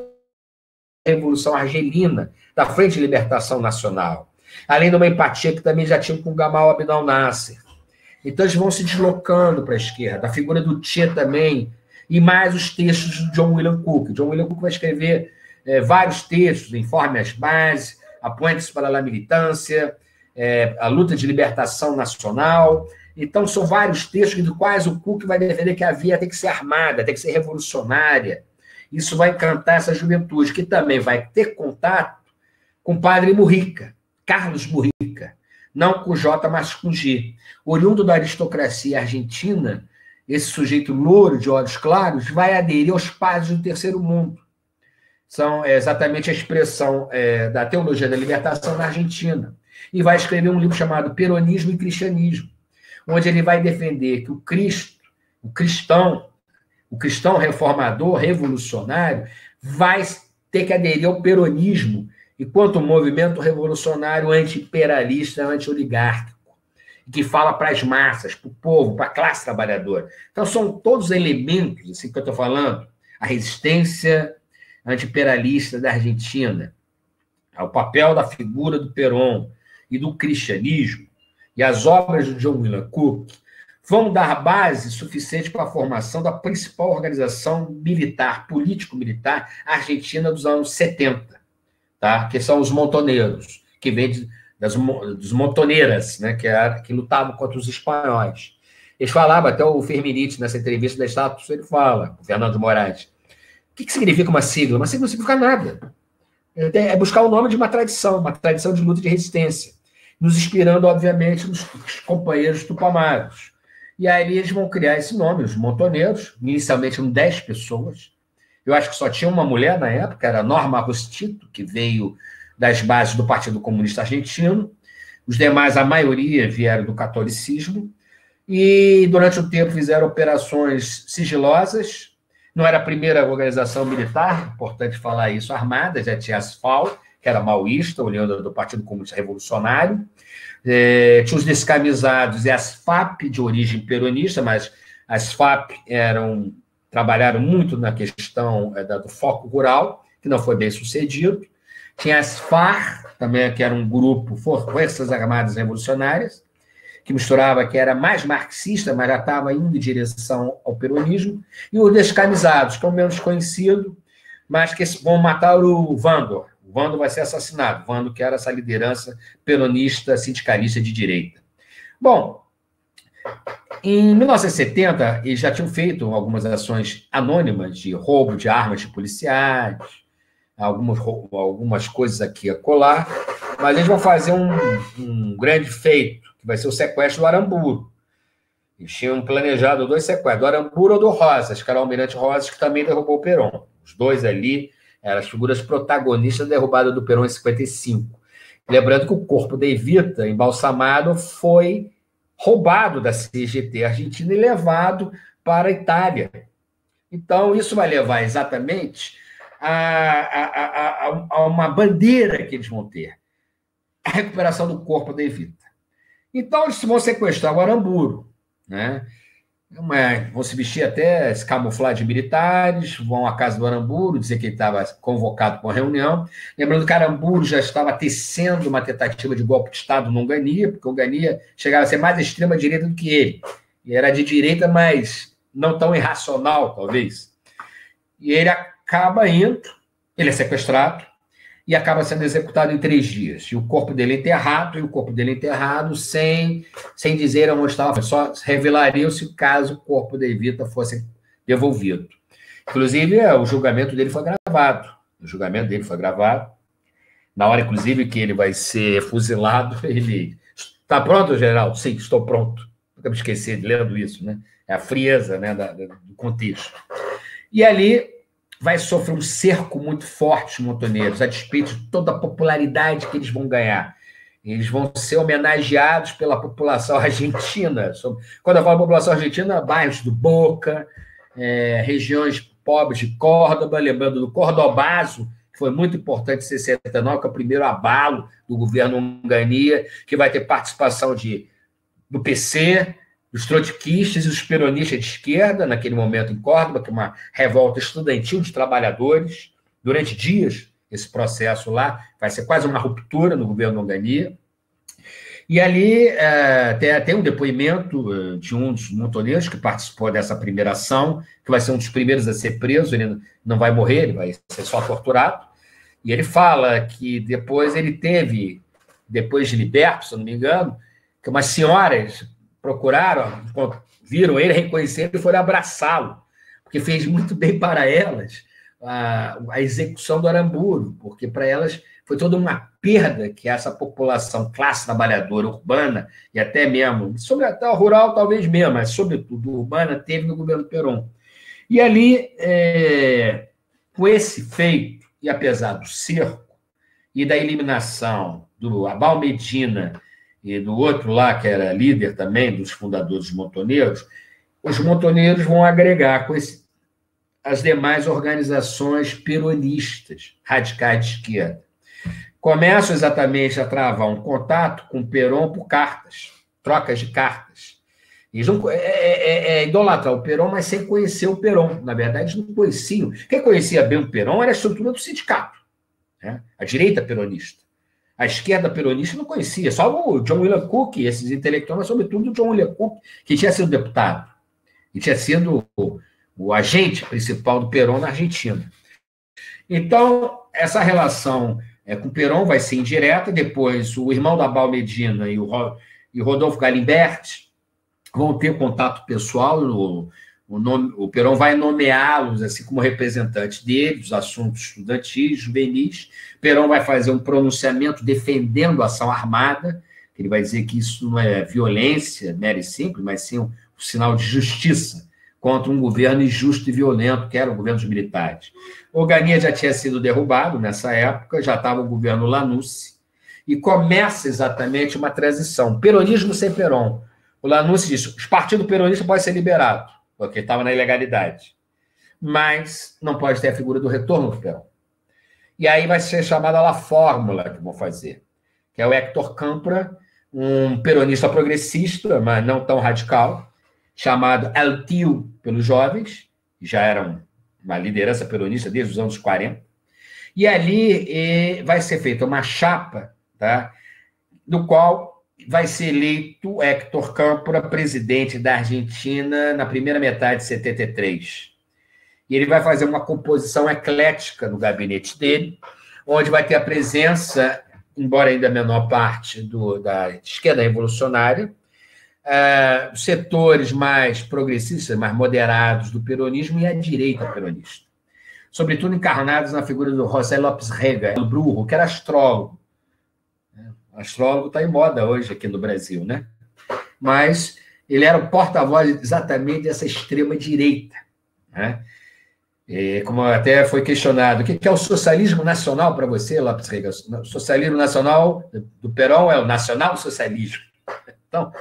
Revolução Argelina, da Frente de Libertação Nacional, além de uma empatia que também já tinha com Gamal Abdel Nasser. Então, eles vão se deslocando para a esquerda, a figura do Che também, e mais os textos de John William Cooke. John William Cooke vai escrever é, vários textos, Informe às Bases, Apontes para a Militância, é, A Luta de Libertação Nacional. Então, são vários textos dos quais o Cooke vai defender que a via tem que ser armada, tem que ser revolucionária. Isso vai encantar essa juventude, que também vai ter contato com o padre Murrica, Carlos Murrica, não com J, mas com G. Oriundo da aristocracia argentina, esse sujeito louro, de olhos claros, vai aderir aos padres do terceiro mundo. São exatamente a expressão é, da teologia da libertação na Argentina. E vai escrever um livro chamado Peronismo e Cristianismo, onde ele vai defender que o Cristo, o cristão, o cristão reformador, revolucionário, vai ter que aderir ao peronismo, enquanto o movimento revolucionário anti-imperialista, anti-oligárquico, que fala para as massas, para o povo, para a classe trabalhadora. Então, são todos elementos assim, que eu estou falando, a resistência anti-imperialista da Argentina, o papel da figura do Perón e do cristianismo, e as obras do John William Cooke, vão dar base suficiente para a formação da principal organização militar, político-militar argentina dos anos setenta, tá? Que são os montoneiros, que vem de, das, dos montoneiras, né? que, era, que lutavam contra os espanhóis. Eles falavam, até o Firmenich, nessa entrevista da Status, ele fala, o Fernando de Moraes, o que, que significa uma sigla? Uma sigla não significa nada. É buscar o nome de uma tradição, uma tradição de luta e de resistência, nos inspirando, obviamente, nos companheiros tupamaros. E aí eles vão criar esse nome, os montoneiros, inicialmente eram dez pessoas. Eu acho que só tinha uma mulher na época, era Norma Rostito, que veio das bases do Partido Comunista Argentino. Os demais, a maioria, vieram do catolicismo. E durante o tempo fizeram operações sigilosas. Não era a primeira organização militar, importante falar isso, armada, já tinha as FAL, que era maoísta, oriunda do Partido Comunista Revolucionário. É, tinha os descamisados e as F A P de origem peronista, mas as F A P eram, trabalharam muito na questão é, do foco rural, que não foi bem sucedido. Tinha as F A R, também, que era um grupo, Forças Armadas Revolucionárias, que misturava, que era mais marxista, mas já estava indo em direção ao peronismo. E os descamisados, que é o menos conhecido, mas que vão matar o Vandor. Vando vai ser assassinado. Vando, que era essa liderança peronista, sindicalista de direita. Bom, em mil novecentos e setenta, eles já tinham feito algumas ações anônimas de roubo de armas de policiais, algumas, algumas coisas aqui a colar, mas eles vão fazer um, um grande feito, que vai ser o sequestro do Aramburu. Eles tinham planejado dois sequestros, do Aramburu ou do Rosas, que era o almirante Rosas, que também derrubou o Perón. Os dois ali eram as figuras protagonistas da derrubada do Perón em cinquenta e cinco. Lembrando que o corpo da Evita, embalsamado, foi roubado da C G T argentina e levado para a Itália. Então, isso vai levar exatamente a, a, a, a, a uma bandeira que eles vão ter, a recuperação do corpo da Evita. Então, eles vão sequestrar o Aramburu, né? Uma, vão se vestir até, se camuflar de militares, vão à casa do Aramburu, dizer que ele estava convocado para uma reunião. Lembrando que Aramburu já estava tecendo uma tentativa de golpe de Estado no Onganía, porque o Onganía chegava a ser mais extrema-direita do que ele. E era de direita, mas não tão irracional, talvez. E ele acaba indo, ele é sequestrado, e acaba sendo executado em três dias. E o corpo dele é enterrado, e o corpo dele é enterrado sem, sem dizer onde estava, só revelaria-se caso o corpo da Evita fosse devolvido. Inclusive, o julgamento dele foi gravado. O julgamento dele foi gravado. Na hora, inclusive, que ele vai ser fuzilado, ele Está pronto, Geraldo? Sim, estou pronto. Nunca me esqueci de lendo isso, né? É a frieza, né, da, do contexto. E ali vai sofrer um cerco muito forte os montoneiros, a despeito de toda a popularidade que eles vão ganhar. Eles vão ser homenageados pela população argentina. Quando eu falo população argentina, bairros do Boca, é, regiões pobres de Córdoba, lembrando do Cordobazo, que foi muito importante em sessenta e nove, que é o primeiro abalo do governo Onganía, que vai ter participação de, do P C, dos trotskistas e dos peronistas de esquerda, naquele momento em Córdoba, que é uma revolta estudantil de trabalhadores, durante dias. Esse processo lá vai ser quase uma ruptura no governo Onganía. E ali é, tem até um depoimento de um dos montoneiros que participou dessa primeira ação, que vai ser um dos primeiros a ser preso. Ele não vai morrer, ele vai ser só torturado. E ele fala que depois ele teve, depois de liberto, se eu não me engano, que umas senhoras procuraram, viram ele, reconheceram e foram abraçá-lo, porque fez muito bem para elas A, a execução do Aramburu, porque para elas foi toda uma perda que essa população, classe trabalhadora urbana, e até mesmo, sobre até rural talvez mesmo, mas sobretudo urbana, teve no governo Perón. E ali, é, com esse feito, e apesar do cerco e da eliminação do Abal Medina e do outro lá, que era líder também dos fundadores montoneiros, os montoneiros vão agregar com esse as demais organizações peronistas, radicais de esquerda. Começam exatamente a travar um contato com Perón por cartas, trocas de cartas. Eles não, é, é, é idolatrar o Perón, mas sem conhecer o Perón. Na verdade, não conheciam. Quem conhecia bem o Perón era a estrutura do sindicato, né? A direita peronista. A esquerda peronista não conhecia, só o John William Cook, esses intelectuais, mas sobretudo o John William Cook, que tinha sido deputado, que tinha sido o agente principal do Perón na Argentina. Então, essa relação é, com o Perón vai ser indireta. Depois, o irmão da Abal Medina e o e Rodolfo Galimberti vão ter contato pessoal. O, o, nome, o Perón vai nomeá-los assim, como representante dele, dos assuntos estudantis, juvenis. Perón vai fazer um pronunciamento defendendo a ação armada. Ele vai dizer que isso não é violência mera e simples, mas sim um, um sinal de justiça contra um governo injusto e violento, que era o governo dos militares. Onganía já tinha sido derrubado nessa época, já estava o governo Lanusse, e começa exatamente uma transição. Peronismo sem Perón. O Lanusse disse, os partidos peronistas podem ser liberados, porque estava na ilegalidade, mas não pode ter a figura do retorno do Perón. E aí vai ser chamada lá a fórmula que vão fazer, que é o Héctor Campra, um peronista progressista, mas não tão radical, chamado El Tío pelos jovens, já era uma liderança peronista desde os anos quarenta, e ali e vai ser feita uma chapa, tá, do qual vai ser eleito Héctor Campra presidente da Argentina na primeira metade de setenta e três. E ele vai fazer uma composição eclética no gabinete dele, onde vai ter a presença, embora ainda a menor parte, do, da esquerda revolucionária, Uh, setores mais progressistas, mais moderados do peronismo e a direita peronista, sobretudo encarnados na figura do José López Rega, do Brujo, que era astrólogo. O astrólogo está em moda hoje aqui no Brasil, né? Mas ele era o porta-voz exatamente dessa extrema-direita, né? E como até foi questionado, o que é o socialismo nacional para você, López Rega? O socialismo nacional do Perón é o nacional-socialismo. Então,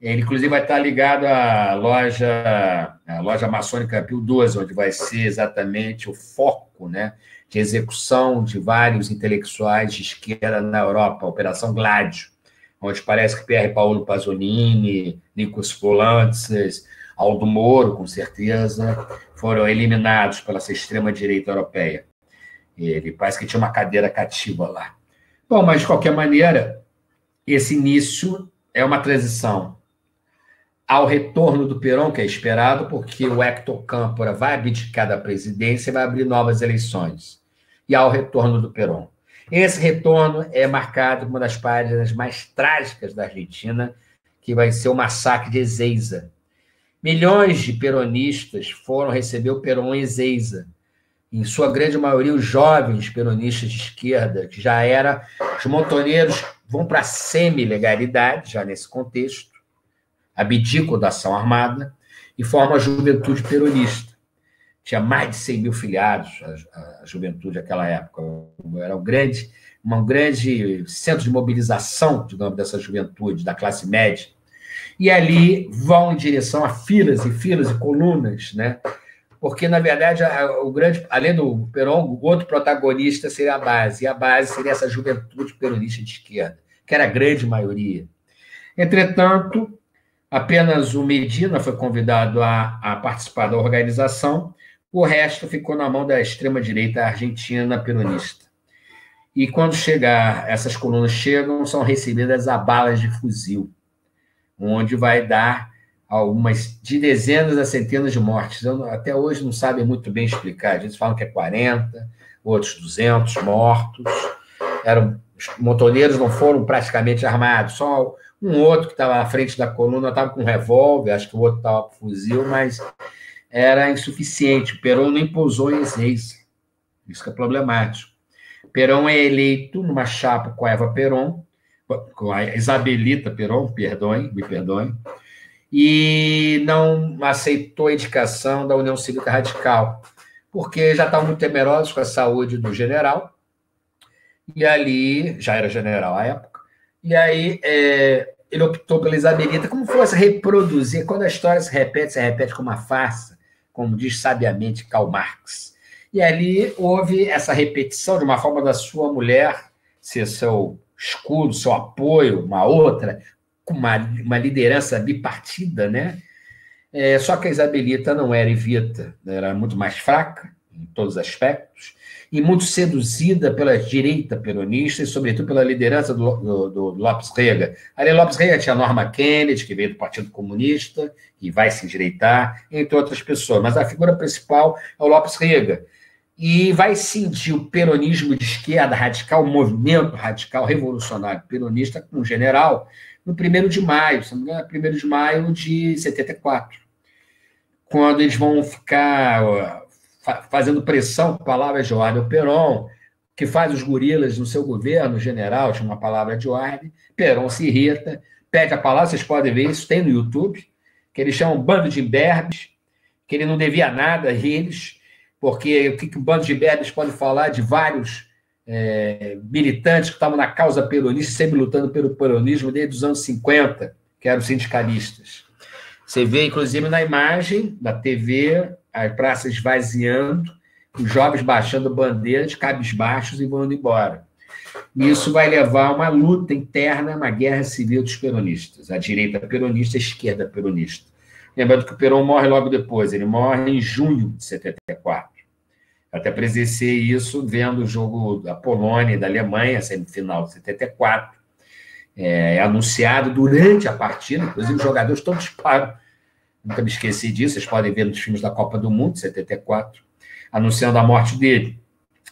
ele, inclusive, vai estar ligado à loja, à loja maçônica Pio doze, onde vai ser exatamente o foco, né, de execução de vários intelectuais de esquerda na Europa, a Operação Gládio, onde parece que Pier Paolo Pasolini, Nikos Volantzes, Aldo Moro, com certeza, foram eliminados pela extrema-direita europeia. Ele parece que tinha uma cadeira cativa lá. Bom, mas, de qualquer maneira, esse início é uma transição ao retorno do Perón, que é esperado, porque o Héctor Campra vai abdicar da presidência e vai abrir novas eleições. E ao retorno do Perón. Esse retorno é marcado por uma das páginas mais trágicas da Argentina, que vai ser o massacre de Ezeiza. Milhões de peronistas foram receber o Perón em Ezeiza. Em sua grande maioria, os jovens peronistas de esquerda, que já eram os montoneiros vão para a semi-legalidade, já nesse contexto, abdicam da ação armada e formam a juventude peronista. Tinha mais de cem mil filiados, a, a juventude naquela época. Era um grande, um grande centro de mobilização, digamos, dessa juventude, da classe média. E ali vão em direção a filas e filas e colunas, né? Porque, na verdade, o grande, além do Perón, o outro protagonista seria a base, e a base seria essa juventude peronista de esquerda, que era a grande maioria. Entretanto, apenas o Medina foi convidado a, a participar da organização, o resto ficou na mão da extrema-direita argentina peronista. E quando chegar, essas colunas chegam, são recebidas a balas de fuzil, onde vai dar algumas de dezenas a centenas de mortes. Eu, até hoje não sabem muito bem explicar. A gente fala que é quarenta, outros duzentos mortos. Eram, os montoneiros não foram praticamente armados, só um outro que estava à frente da coluna estava com um revólver, acho que o outro estava com fuzil, mas era insuficiente. O Perón não imposou em exercício. Isso que é problemático. Perón é eleito numa chapa com a Eva Perón, com a Isabelita Perón, perdoem, me perdoem, e não aceitou a indicação da União Cívica Radical, porque já estavam muito temerosos com a saúde do general, e ali, já era general à época, e aí é, ele optou pela Isabelita, como fosse reproduzir, quando a história se repete, se repete como uma farsa, como diz sabiamente Karl Marx. E ali houve essa repetição de uma forma da sua mulher ser seu escudo, seu apoio, uma outra, com uma, uma liderança bipartida, né? É, só que a Isabelita não era Evita, era muito mais fraca em todos os aspectos, e muito seduzida pela direita peronista e, sobretudo, pela liderança do, do, do Lopes Rega. Ali, Lopes Rega tinha Norma Kennedy, que veio do Partido Comunista, e vai se endireitar, entre outras pessoas, mas a figura principal é o Lopes Rega, e vai cindir o peronismo de esquerda radical, o movimento radical revolucionário peronista, com o general, no primeiro de maio, se não me engano, primeiro de maio de setenta e quatro, quando eles vão ficar fazendo pressão com palavras de ordem ao Perón, que faz os gorilas no seu governo, o general tinha uma palavra de ordem, Perón se irrita, pede a palavra, vocês podem ver, isso tem no YouTube, que eles chamam bando de imberbes, que ele não devia nada a eles, porque o que o bando de imberbes pode falar de vários... É, militantes que estavam na causa peronista, sempre lutando pelo peronismo desde os anos cinquenta, que eram sindicalistas. Você vê, inclusive, na imagem da T V, a praça esvaziando, os jovens baixando bandeiras, cabisbaixos e vão embora. E isso vai levar a uma luta interna, uma guerra civil dos peronistas, a direita peronista, a esquerda peronista. Lembrando que o Perón morre logo depois, ele morre em junho de setenta e quatro. Eu até presenciei isso vendo o jogo da Polônia e da Alemanha, semifinal de setenta e quatro, é, anunciado durante a partida, inclusive os jogadores todos param, nunca me esqueci disso, vocês podem ver nos filmes da Copa do Mundo, de setenta e quatro, anunciando a morte dele,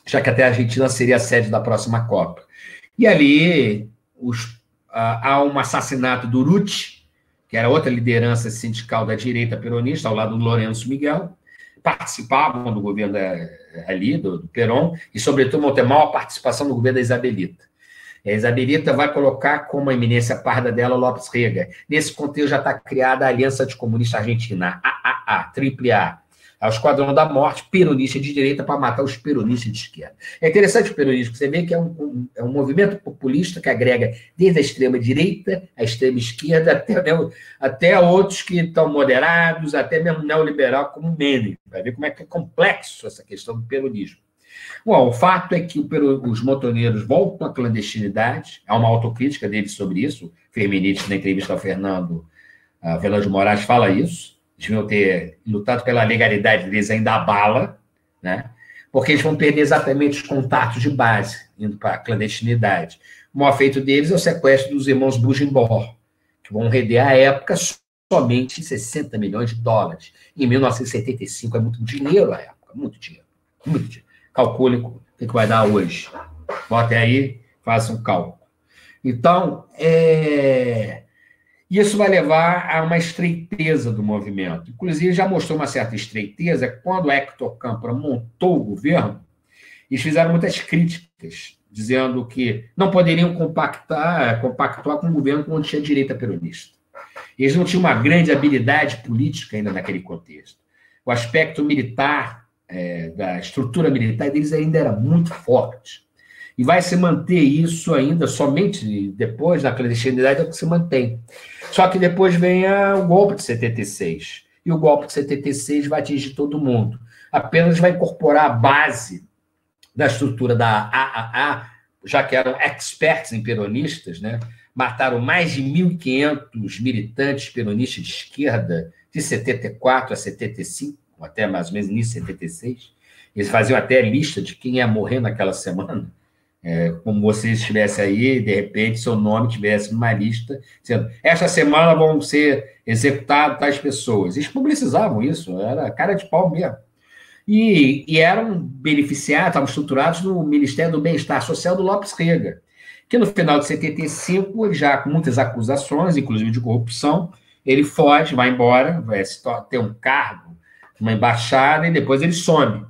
já que até a Argentina seria a sede da próxima Copa. E ali os, ah, há um assassinato do Ruti, que era outra liderança sindical da direita peronista, ao lado do Lourenço Miguel, participavam do governo da, ali, do, do Perón, e, sobretudo, vão ter maior participação no governo da Isabelita. A Isabelita vai colocar como a eminência parda dela Lopes Rega. Nesse contexto já está criada a Aliança Anticomunista Argentina, A A A, A A A, é o Esquadrão da Morte, peronista de direita para matar os peronistas de esquerda. É interessante o peronismo, você vê que é um, um, é um movimento populista que agrega desde a extrema-direita, a extrema-esquerda, até, né, até outros que estão moderados, até mesmo neoliberal, como Menem. Vai ver como é que é complexo essa questão do peronismo. Bom, o fato é que o peru, os montoneiros voltam à clandestinidade, há uma autocrítica dele sobre isso, Firmenich, na entrevista ao Fernando, a Velas de Moraes, fala isso, deviam ter lutado pela legalidade deles ainda a bala, né? Porque eles vão perder exatamente os contatos de base, indo para a clandestinidade. O maior feito deles é o sequestro dos irmãos Bujimbor, que vão render, à época, somente sessenta milhões de dólares. Em mil novecentos e setenta e cinco, é muito dinheiro à época, muito dinheiro. Muito dinheiro. Calcule o que vai dar hoje. Bote aí, faça um cálculo. Então, é... isso vai levar a uma estreiteza do movimento. Inclusive, já mostrou uma certa estreiteza quando Héctor Campra montou o governo, eles fizeram muitas críticas dizendo que não poderiam compactar, compactuar com um governo que não tinha direita peronista. Eles não tinham uma grande habilidade política ainda naquele contexto. O aspecto militar, é, da estrutura militar deles ainda era muito forte. E vai se manter isso ainda somente depois da clandestinidade, é o que se mantém. Só que depois vem a, o golpe de setenta e seis. E o golpe de setenta e seis vai atingir todo mundo. Apenas vai incorporar a base da estrutura da A A A, já que eram experts em peronistas, né? Mataram mais de mil e quinhentos militantes peronistas de esquerda, de setenta e quatro a setenta e cinco, até mais ou menos início de setenta e seis. Eles faziam até lista de quem ia morrer naquela semana. É, como você estivesse aí, de repente, seu nome tivesse numa lista, dizendo, esta semana vão ser executadas tais pessoas. Eles publicizavam isso, era cara de pau mesmo. E, e eram beneficiados, estavam estruturados no Ministério do Bem-Estar Social do Lopes Rega, que no final de setenta e cinco, já com muitas acusações, inclusive de corrupção, ele foge, vai embora, vai ter um cargo, uma embaixada, e depois ele some.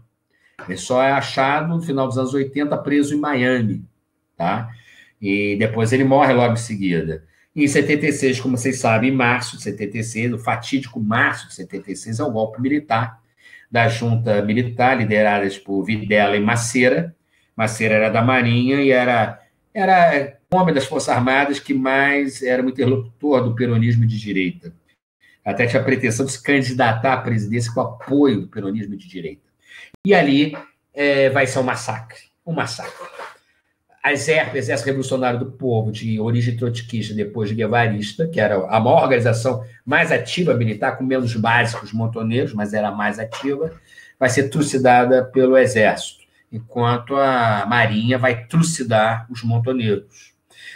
Ele só é achado no final dos anos oitenta, preso em Miami, tá? E depois ele morre logo em seguida. E em setenta e seis, como vocês sabem, em março de setenta e seis, o fatídico março de setenta e seis, é o golpe militar da junta militar, lideradas por Videla e Maceira. Maceira era da Marinha e era, era homem das Forças Armadas que mais era um interlocutor do peronismo de direita. Até tinha a pretensão de se candidatar à presidência com apoio do peronismo de direita. E ali é, vai ser um massacre, um massacre. As E R P, Exército Revolucionário do Povo, de origem trotskista, depois de guevarista, que era a maior organização mais ativa militar, com menos básicos montoneiros, mas era mais ativa, vai ser trucidada pelo Exército, enquanto a Marinha vai trucidar os montoneiros.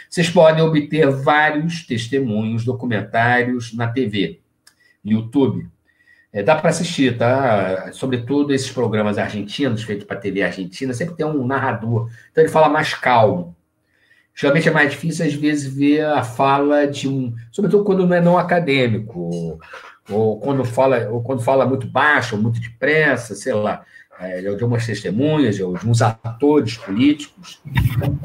Vocês podem obter vários testemunhos, documentários na T V, no YouTube. É, dá para assistir, tá? Sobretudo esses programas argentinos, feitos para a T V argentina, sempre tem um narrador, então ele fala mais calmo. Geralmente é mais difícil, às vezes, ver a fala de um... Sobretudo quando não é não acadêmico, ou, ou, quando, fala, ou quando fala muito baixo, ou muito depressa, sei lá, é, de algumas testemunhas, de alguns atores políticos,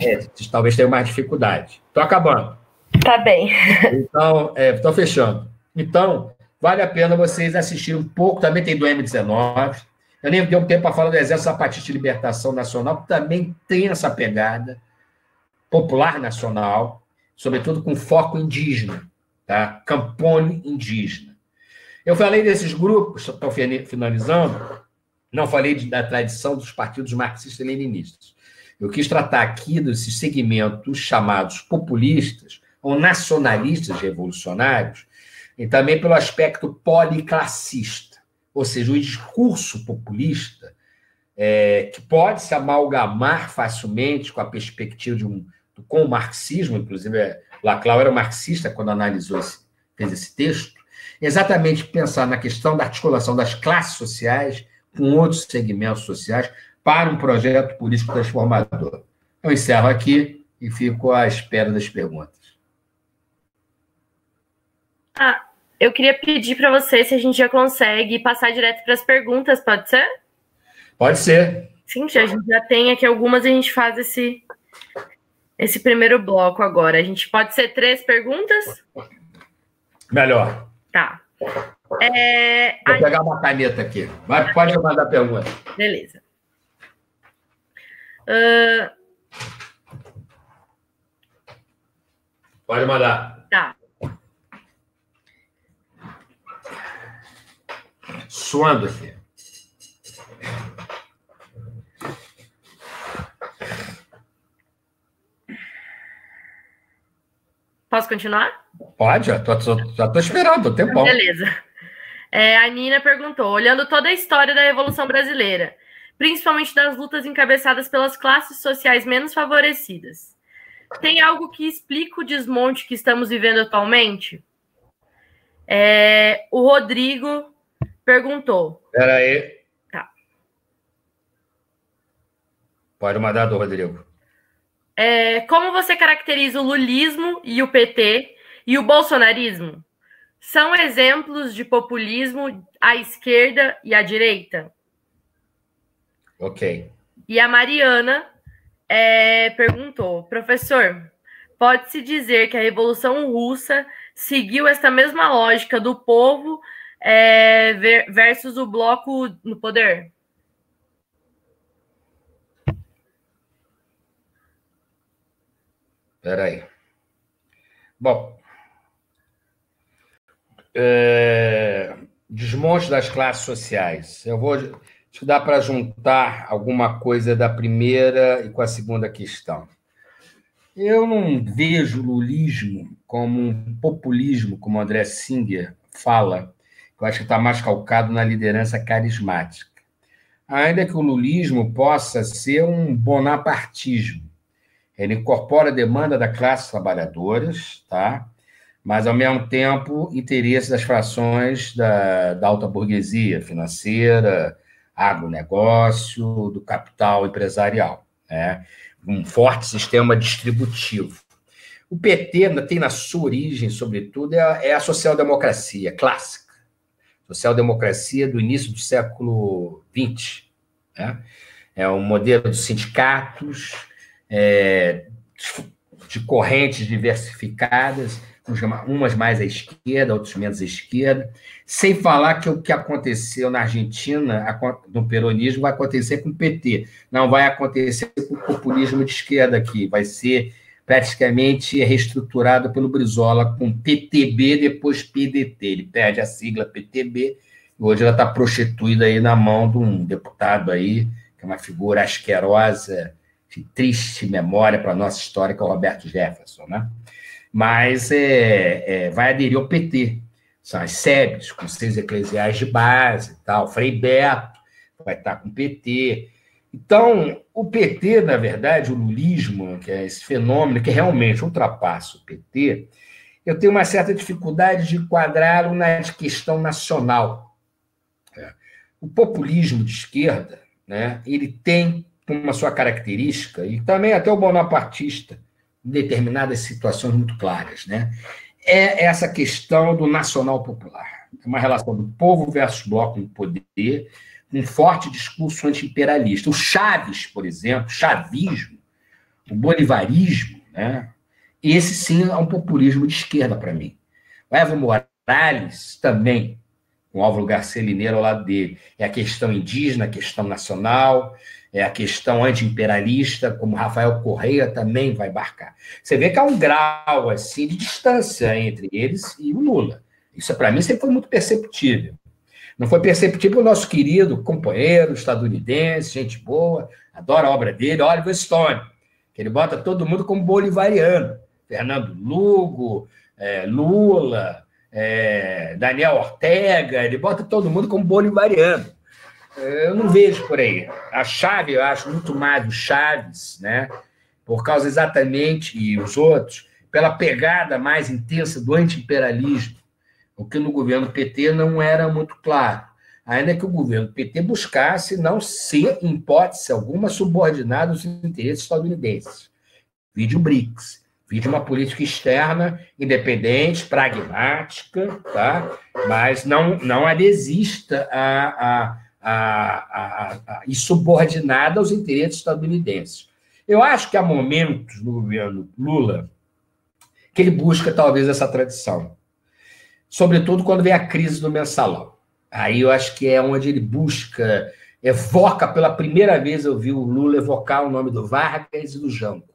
é, talvez tenha mais dificuldade. Estou acabando. Tá bem. Então, estou é, fechando. Então... Vale a pena vocês assistirem um pouco. Também tem do M dezenove. Eu nem dei um tempo para falar do Exército Zapatista de Libertação Nacional, que também tem essa pegada popular nacional, sobretudo com foco indígena, tá? Campone indígena. Eu falei desses grupos, estou finalizando, não falei da tradição dos partidos marxistas-leninistas. Eu quis tratar aqui desses segmentos chamados populistas ou nacionalistas revolucionários, e também pelo aspecto policlassista, ou seja, o discurso populista é, que pode se amalgamar facilmente com a perspectiva de um, com o marxismo, inclusive é, Laclau era marxista quando analisou esse, fez esse texto, exatamente pensar na questão da articulação das classes sociais com outros segmentos sociais para um projeto político transformador. Eu encerro aqui e fico à espera das perguntas. Ah. Eu queria pedir para você se a gente já consegue passar direto para as perguntas, pode ser? Pode ser. Sim, a gente já tem aqui algumas, a gente faz esse, esse primeiro bloco agora. A gente pode ser três perguntas? Melhor. Tá. É, Vou aí... pegar uma caneta aqui. Vai, pode mandar a pergunta. Beleza. Uh... Pode mandar. Tá. Suando aqui. Posso continuar? Pode, já estou esperando, o tempo. Beleza. É, a Nina perguntou, olhando toda a história da Revolução Brasileira, principalmente das lutas encabeçadas pelas classes sociais menos favorecidas, tem algo que explica o desmonte que estamos vivendo atualmente? É, o Rodrigo... perguntou. Espera aí. Tá. Pode mandar, do Rodrigo. É, como você caracteriza o lulismo e o P T e o bolsonarismo? São exemplos de populismo à esquerda e à direita? Ok. E a Mariana é, perguntou, professor, pode-se dizer que a Revolução Russa seguiu essa mesma lógica do povo é, versus o bloco no poder? Espera aí. Bom, é, desmonte das classes sociais. Eu vou te dar para juntar alguma coisa da primeira e com a segunda questão. Eu não vejo o lulismo como um populismo, como o André Singer fala, que eu acho que está mais calcado na liderança carismática. Ainda que o lulismo possa ser um bonapartismo. Ele incorpora a demanda da classe trabalhadora, tá? Mas, ao mesmo tempo, interesse das frações da, da alta burguesia financeira, agronegócio, do capital empresarial, né? Um forte sistema distributivo. O P T tem na sua origem, sobretudo, é a, é a social-democracia clássica, social-democracia do início do século vinte. Né? É um modelo de sindicatos, É, de correntes diversificadas, umas mais à esquerda, outras menos à esquerda, sem falar que o que aconteceu na Argentina, no peronismo, vai acontecer com o P T, não vai acontecer com o populismo de esquerda aqui, vai ser praticamente reestruturado pelo Brizola com P T B, depois P D T, ele perde a sigla P T B, e hoje ela está prostituída aí na mão de um deputado aí, que é uma figura asquerosa, de triste memória para a nossa história, que é o Roberto Jefferson, né? Mas é, é, vai aderir ao P T. São as SEBs, Conselhos Eclesiais de Base e tal, Frei Beto vai estar com o P T. Então, o P T, na verdade, o lulismo, que é esse fenômeno que realmente ultrapassa o P T, eu tenho uma certa dificuldade de enquadrá-lo na questão nacional. O populismo de esquerda, né, ele tem uma sua característica, e também até o bonapartista, em determinadas situações muito claras, né? É essa questão do nacional popular. É uma relação do povo versus bloco no poder, um forte discurso anti-imperialista. O Chaves, por exemplo, o chavismo, o bolivarismo, né? Esse sim é um populismo de esquerda para mim. O Evo Morales também, com o Álvaro Garcia Linneiro ao lado dele. É a questão indígena, a questão nacional, é a questão anti-imperialista, como Rafael Correia também vai embarcar. Você vê que há um grau assim, de distância entre eles e o Lula. Isso, para mim, sempre foi muito perceptível. Não foi perceptível o nosso querido companheiro estadunidense, gente boa, adora a obra dele, Oliver Stone, que ele bota todo mundo como bolivariano. Fernando Lugo, é, Lula, é, Daniel Ortega, ele bota todo mundo como bolivariano. Eu não vejo por aí. A chave, eu acho muito mais o Chaves, né? Por causa exatamente, e os outros, pela pegada mais intensa do anti-imperialismo, o que no governo P T não era muito claro. Ainda que o governo P T buscasse não ser, em hipótese alguma, subordinado aos interesses estadunidenses. Vide o BRICS, vide uma política externa independente, pragmática, tá? Mas não, não adesista a... a A, a, a, e subordinada aos interesses estadunidenses. Eu acho que há momentos no governo Lula que ele busca talvez essa tradição, sobretudo quando vem a crise do mensalão. Aí eu acho que é onde ele busca, evoca, pela primeira vez eu vi o Lula evocar o nome do Vargas e do Jango.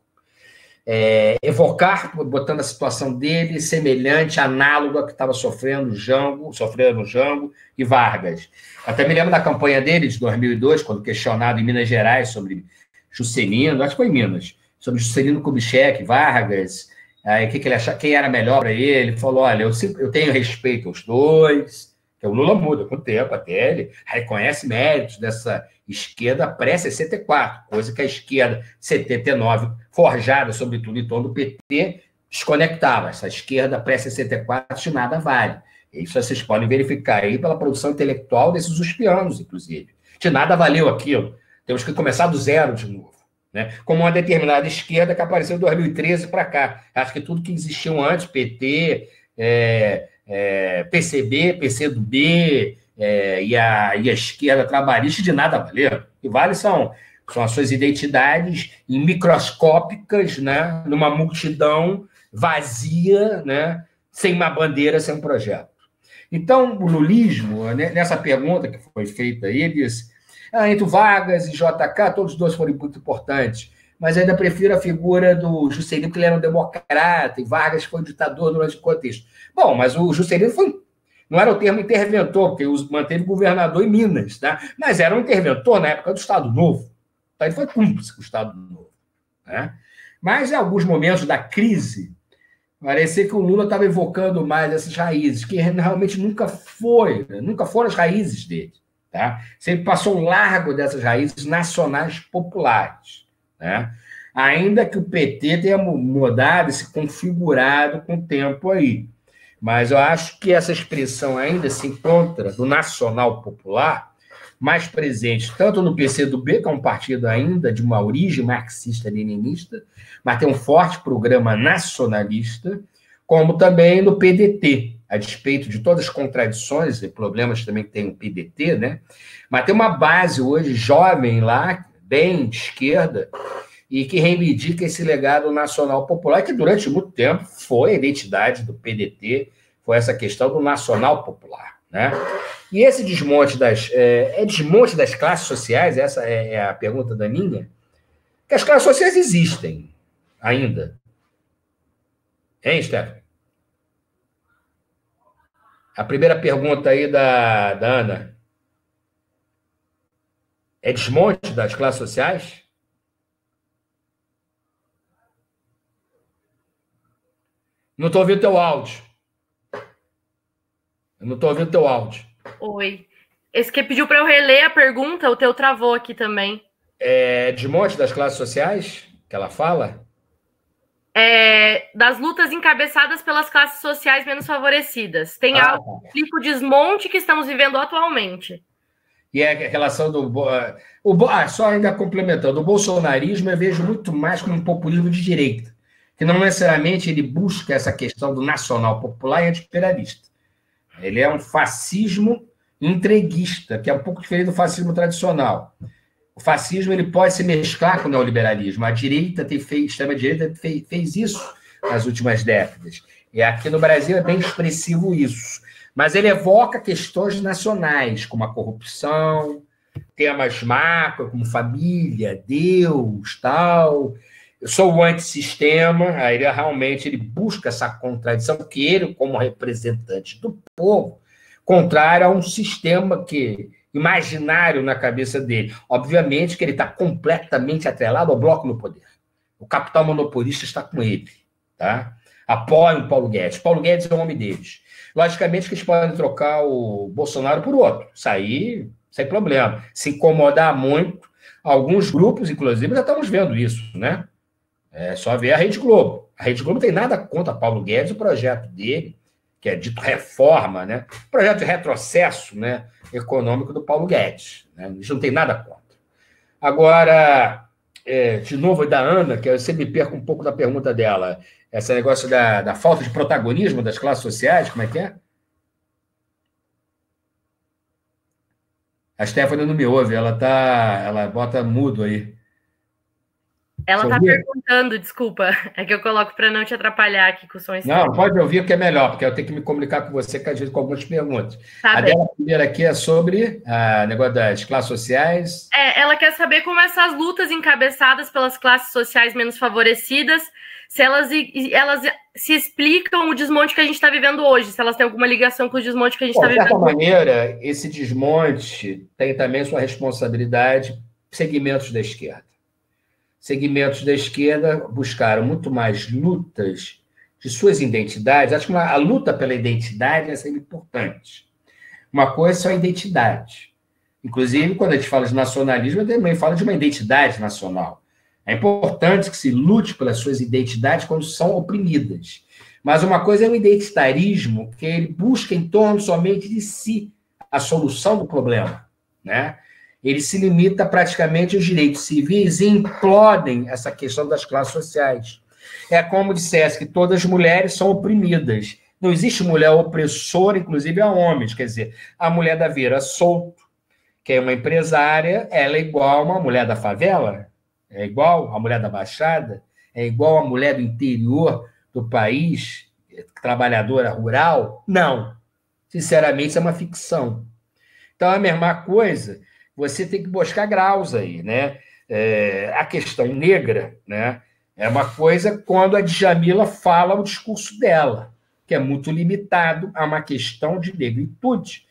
É, evocar, botando a situação dele semelhante, análoga que estava sofrendo Jango, sofrendo Jango e Vargas. Até me lembro da campanha dele de dois mil e dois, quando questionado em Minas Gerais sobre Juscelino, acho que foi em Minas, sobre Juscelino Kubitschek, Vargas, aí, que que ele achava, quem era melhor para ele, ele falou, olha, eu, eu tenho respeito aos dois, que o Lula muda com o tempo até, ele reconhece méritos dessa esquerda pré-sessenta e quatro, coisa que a esquerda setenta e nove, forjada, sobretudo em torno do P T, desconectava. Essa esquerda pré-sessenta e quatro de nada vale. Isso vocês podem verificar aí pela produção intelectual desses uspianos, inclusive. De nada valeu aquilo. Temos que começar do zero de novo, né? Como uma determinada esquerda que apareceu de dois mil e treze para cá. Acho que tudo que existiu antes, P T, é, é, P C B, P C do B, É, e, a, e a esquerda trabalhista de nada valeu. E vale são São as suas identidades microscópicas, né, numa multidão vazia, né, sem uma bandeira, sem um projeto. Então, o lulismo, né, nessa pergunta que foi feita aí, diz: ah, entre o Vargas e J K, todos os dois foram muito importantes, mas ainda prefiro a figura do Juscelino, que ele era um democrata, e Vargas foi um ditador durante o contexto. Bom, mas o Juscelino foi, não era o termo interventor, porque ele manteve governador em Minas, tá? Mas era um interventor na época do Estado Novo. Então, ele foi cúmplice com o Estado Novo, né? Mas, em alguns momentos da crise, parecia que o Lula estava evocando mais essas raízes, que realmente nunca foi, nunca foram as raízes dele, tá? Sempre passou largo dessas raízes nacionais populares, né? Ainda que o P T tenha mudado e se configurado com o tempo aí. Mas eu acho que essa expressão ainda se encontra do nacional popular mais presente, tanto no P C do B, que é um partido ainda de uma origem marxista-leninista, mas tem um forte programa nacionalista, como também no P D T, a despeito de todas as contradições e problemas também que tem o P D T, né? Mas tem uma base hoje jovem lá, bem de esquerda, e que reivindica esse legado nacional popular, que durante muito tempo foi a identidade do P D T, foi essa questão do nacional popular, né? E esse desmonte das... É, é desmonte das classes sociais, essa é a pergunta da Nina, que as classes sociais existem ainda. Hein, Stefano? A primeira pergunta aí da, da Ana. É desmonte das classes sociais? Não estou ouvindo teu áudio. Eu não estou ouvindo teu áudio. Oi. Esse que pediu para eu reler a pergunta, o teu travou aqui também. É desmonte das classes sociais que ela fala? É, das lutas encabeçadas pelas classes sociais menos favorecidas. Tem ah, algo tipo desmonte que estamos vivendo atualmente. E a relação do... O, ah, só ainda complementando, o bolsonarismo eu vejo muito mais como um populismo de direita, que não necessariamente ele busca essa questão do nacional popular e anti-imperialista. Ele é um fascismo entreguista, que é um pouco diferente do fascismo tradicional. O fascismo ele pode se mesclar com o neoliberalismo. A direita tem feito, a extrema-direita fez, fez isso nas últimas décadas. E aqui no Brasil é bem expressivo isso. Mas ele evoca questões nacionais, como a corrupção, temas macro, como família, Deus, tal... Eu sou o antissistema, aí ele realmente ele busca essa contradição que ele, como representante do povo, contrário a um sistema que, imaginário na cabeça dele. Obviamente que ele está completamente atrelado ao bloco no poder. O capital monopolista está com ele, tá? Apoia o Paulo Guedes. Paulo Guedes é o homem deles. Logicamente que eles podem trocar o Bolsonaro por outro. Isso aí, sem problema. Se incomodar muito, alguns grupos, inclusive, já estamos vendo isso, né? É só ver a Rede Globo. A Rede Globo não tem nada contra Paulo Guedes, o projeto dele, que é dito reforma, né? Projeto de retrocesso, né, econômico do Paulo Guedes, né? Isso não tem nada contra. Agora, é, de novo, da Ana, que eu sempre perco um pouco da pergunta dela, esse negócio da, da falta de protagonismo das classes sociais, como é que é? A Stephanie não me ouve, ela, tá, ela bota mudo aí. Ela está perguntando, desculpa, é que eu coloco para não te atrapalhar aqui com o som externo. Não, pode ouvir que é melhor, porque eu tenho que me comunicar com você que às vezes com algumas perguntas. Tá, a bem. Dela primeira aqui é sobre o negócio das classes sociais. É, ela quer saber como essas lutas encabeçadas pelas classes sociais menos favorecidas, se elas, elas se explicam o desmonte que a gente está vivendo hoje, se elas têm alguma ligação com o desmonte que a gente está vivendo hoje. De certa maneira, esse desmonte tem também sua responsabilidade segmentos da esquerda. Segmentos da esquerda buscaram muito mais lutas de suas identidades. Acho que uma, a luta pela identidade é sempre importante. Uma coisa é só a identidade. Inclusive, quando a gente fala de nacionalismo, eu também falo de uma identidade nacional. É importante que se lute pelas suas identidades quando são oprimidas. Mas uma coisa é o identitarismo, que ele busca em torno somente de si a solução do problema, né? Ele se limita praticamente aos direitos civis e implodem essa questão das classes sociais. É como dissesse que todas as mulheres são oprimidas. Não existe mulher opressora, inclusive a homens. Quer dizer, a mulher da Vera Souto, que é uma empresária, ela é igual a uma mulher da favela, é igual a mulher da Baixada, é igual a mulher do interior do país, trabalhadora rural? Não. Sinceramente, isso é uma ficção. Então, é a mesma coisa, você tem que buscar graus aí, né? É, a questão negra, né? É uma coisa quando a Djamila fala o discurso dela, que é muito limitado a uma questão de negritude,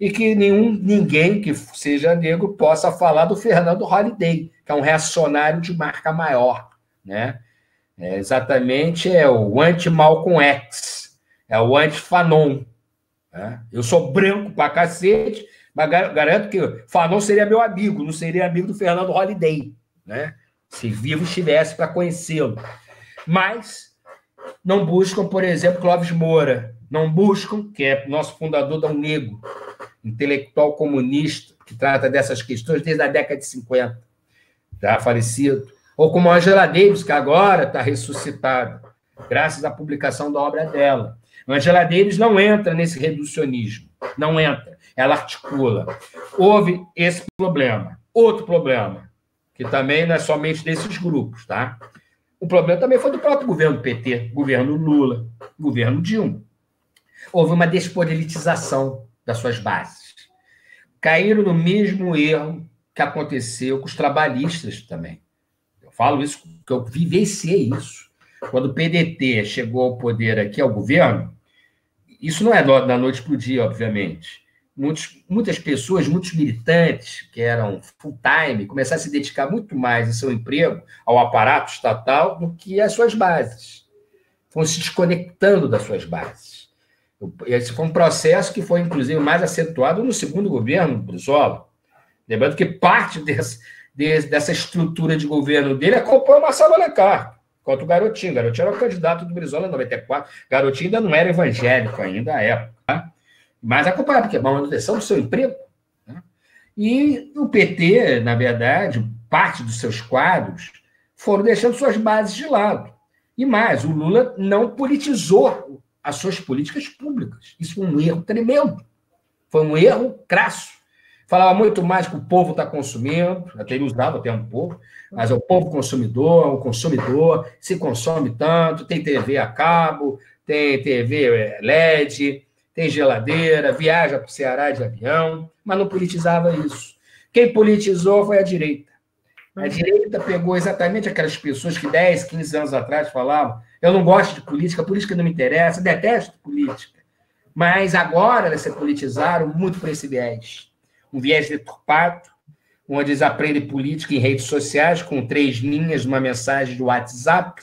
e que nenhum, ninguém que seja negro possa falar do Fernando Holliday, que é um reacionário de marca maior, né? É, exatamente, é o anti-Malcolm X, é o anti-Fanon, né? Eu sou branco pra cacete, mas garanto que Fanon seria meu amigo, não seria amigo do Fernando Holliday, né? Se vivo estivesse para conhecê-lo. Mas não buscam, por exemplo, Clóvis Moura, não buscam, que é nosso fundador da Unego, intelectual comunista, que trata dessas questões desde a década de cinquenta, já falecido. Ou como Angela Davis, que agora está ressuscitada, graças à publicação da obra dela. Angela Davis não entra nesse reducionismo, não entra, ela articula. Houve esse problema. Outro problema, que também não é somente desses grupos, tá? O problema também foi do próprio governo do P T, governo Lula, governo Dilma. Houve uma despolitização das suas bases. Caíram no mesmo erro que aconteceu com os trabalhistas também. Eu falo isso porque eu vivenciei isso. Quando o P D T chegou ao poder aqui, ao governo, isso não é da noite para o dia, obviamente. Muitos, muitas pessoas, muitos militantes que eram full-time, começaram a se dedicar muito mais ao seu emprego, ao aparato estatal, do que às suas bases. Foram se desconectando das suas bases. Esse foi um processo que foi, inclusive, mais acentuado no segundo governo Brizola. Lembrando que parte desse, desse, dessa estrutura de governo dele acompanha o Marcelo Alencar, quanto o Garotinho. O Garotinho era o candidato do Brizola em noventa e quatro. O Garotinho ainda não era evangélico, ainda à época, né? Mas acompanhar, porque é uma manutenção do seu emprego, né? E o P T, na verdade, parte dos seus quadros foram deixando suas bases de lado. E mais, o Lula não politizou as suas políticas públicas. Isso foi um erro tremendo. Foi um erro crasso. Falava muito mais que o povo está consumindo, até ele usava o termo povo, mas é o povo consumidor, o consumidor se consome tanto, tem T V a cabo, tem T V L E D... tem geladeira, viaja para o Ceará de avião, mas não politizava isso. Quem politizou foi a direita. A direita pegou exatamente aquelas pessoas que dez, quinze anos atrás falavam: eu não gosto de política, política não me interessa, detesto política. Mas agora elas se politizaram muito para esse viés. Um viés deturpado, onde eles aprendem política em redes sociais, com três linhas, uma mensagem de WhatsApp.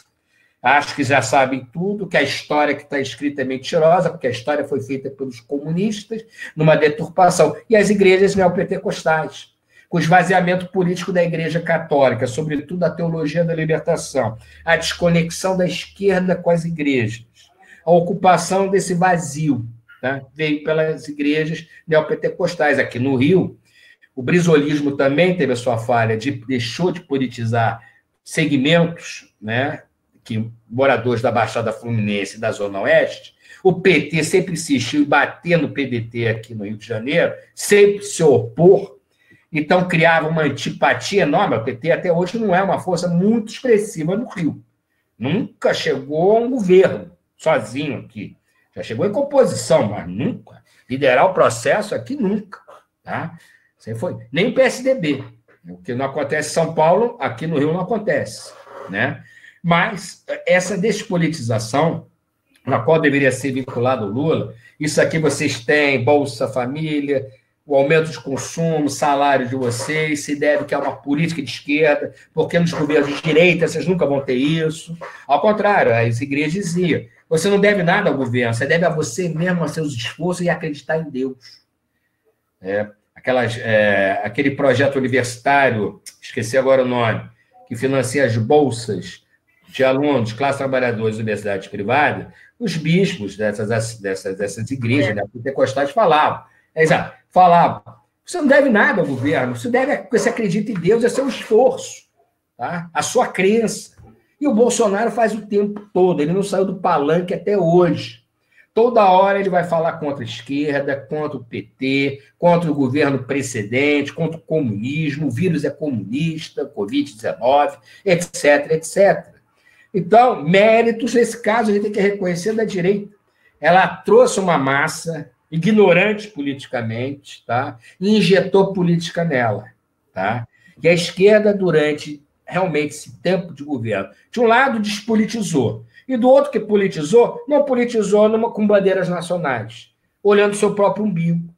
Acho que já sabem tudo, que a história que está escrita é mentirosa, porque a história foi feita pelos comunistas, numa deturpação. E as igrejas neopentecostais, com o esvaziamento político da Igreja Católica, sobretudo a teologia da libertação, a desconexão da esquerda com as igrejas, a ocupação desse vazio, tá? Veio pelas igrejas neopentecostais. Aqui no Rio, o brizolismo também teve a sua falha, de, deixou de politizar segmentos, né? Que moradores da Baixada Fluminense e da Zona Oeste, o P T sempre insistiu em bater no P D T aqui no Rio de Janeiro, sempre se opor, então criava uma antipatia enorme. O P T até hoje não é uma força muito expressiva no Rio. Nunca chegou a um governo sozinho aqui. Já chegou em composição, mas nunca. Liderar o processo aqui, nunca, tá? Sempre foi. Nem o P S D B. O que não acontece em São Paulo, aqui no Rio não acontece, né? Mas essa despolitização, na qual deveria ser vinculado o Lula, isso aqui vocês têm, Bolsa Família, o aumento de consumo, salário de vocês, se deve que é uma política de esquerda, porque nos governos de direita vocês nunca vão ter isso. Ao contrário, as igrejas diziam: você não deve nada ao governo, você deve a você mesmo, a seus esforços e acreditar em Deus. É, aquelas, é, aquele projeto universitário, esqueci agora o nome, que financia as bolsas de alunos, classe trabalhadores, universidades privadas, os bispos dessas, dessas, dessas igrejas, né, pentecostais, falavam, exato, falavam, você não deve nada ao governo, você deve, você acredita em Deus, é seu esforço, tá? A sua crença. E o Bolsonaro faz o tempo todo, ele não saiu do palanque até hoje. Toda hora ele vai falar contra a esquerda, contra o P T, contra o governo precedente, contra o comunismo, o vírus é comunista, covid dezenove, etc, et cetera. Então, méritos, nesse caso, a gente tem que reconhecer da direita. Ela trouxe uma massa ignorante politicamente, tá? E injetou política nela, tá? E a esquerda, durante realmente esse tempo de governo, de um lado despolitizou, e do outro que politizou, não politizou numa, com bandeiras nacionais, olhando seu próprio umbigo.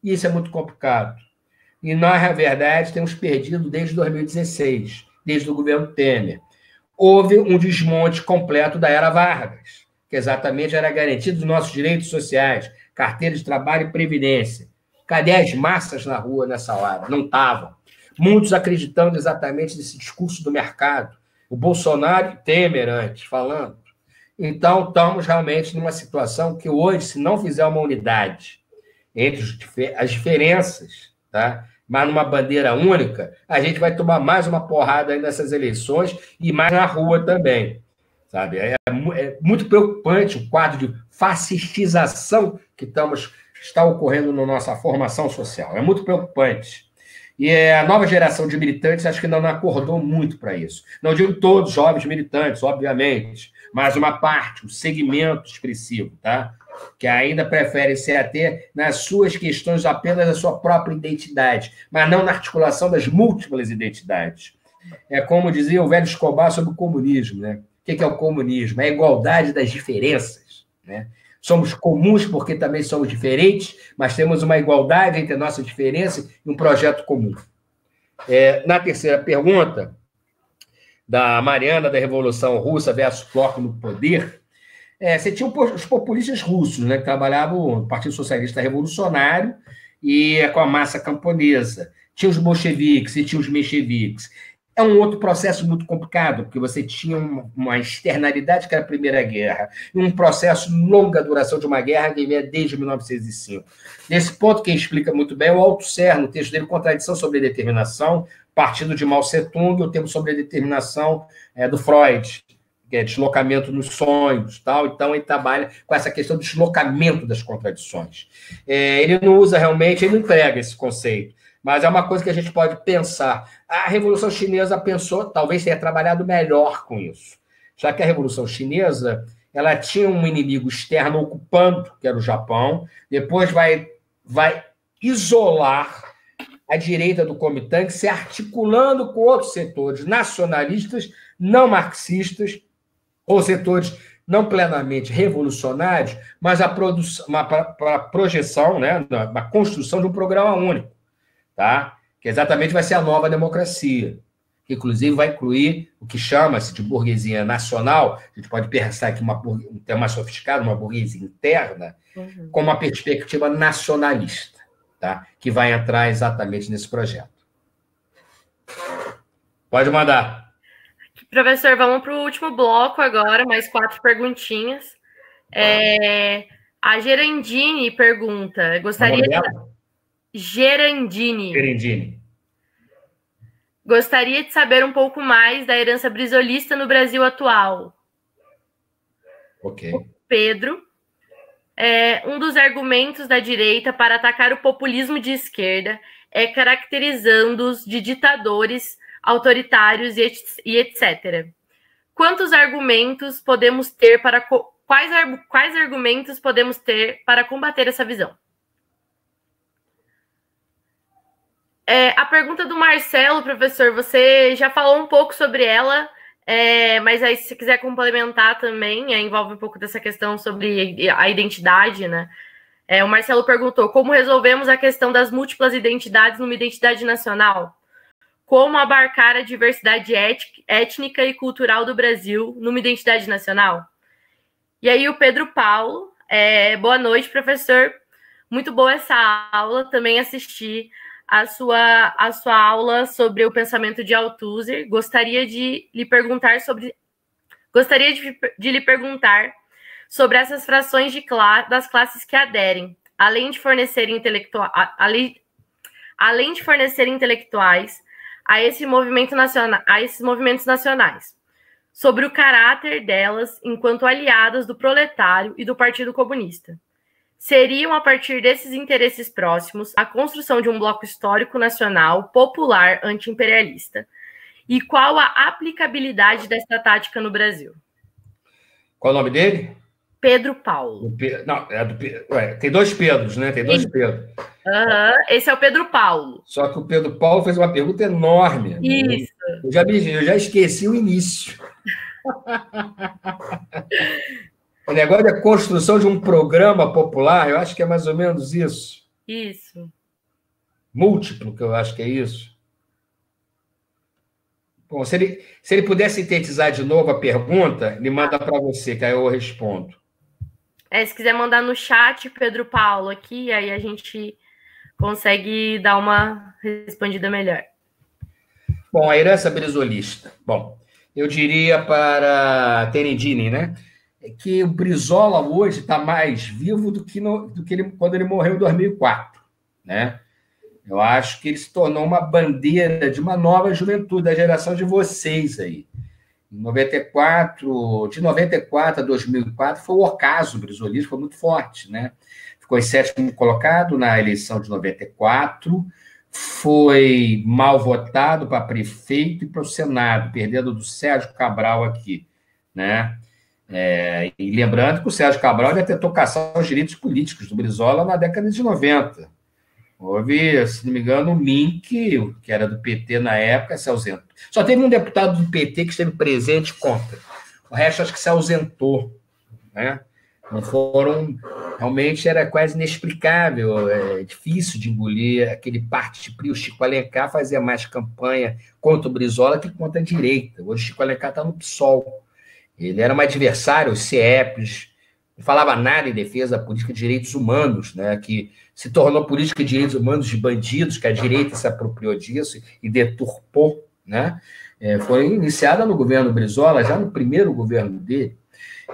E isso é muito complicado. E nós, na verdade, temos perdido desde dois mil e dezesseis, desde o governo Temer. Houve um desmonte completo da era Vargas, que exatamente era garantido os nossos direitos sociais, carteira de trabalho e previdência. Cadê as massas na rua nessa hora? Não estavam. Muitos acreditando exatamente nesse discurso do mercado. O Bolsonaro e Temer antes, falando. Então, estamos realmente numa situação que hoje, se não fizer uma unidade entre as diferenças, tá? Mas numa bandeira única, a gente vai tomar mais uma porrada aí nessas eleições e mais na rua também, sabe? É, é muito preocupante o quadro de fascistização que estamos, está ocorrendo na nossa formação social. É muito preocupante. E a nova geração de militantes acho que não acordou muito para isso. Não digo todos jovens militantes, obviamente, mas uma parte, um segmento expressivo, tá? Que ainda prefere se ater nas suas questões apenas da sua própria identidade, mas não na articulação das múltiplas identidades. É como dizia o velho Escobar sobre o comunismo, né? O que é o comunismo? É a igualdade das diferenças, né? Somos comuns porque também somos diferentes, mas temos uma igualdade entre a nossa diferença e um projeto comum. É, na terceira pergunta, da Mariana, da Revolução Russa versus Bloco no Poder, é, você tinha os populistas russos, né, que trabalhavam no Partido Socialista Revolucionário e com a massa camponesa. Tinha os bolcheviques e tinha os mencheviques. É um outro processo muito complicado, porque você tinha uma externalidade que era a Primeira Guerra, um processo longa duração de uma guerra que vem desde mil novecentos e cinco. Nesse ponto, quem explica muito bem é o Althusser, no texto dele, Contradição sobre a Determinação, partindo de Mao Tse-tung, o termo sobre a determinação é, do Freud, que é deslocamento nos sonhos, tal. Então ele trabalha com essa questão do deslocamento das contradições. É, ele não usa realmente, ele não entrega esse conceito, mas é uma coisa que a gente pode pensar. A Revolução Chinesa pensou, talvez tenha trabalhado melhor com isso, já que a Revolução Chinesa ela tinha um inimigo externo ocupando, que era o Japão, depois vai, vai isolar a direita do Kuomintang se articulando com outros setores nacionalistas, não marxistas, ou setores não plenamente revolucionários, mas a para projeção, né, a construção de um programa único. Tá? Que exatamente vai ser a nova democracia, que inclusive vai incluir o que chama-se de burguesia nacional, a gente pode pensar aqui uma, um termo mais sofisticado, uma burguesia interna, uhum. Com uma perspectiva nacionalista, tá? Que vai entrar exatamente nesse projeto. Pode mandar. Professor, vamos para o último bloco agora, mais quatro perguntinhas. É, a Gerandini pergunta, gostaria... Gerandini. Gerandini. Gostaria de saber um pouco mais da herança brisolista no Brasil atual. Ok. O Pedro, é, um dos argumentos da direita para atacar o populismo de esquerda é caracterizando-os de ditadores, autoritários e, e et cetera. Quantos argumentos podemos ter para quais, quais argumentos podemos ter para combater essa visão? É, a pergunta do Marcelo, professor, você já falou um pouco sobre ela, é, mas aí se quiser complementar também, é, envolve um pouco dessa questão sobre a identidade, né? É, o Marcelo perguntou, como resolvemos a questão das múltiplas identidades numa identidade nacional? Como abarcar a diversidade étnica e cultural do Brasil numa identidade nacional? E aí o Pedro Paulo, é, boa noite, professor. Muito boa essa aula, também assisti A sua, a sua aula sobre o pensamento de Althusser. Gostaria de lhe perguntar sobre gostaria de, de lhe perguntar sobre essas frações de cla das classes que aderem, além de fornecer intelectuais, além, além de fornecer intelectuais a esse movimento nacional, a esses movimentos nacionais. sobre o caráter delas enquanto aliadas do proletário e do Partido Comunista. Seriam, a partir desses interesses próximos, a construção de um bloco histórico nacional popular antiimperialista. E qual a aplicabilidade dessa tática no Brasil? Qual o nome dele? Pedro Paulo. Pe... Não, é do Pe... Ué, tem dois Pedros, né? Tem dois Isso. Pedros. Uhum. Esse é o Pedro Paulo. Só que o Pedro Paulo fez uma pergunta enorme. Isso. Né? Eu, já me... Eu já esqueci o início. O negócio é a construção de um programa popular, eu acho que é mais ou menos isso. Isso. Múltiplo, que eu acho que é isso. Bom, se ele, se ele puder sintetizar de novo a pergunta, me manda para você, que aí eu respondo. É, se quiser mandar no chat, Pedro Paulo, aqui, aí a gente consegue dar uma respondida melhor. Bom, a herança brisolista. Bom, eu diria para Tenendini, né? Que o Brizola hoje está mais vivo do que, no, do que ele, quando ele morreu em dois mil e quatro. Né? Eu acho que ele se tornou uma bandeira de uma nova juventude, da geração de vocês aí. Em noventa e quatro, de noventa e quatro a dois mil e quatro foi o ocaso, o brizolismo foi muito forte. Né? Ficou em sétimo colocado na eleição de noventa e quatro, foi mal votado para prefeito e para o Senado, perdendo do Sérgio Cabral aqui, né? É, e lembrando que o Sérgio Cabral já tentou caçar os direitos políticos do Brizola na década de noventa. Houve, se não me engano, o Mink, que era do P T na época, se ausentou. Só teve um deputado do P T que esteve presente contra. O resto acho que se ausentou. Né? Não foram... Realmente era quase inexplicável, é difícil de engolir aquele partiprio. O Chico Alencar fazia mais campanha contra o Brizola que contra a direita. Hoje o Chico Alencar está no PSOL. Ele era um adversário, os C E Ps, não falava nada em defesa da política de direitos humanos, né, que se tornou política de direitos humanos de bandidos, que a direita se apropriou disso e deturpou. Né? É, foi iniciada no governo Brizola, já no primeiro governo dele.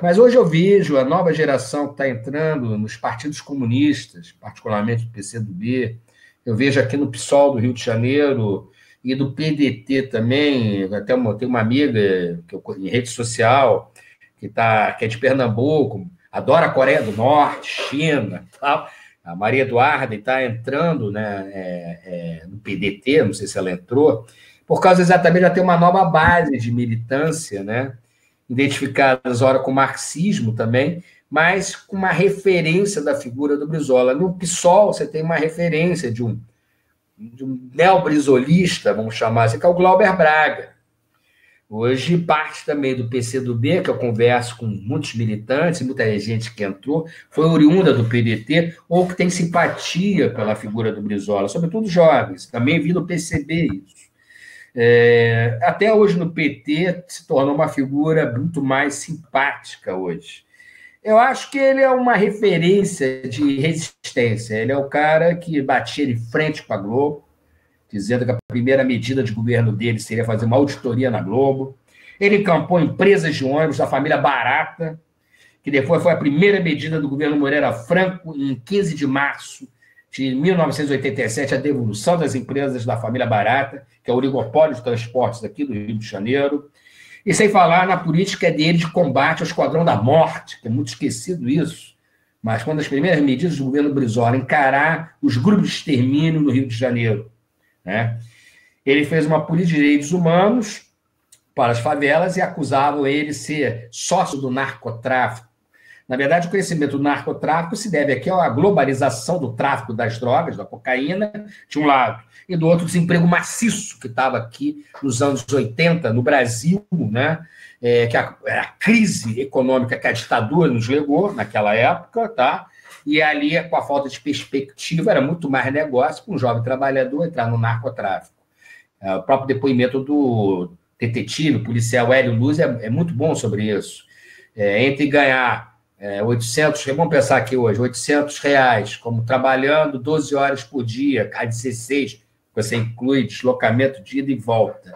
Mas hoje eu vejo a nova geração que está entrando nos partidos comunistas, particularmente do P C do B, eu vejo aqui no PSOL do Rio de Janeiro... E do P D T também, até uma, tem uma amiga que eu, em rede social, que, tá, que é de Pernambuco, adora a Coreia do Norte, China, tal. A Maria Eduarda está entrando, né, é, é, no P D T, não sei se ela entrou, por causa exatamente já tem uma nova base de militância, né, identificadas ora com o marxismo também, mas com uma referência da figura do Brizola. No PSOL você tem uma referência de um de um neobrisolista, vamos chamar assim, que é o Glauber Braga. Hoje, parte também do P C do B, que eu converso com muitos militantes, muita gente que entrou, foi oriunda do P D T, ou que tem simpatia pela figura do Brizola, sobretudo jovens, também vi no P C B isso. É, até hoje no P T se tornou uma figura muito mais simpática hoje. Eu acho que ele é uma referência de resistência. Ele é o cara que batia de frente com a Globo, dizendo que a primeira medida de governo dele seria fazer uma auditoria na Globo. Ele encampou empresas de ônibus da família Barata, que depois foi a primeira medida do governo Moreira Franco, em quinze de março de mil novecentos e oitenta e sete, a devolução das empresas da família Barata, que é o oligopólio de transportes aqui do Rio de Janeiro. E sem falar na política dele de combate ao Esquadrão da Morte, que é muito esquecido isso, mas uma das primeiras medidas do governo Brizola, encarar os grupos de extermínio no Rio de Janeiro. Né? Ele fez uma política de direitos humanos para as favelas e acusavam ele de ser sócio do narcotráfico. Na verdade, o crescimento do narcotráfico se deve aqui à globalização do tráfico das drogas, da cocaína, de um lado, e do outro, desemprego maciço que estava aqui nos anos oitenta, no Brasil, né? É, que a, a crise econômica que a ditadura nos legou naquela época, tá? E ali, com a falta de perspectiva, era muito mais negócio para um jovem trabalhador entrar no narcotráfico. É, o próprio depoimento do detetive, policial Hélio Luz, é, é muito bom sobre isso. É, entre ganhar oitocentos, vamos pensar aqui hoje, oitocentos reais, como trabalhando doze horas por dia, a dezesseis, você inclui deslocamento de ida e volta,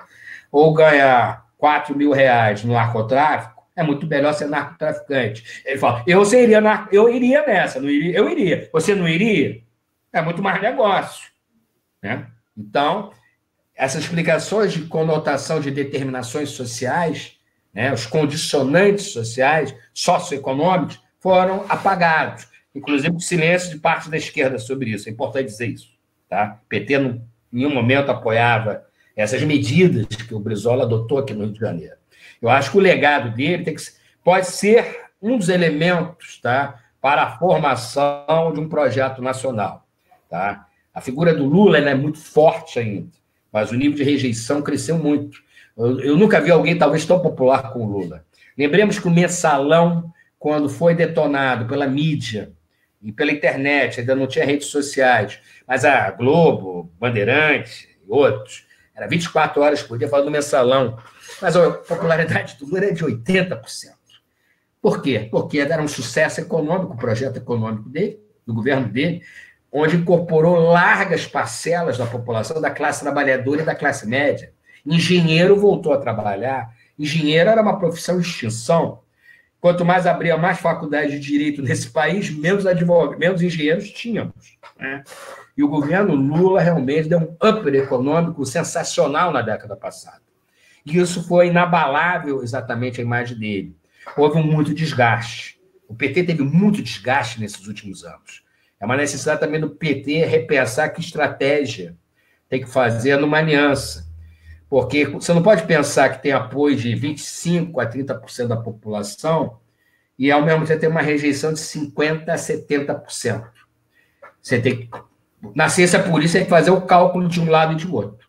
ou ganhar quatro mil reais no narcotráfico, é muito melhor ser narcotraficante. Ele fala, eu seria nar... eu iria nessa, não iria, eu iria, você não iria? É muito mais negócio. Né? Então, essas explicações de conotação de determinações sociais né? Os condicionantes sociais, socioeconômicos, foram apagados, inclusive o silêncio de parte da esquerda sobre isso. É importante dizer isso, tá? O P T não, em nenhum momento apoiava essas medidas que o Brizola adotou aqui no Rio de Janeiro. Eu acho que o legado dele tem que, pode ser um dos elementos, tá, para a formação de um projeto nacional, tá? A figura do Lula é muito forte ainda, mas o nível de rejeição cresceu muito. Eu, eu nunca vi alguém talvez tão popular com o Lula. Lembremos que o Mensalão, quando foi detonado pela mídia e pela internet, ainda não tinha redes sociais, mas a Globo, Bandeirante e outros, era vinte e quatro horas por dia falando do Mensalão, mas a popularidade do Lula era de oitenta por cento. Por quê? Porque era um sucesso econômico, o projeto econômico dele, do governo dele, onde incorporou largas parcelas da população, da classe trabalhadora e da classe média. Engenheiro voltou a trabalhar. Engenheiro era uma profissão de extinção. Quanto mais abria mais faculdade de direito nesse país, menos advogados, menos engenheiros tínhamos, né? E o governo Lula realmente deu um up econômico sensacional na década passada. E isso foi inabalável exatamente a imagem dele. Houve muito desgaste. O P T teve muito desgaste nesses últimos anos. É uma necessidade também do P T repensar que estratégia tem que fazer numa aliança. Porque você não pode pensar que tem apoio de vinte e cinco a trinta por cento da população e, ao mesmo tempo, tem uma rejeição de cinquenta a setenta por cento. Você tem que, na ciência política, tem que fazer o cálculo de um lado e de outro.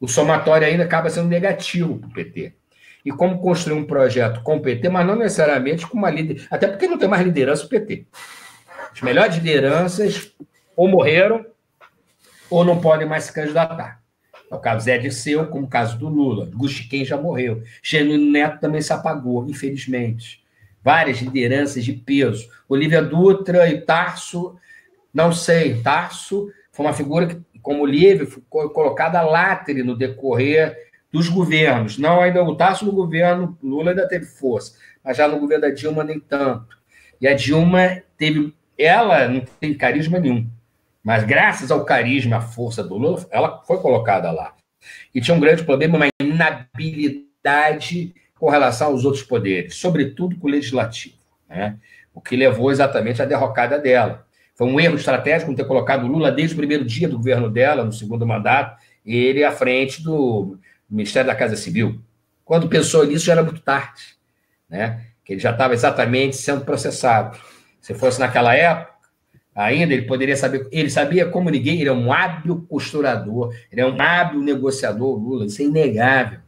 O somatório ainda acaba sendo negativo para o P T. E como construir um projeto com o P T, mas não necessariamente com uma liderança. Até porque não tem mais liderança do P T. As melhores lideranças ou morreram ou não podem mais se candidatar. É o caso do Zé Dirceu, como o caso do Lula. Gustiquem já morreu. Genuíno Neto também se apagou, infelizmente. Várias lideranças de peso. Olívia Dutra e Tarso, não sei. Tarso foi uma figura que, como Olívia, foi colocada látere no decorrer dos governos. Não, ainda o Tarso no governo Lula ainda teve força, mas já no governo da Dilma nem tanto. E a Dilma teve... Ela não tem carisma nenhum, mas graças ao carisma, à força do Lula, ela foi colocada lá. E tinha um grande problema, uma inabilidade com relação aos outros poderes, sobretudo com o legislativo, né? O que levou exatamente à derrocada dela. Foi um erro estratégico não ter colocado o Lula desde o primeiro dia do governo dela, no segundo mandato, ele à frente do Ministério da Casa Civil. Quando pensou nisso, já era muito tarde, né? Que ele já estava exatamente sendo processado. Se fosse naquela época, ainda ele poderia saber... Ele sabia como ninguém, ele é um hábil costurador, ele é um hábil negociador, Lula, isso é inegável.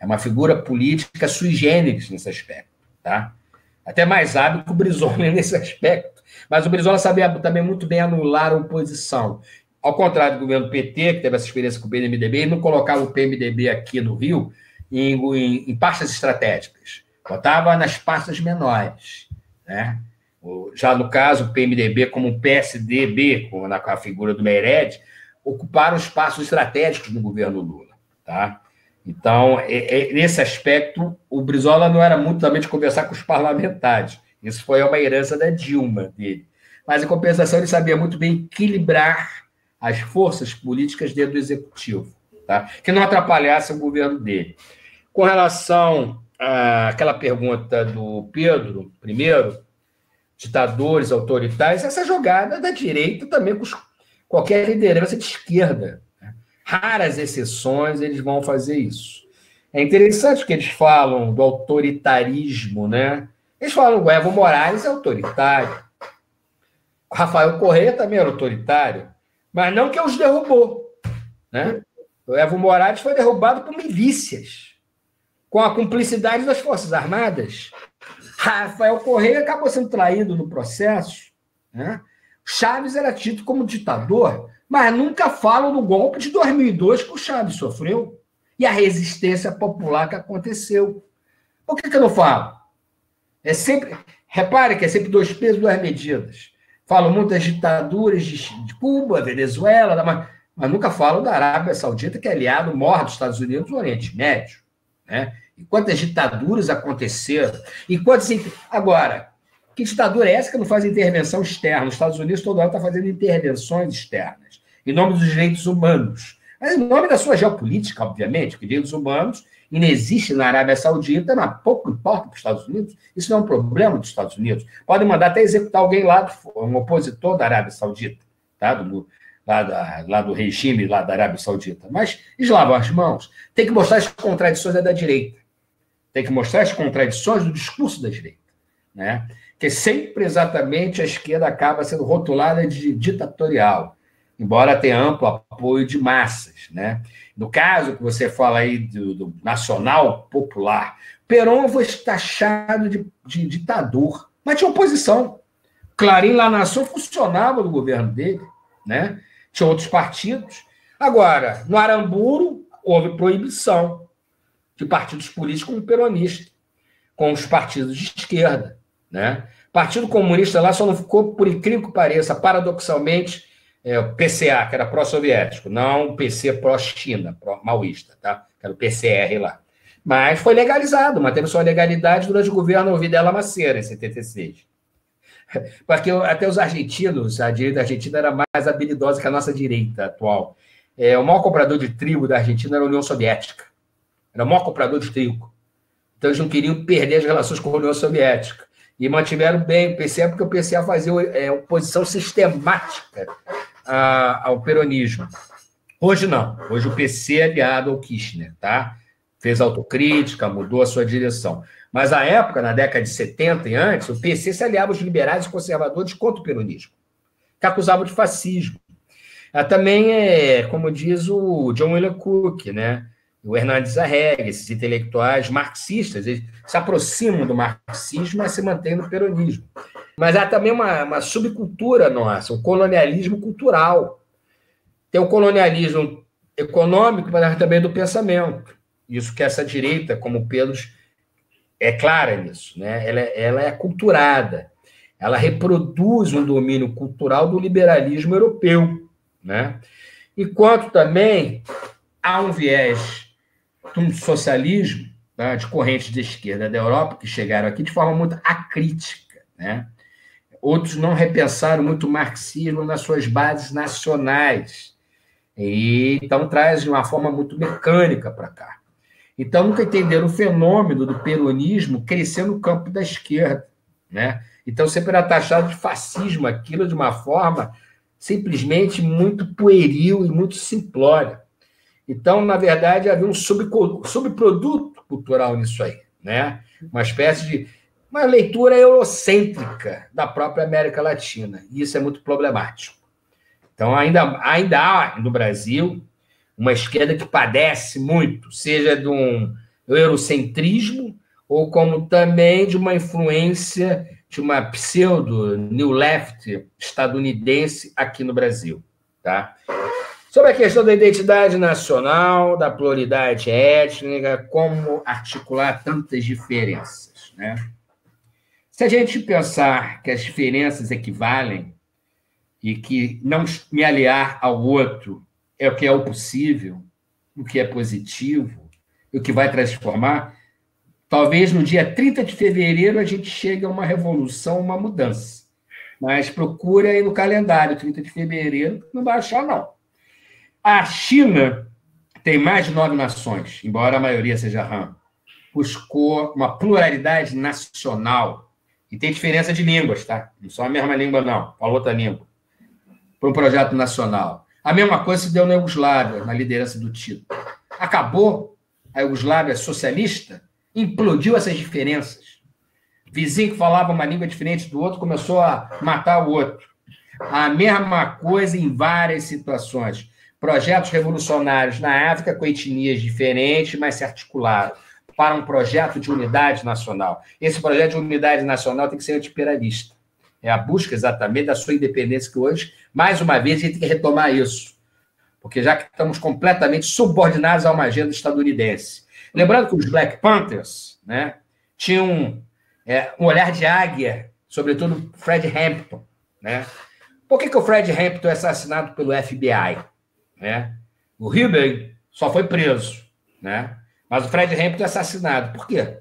É uma figura política sui generis nesse aspecto, tá? Até mais hábil que o Brizola nesse aspecto. Mas o Brizola sabia também muito bem anular a oposição. Ao contrário do governo P T, que teve essa experiência com o P M D B, ele não colocava o P M D B aqui no Rio em, em, em pastas estratégicas. Botava nas pastas menores, né? Já no caso, o P M D B, como o P S D B, com a figura do Meirelles, ocuparam espaços estratégicos no governo Lula, tá? Então, é, é, nesse aspecto, o Brizola não era muito também de conversar com os parlamentares. Isso foi uma herança da Dilma dele. Mas, em compensação, ele sabia muito bem equilibrar as forças políticas dentro do executivo, tá? Que não atrapalhasse o governo dele. Com relação àquela pergunta do Pedro, primeiro... ditadores autoritários, essa jogada da direita também com qualquer liderança de esquerda. Raras exceções eles vão fazer isso. É interessante que eles falam do autoritarismo, né? Eles falam o Evo Morales é autoritário. O Rafael Corrêa também era autoritário, mas não que os derrubou, né? O Evo Morales foi derrubado por milícias, com a cumplicidade das Forças Armadas. Rafael Corrêa acabou sendo traído no processo, né? Chaves era tido como ditador, mas nunca falam do golpe de dois mil e dois que o Chaves sofreu e a resistência popular que aconteceu. Por que que eu não falo? É sempre, repare que é sempre dois pesos, duas medidas. Falo muito das ditaduras de Cuba, Venezuela, mas, mas nunca falo da Arábia Saudita, que é aliado maior dos Estados Unidos, do Oriente Médio, né? E quantas ditaduras aconteceram? E quantas... Agora, que ditadura é essa que não faz intervenção externa? Os Estados Unidos, toda hora, está fazendo intervenções externas, em nome dos direitos humanos. Mas em nome da sua geopolítica, obviamente, que direitos humanos inexiste na Arábia Saudita, mas pouco importa para os Estados Unidos, isso não é um problema dos Estados Unidos. Podem mandar até executar alguém lá, um opositor da Arábia Saudita, tá? do, lá, da, lá do regime lá da Arábia Saudita. Mas eles lavam as mãos. Tem que mostrar as contradições da direita. Tem que mostrar as contradições do discurso da direita, né? Porque sempre exatamente a esquerda acaba sendo rotulada de ditatorial, embora tenha amplo apoio de massas, né? No caso que você fala aí do, do nacional popular, Perón foi taxado de, de ditador, mas tinha oposição. Clarim lá na Nação funcionava no governo dele, né? Tinha outros partidos. Agora, no Aramburu, houve proibição de partidos políticos com o peronista, com os partidos de esquerda, né? Partido Comunista lá só não ficou, por incrível que pareça, paradoxalmente, é, o P C A, que era pró-soviético, não o P C pró-China, pró-maoísta, tá? Que era o P C R lá. Mas foi legalizado, manteve sua legalidade durante o governo Videla Macera, em setenta e seis. Porque até os argentinos, a direita argentina era mais habilidosa que a nossa direita atual. É, o maior comprador de trigo da Argentina era a União Soviética. Era o maior comprador de trigo. Então eles não queriam perder as relações com a União Soviética. E mantiveram bem o P C A, porque o P C A fazia é, oposição sistemática ao peronismo. Hoje não. Hoje o P C é aliado ao Kirchner, tá? Fez autocrítica, mudou a sua direção. Mas à época, na década de setenta e antes, o P C se aliava aos liberais e conservadores contra o peronismo, que acusavam de fascismo. Ela também é, como diz o John William Cook, né? O Hernandes Arregui, esses intelectuais marxistas, eles se aproximam do marxismo, mas se mantêm no peronismo. Mas há também uma, uma subcultura nossa, um colonialismo cultural. Tem o colonialismo econômico, mas também do pensamento. Isso que essa direita, como pelos, é clara nisso, né? Ela, ela é aculturada. Ela reproduz um domínio cultural do liberalismo europeu, né? Enquanto também há um viés um socialismo, né, de correntes de esquerda da Europa, que chegaram aqui de forma muito acrítica, né? Outros não repensaram muito o marxismo nas suas bases nacionais. E, então, traz de uma forma muito mecânica para cá. Então, nunca entenderam o fenômeno do peronismo crescer no campo da esquerda, né? Então, sempre era taxado de fascismo aquilo de uma forma simplesmente muito pueril e muito simplória. Então, na verdade, havia um subproduto cultural nisso aí, né? Uma espécie de uma leitura eurocêntrica da própria América Latina, e isso é muito problemático. Então, ainda, ainda há no Brasil uma esquerda que padece muito, seja de um eurocentrismo ou como também de uma influência de uma pseudo-new left estadunidense aqui no Brasil, tá? Sobre a questão da identidade nacional, da pluralidade étnica, como articular tantas diferenças, né? Se a gente pensar que as diferenças equivalem e que não me aliar ao outro é o que é o possível, o que é positivo, o que vai transformar, talvez no dia trinta de fevereiro a gente chegue a uma revolução, uma mudança. Mas procura aí no calendário, trinta de fevereiro, não vai achar, não. A China tem mais de nove nações, embora a maioria seja Han. Buscou uma pluralidade nacional. E tem diferença de línguas, tá? Não só a mesma língua, não. Fala outra língua. Para um projeto nacional. A mesma coisa se deu na Iugoslávia, na liderança do Tito. Acabou a Iugoslávia socialista, implodiu essas diferenças. Vizinho que falava uma língua diferente do outro começou a matar o outro. A mesma coisa em várias situações. Projetos revolucionários na África com etnias diferentes, mas se articularam para um projeto de unidade nacional. Esse projeto de unidade nacional tem que ser anti-imperialista. É a busca exatamente da sua independência que hoje, mais uma vez, a gente tem que retomar isso, porque já que estamos completamente subordinados a uma agenda estadunidense. Lembrando que os Black Panthers, né, tinham é, um olhar de águia, sobretudo Fred Hampton, né? Por que que o Fred Hampton é assassinado pelo F B I? Né? O Hilberg só foi preso, né? Mas o Fred Hampton é assassinado. Por quê?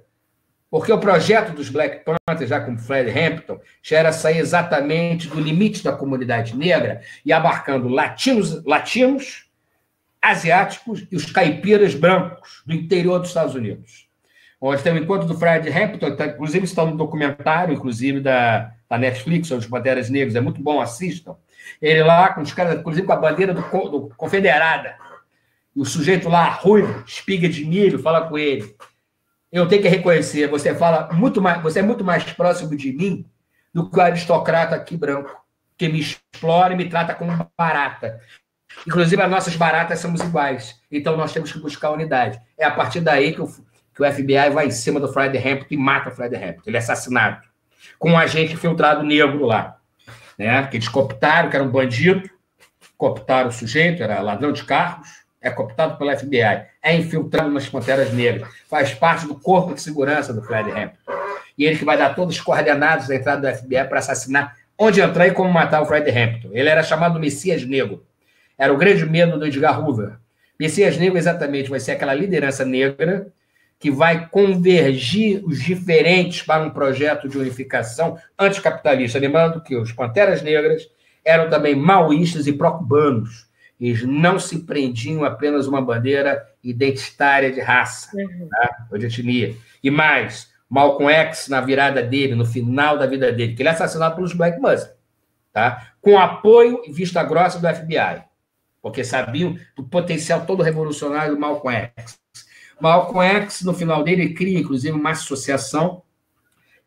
Porque o projeto dos Black Panthers, já com o Fred Hampton, já era sair exatamente do limite da comunidade negra e abarcando latinos, latinos asiáticos e os caipiras brancos do interior dos Estados Unidos. Onde tem o encontro do Fred Hampton, tá, inclusive está no documentário, inclusive, da, da Netflix, sobre os Panteras Negras, é muito bom, assistam. Ele lá, com os caras, inclusive com a bandeira do, do Confederada. E o sujeito lá, ruivo, espiga de milho, fala com ele. Eu tenho que reconhecer, você fala muito mais, você é muito mais próximo de mim do que o aristocrata aqui branco, que me explora e me trata como barata. Inclusive, as nossas baratas somos iguais. Então, nós temos que buscar unidade. É a partir daí que o, que o F B I vai em cima do Fred Hampton e mata o Fred Hampton. Ele é assassinado. Com um agente filtrado negro lá. Né? Que eles cooptaram, que era um bandido. Cooptaram o sujeito, era ladrão de carros. É cooptado pelo F B I. É infiltrado nas Panteras Negras. Faz parte do corpo de segurança do Fred Hampton. E ele que vai dar todos os coordenados da entrada do F B I para assassinar onde entrar e como matar o Fred Hampton. Ele era chamado Messias Negro. Era o grande medo do Edgar Hoover. Messias Negro, exatamente, vai ser aquela liderança negra que vai convergir os diferentes para um projeto de unificação anticapitalista. Lembrando que os Panteras Negras eram também maoístas e pró-cubanos. Eles não se prendiam apenas uma bandeira identitária de raça, uhum. tá? ou de etnia. E mais, Malcolm X, na virada dele, no final da vida dele, que ele é assassinado pelos Black Muslims, tá? com apoio e vista grossa do F B I. Porque sabiam do potencial todo revolucionário do Malcolm X. Malcolm X, no final dele, cria, inclusive, uma associação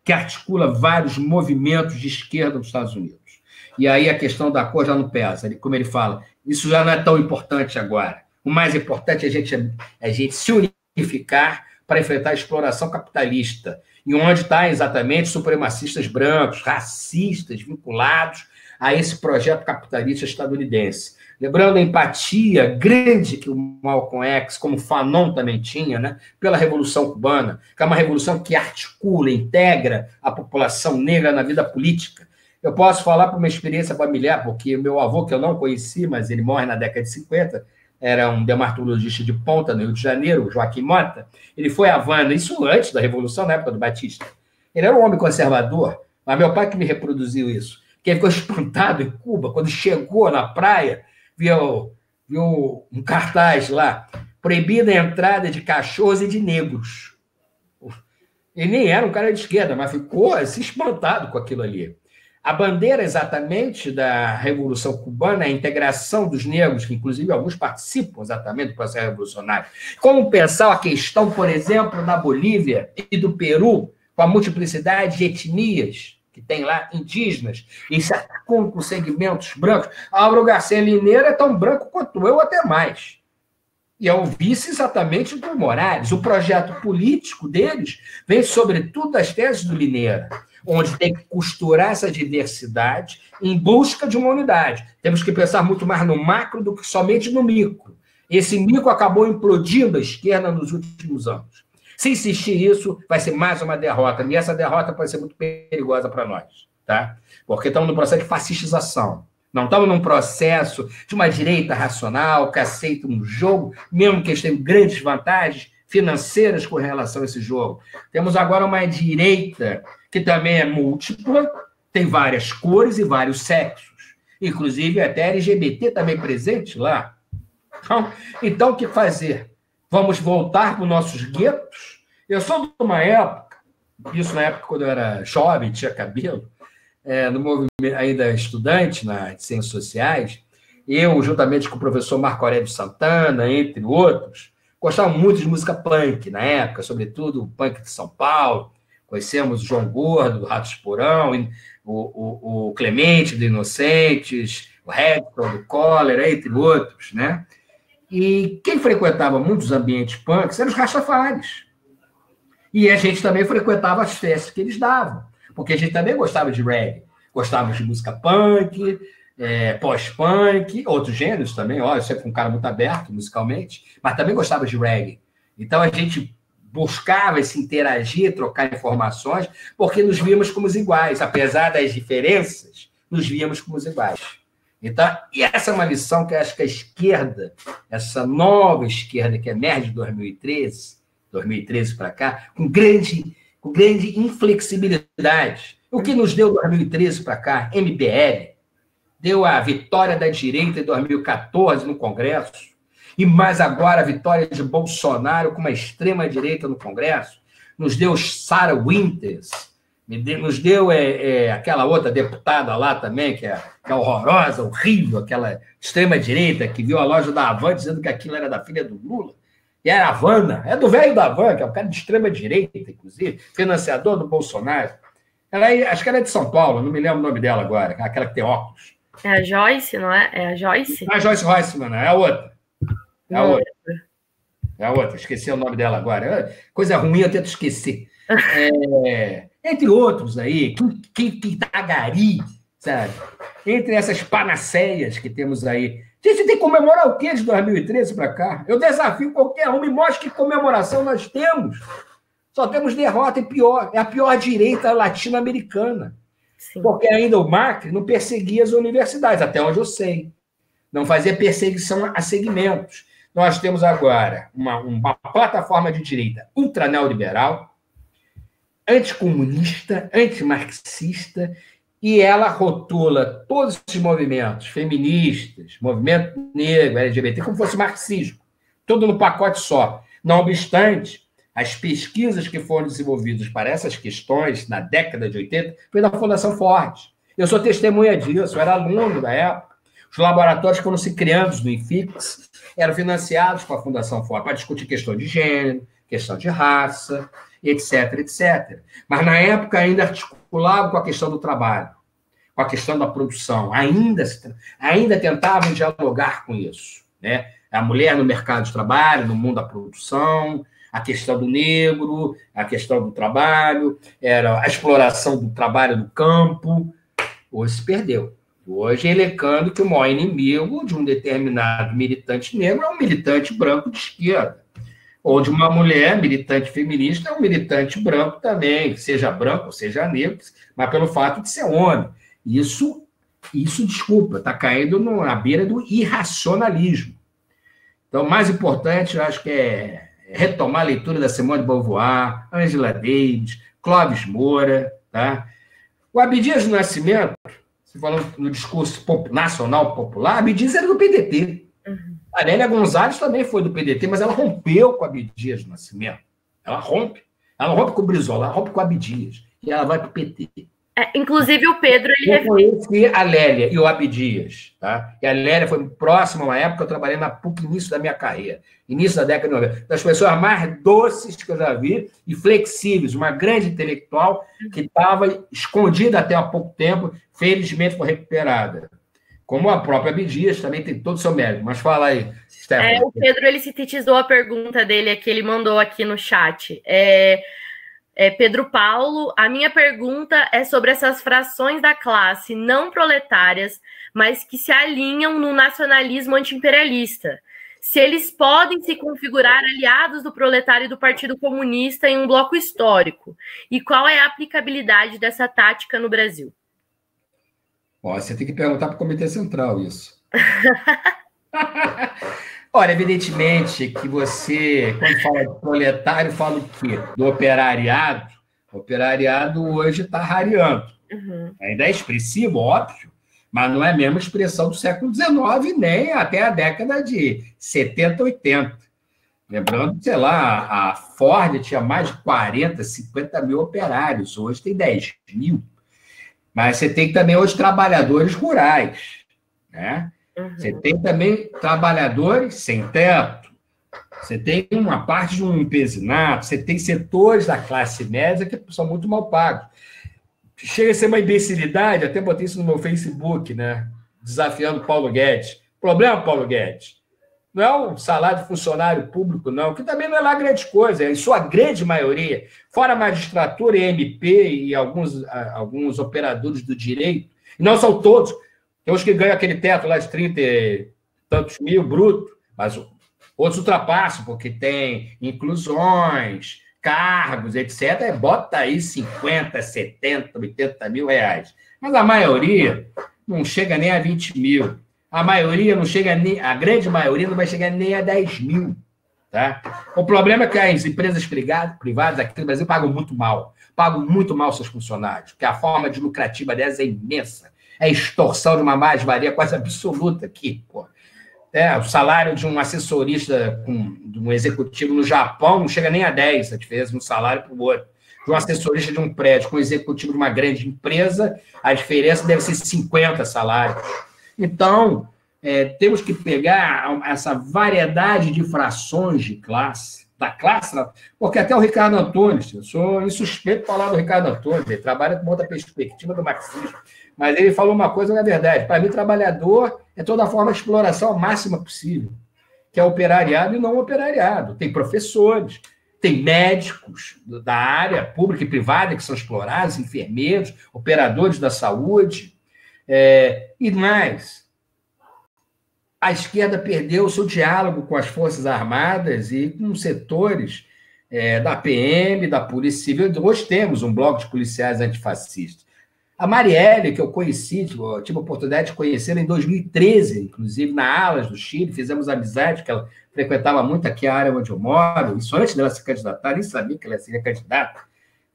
que articula vários movimentos de esquerda dos Estados Unidos. E aí a questão da cor já não pesa. Ele, como ele fala, isso já não é tão importante agora. O mais importante é a gente, é a gente se unificar para enfrentar a exploração capitalista, e onde está exatamente supremacistas brancos, racistas, vinculados a esse projeto capitalista estadunidense. Lembrando a empatia grande que o Malcolm X, como Fanon também tinha, né, pela Revolução Cubana, que é uma revolução que articula, integra a população negra na vida política. Eu posso falar por uma experiência familiar, porque meu avô, que eu não conheci, mas ele morre na década de cinquenta, era um dermatologista de ponta no Rio de Janeiro, Joaquim Mota, ele foi à Havana, isso antes da Revolução, na época do Batista. Ele era um homem conservador, mas meu pai que me reproduziu isso, que ele ficou espantado em Cuba, quando chegou na praia, Viu, viu um cartaz lá, proibida a entrada de cachorros e de negros. Ele nem era um cara de esquerda, mas ficou assim, espantado com aquilo ali. A bandeira exatamente da Revolução Cubana é a integração dos negros, que inclusive alguns participam exatamente do processo revolucionário. Como pensar a questão, por exemplo, da Bolívia e do Peru, com a multiplicidade de etnias, que tem lá indígenas, e se atacam com segmentos brancos. Álvaro Garcia Lineiro é tão branco quanto eu, até mais. E é o vice exatamente do Morales. O projeto político deles vem, sobretudo, das teses do Lineiro, onde tem que costurar essa diversidade em busca de uma unidade. Temos que pensar muito mais no macro do que somente no micro. Esse micro acabou implodindo a esquerda nos últimos anos. Se insistir nisso, vai ser mais uma derrota. E essa derrota pode ser muito perigosa para nós, tá? Porque estamos num processo de fascistização. Não estamos num processo de uma direita racional que aceita um jogo, mesmo que eles tenham grandes vantagens financeiras com relação a esse jogo. Temos agora uma direita que também é múltipla, tem várias cores e vários sexos. Inclusive, até L G B T também presente lá. Então, então o que fazer? Vamos voltar para os nossos guetos? Eu sou de uma época, isso na época quando eu era jovem, tinha cabelo, é, no movimento ainda estudante na, de Ciências Sociais, eu, juntamente com o professor Marco Aurélio Santana, entre outros, gostava muito de música punk na época, sobretudo o punk de São Paulo. Conhecemos o João Gordo, do Ratos Porão, o, o, o Clemente, do Inocentes, o Redstone, do Collor, entre outros, né? E quem frequentava muitos ambientes punks eram os rastafares. E a gente também frequentava as festas que eles davam, porque a gente também gostava de reggae, gostava de música punk, é, pós-punk, outros gêneros também. Olha, eu sempre fui um cara muito aberto musicalmente, mas também gostava de reggae. Então a gente buscava se interagir, trocar informações, porque nos víamos como os iguais, apesar das diferenças, nos víamos como os iguais. Então, e essa é uma lição que eu acho que a esquerda, essa nova esquerda que emerge de dois mil e treze, dois mil e treze para cá, com grande, com grande inflexibilidade. O que nos deu dois mil e treze para cá? M B L. Deu a vitória da direita em dois mil e quatorze no Congresso. E mais agora a vitória de Bolsonaro com uma extrema-direita no Congresso, nos deu Sarah Winters, nos deu é, é, aquela outra deputada lá também, que é, que é horrorosa, horrível, aquela extrema-direita que viu a loja da Havan dizendo que aquilo era da filha do Lula, e era Havana, é do velho da Havan, que é o cara de extrema-direita, inclusive, financiador do Bolsonaro. Ela é, acho que ela é de São Paulo, não me lembro o nome dela agora, aquela que tem óculos. É a Joyce, não é? É a Joyce? É a Joyce Royce, mano, é a outra. É a outra. É a outra, esqueci o nome dela agora. Coisa ruim, eu tento esquecer. É, entre outros aí, Kitagari, sabe? Entre essas panaceias que temos aí. Gente, tem que comemorar o quê de dois mil e treze para cá? Eu desafio qualquer um, me mostre que comemoração nós temos. Só temos derrota e pior. É a pior direita latino-americana. Sim. Porque ainda o Macri não perseguia as universidades, até onde eu sei. Não fazia perseguição a segmentos. Nós temos agora uma, uma plataforma de direita ultra neoliberal, anticomunista, antimarxista, e ela rotula todos esses movimentos feministas, movimento negro, L G B T, como fosse marxismo, tudo no pacote só. Não obstante, as pesquisas que foram desenvolvidas para essas questões na década de oitenta foi da Fundação Ford. Eu sou testemunha disso, eu era aluno da época. Os laboratórios foram se criando no IFIX, eram financiados pela Fundação Ford para discutir questão de gênero, questão de raça, etc, etcétera. Mas, na época, ainda articulavam com a questão do trabalho, com a questão da produção. Ainda, ainda tentavam dialogar com isso, né? A mulher no mercado de trabalho, no mundo da produção, a questão do negro, a questão do trabalho, era a exploração do trabalho no campo. Hoje se perdeu. Hoje, elencando que o maior inimigo de um determinado militante negro é um militante branco de esquerda, ou de uma mulher militante feminista é um militante branco também, seja branco, seja negro, mas pelo fato de ser homem. Isso, isso desculpa, está caindo na beira do irracionalismo. Então, o mais importante, eu acho que é retomar a leitura da Simone de Beauvoir, Angela Davis, Clóvis Moura, tá? O Abdias do Nascimento, se falando no discurso nacional popular, Abdias era do P D T. Uhum. A Lélia Gonzalez também foi do P D T, mas ela rompeu com o Abdias do Nascimento. Ela rompe. Ela rompe com o Brizola, ela rompe com o Abdias. E ela vai para o P T. É, inclusive o Pedro... ele Eu conheci a Lélia e o Abdias. Tá? E a Lélia foi próxima a uma época, eu trabalhei na PUC, início da minha carreira. Início da década de noventa. Das pessoas mais doces que eu já vi e flexíveis. Uma grande intelectual que estava escondida até há pouco tempo, felizmente foi recuperada. Como a própria Abdias também tem todo o seu mérito. Mas fala aí, Stephanie. É, o Pedro ele sintetizou a pergunta dele que ele mandou aqui no chat. É, é, Pedro Paulo, a minha pergunta é sobre essas frações da classe não proletárias, mas que se alinham no nacionalismo antiimperialista. Se eles podem se configurar aliados do proletário e do Partido Comunista em um bloco histórico. E qual é a aplicabilidade dessa tática no Brasil? Ó, você tem que perguntar para o Comitê Central isso. Olha, evidentemente que você, quando fala de proletário, fala o quê? Do operariado. O operariado hoje está rareando. Uhum. Ainda é expressivo, óbvio, mas não é a mesma expressão do século dezenove, nem até a década de setenta, oitenta. Lembrando, sei lá, a Ford tinha mais de quarenta, cinquenta mil operários, hoje tem dez mil. Mas você tem também hoje trabalhadores rurais, né? Uhum. Você tem também trabalhadores sem teto, você tem uma parte de um empesinato, você tem setores da classe média que são muito mal pagos. Chega a ser uma imbecilidade, até botei isso no meu Facebook, né? Desafiando Paulo Guedes. Problema, Paulo Guedes, não é um salário de funcionário público, não, que também não é lá grande coisa, em sua grande maioria, fora a magistratura e M P e alguns, alguns operadores do direito, e não são todos, tem uns que ganham aquele teto lá de trinta e tantos mil bruto, mas outros ultrapassam, porque tem inclusões, cargos, etcétera, e bota aí cinquenta, setenta, oitenta mil reais. Mas a maioria não chega nem a vinte mil. A maioria não chega nem, a grande maioria não vai chegar nem a dez mil. Tá? O problema é que as empresas privadas aqui no Brasil pagam muito mal. Pagam muito mal seus funcionários, porque a forma de lucrativa delas é imensa. É extorsão de uma mais-valia quase absoluta aqui. Pô. É, o salário de um assessorista, com, de um executivo no Japão, não chega nem a dez, a diferença de um salário para o outro. De um assessorista de um prédio com um executivo de uma grande empresa, a diferença deve ser cinquenta salários. Então, é, temos que pegar essa variedade de frações de classe, da classe, porque até o Ricardo Antunes, eu sou insuspeito de falar do Ricardo Antunes, ele trabalha com outra perspectiva do marxismo, mas ele falou uma coisa que é verdade, para mim, trabalhador é toda forma de exploração máxima possível, que é operariado e não operariado. Tem professores, tem médicos da área pública e privada que são explorados, enfermeiros, operadores da saúde, é, e mais. A esquerda perdeu o seu diálogo com as Forças Armadas e com setores é, da P M, da Polícia Civil. Hoje temos um bloco de policiais antifascistas. A Marielle, que eu conheci, tipo, tive a oportunidade de conhecê-la em dois mil e treze, inclusive, na Alas do Chile, fizemos amizade, que ela frequentava muito aqui a área onde eu moro, isso antes dela se candidatar, nem sabia que ela seria candidata.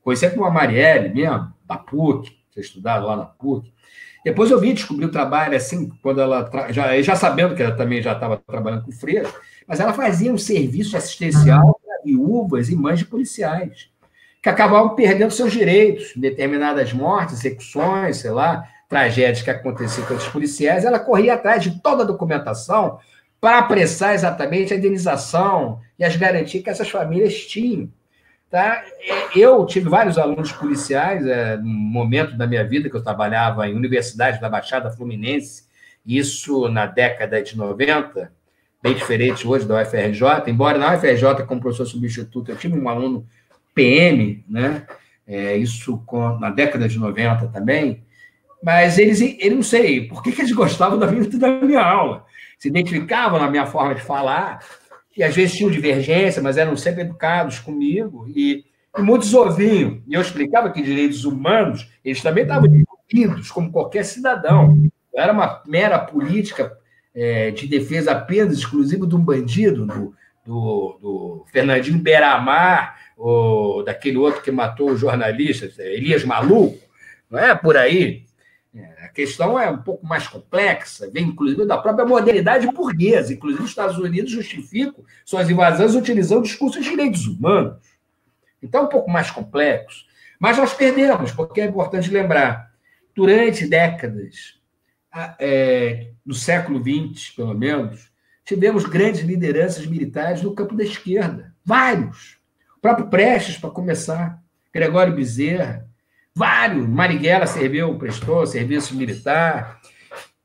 Conheci com a Marielle mesmo, da P U C, tinha estudado lá na P U C. Depois eu vi descobrir o trabalho, assim, quando ela já, já sabendo que ela também já estava trabalhando com Freixo, mas ela fazia um serviço assistencial para viúvas e mães de policiais, que acabavam perdendo seus direitos, determinadas mortes, execuções, sei lá, tragédias que aconteciam com os policiais. Ela corria atrás de toda a documentação para apressar exatamente a indenização e as garantias que essas famílias tinham. Tá? Eu tive vários alunos policiais é, no momento da minha vida que eu trabalhava em universidade da Baixada Fluminense, isso na década de noventa, bem diferente hoje da U F R J, embora na U F R J, como professor substituto, eu tive um aluno P M, né? é, isso com, na década de noventa também, mas eles, eu não sei, por que, que eles gostavam da minha, da minha aula? Se identificavam na minha forma de falar, e às vezes tinham divergência, mas eram sempre educados comigo, e, e muitos ouviam. E eu explicava que direitos humanos, eles também estavam envolvidos, como qualquer cidadão. Não era uma mera política é, de defesa apenas exclusiva de um bandido, do, do, do Fernandinho Beiramar, ou daquele outro que matou os jornalistas, Elias Maluco, não é por aí. A questão é um pouco mais complexa, vem inclusive da própria modernidade burguesa. Inclusive, os Estados Unidos justificam suas invasões utilizando o discurso de direitos humanos. Então, é um pouco mais complexo. Mas nós perdemos, porque é importante lembrar, durante décadas, é, no século vinte, pelo menos, tivemos grandes lideranças militares no campo da esquerda. Vários. O próprio Prestes, para começar, Gregório Bezerra, vários, Marighella serviu, prestou serviço militar.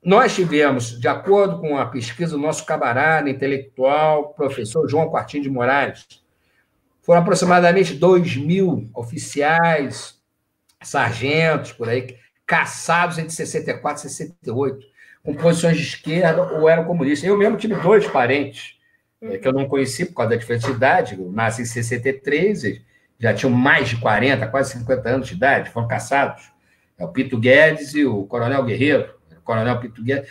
Nós tivemos, de acordo com a pesquisa do nosso camarada intelectual, professor João Quartinho de Moraes, foram aproximadamente dois mil oficiais, sargentos, por aí, caçados entre sessenta e quatro e sessenta e oito, com posições de esquerda ou eram comunistas. Eu mesmo tive dois parentes, que eu não conheci por causa da diferença de idade, eu nasci em sessenta e três, já tinham mais de quarenta, quase cinquenta anos de idade, foram caçados. É o Pito Guedes e o Coronel Guerreiro. O Coronel Pito Guedes.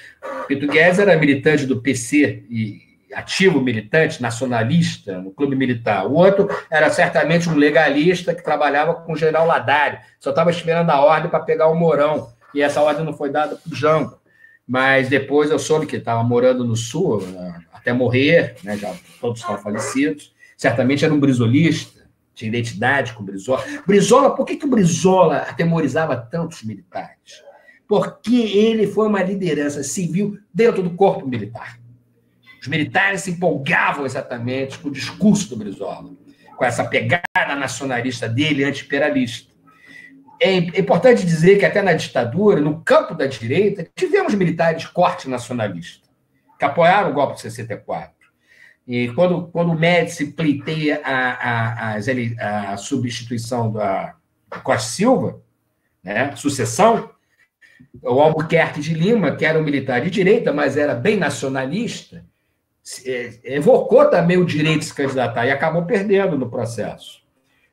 Pito Guedes era militante do P C, e ativo militante, nacionalista, no clube militar. O outro era certamente um legalista que trabalhava com o general Ladário, só estava esperando a ordem para pegar o Mourão, e essa ordem não foi dada para o Jango. Mas depois eu soube que ele estava morando no Sul, até morrer, né? Já todos estavam falecidos. Certamente era um brisolista, de identidade com o Brizola. Brizola, por que, que o Brizola atemorizava tantos militares? Porque ele foi uma liderança civil dentro do corpo militar. Os militares se empolgavam exatamente com o discurso do Brizola, com essa pegada nacionalista dele, anti-imperialista. É importante dizer que até na ditadura, no campo da direita, tivemos militares de corte nacionalista, que apoiaram o golpe de sessenta e quatro. E quando, quando o Médici pleiteia a, a, a, a substituição da Costa Silva, né, sucessão, o Albuquerque de Lima, que era um militar de direita, mas era bem nacionalista, evocou também o direito de se candidatar e acabou perdendo no processo.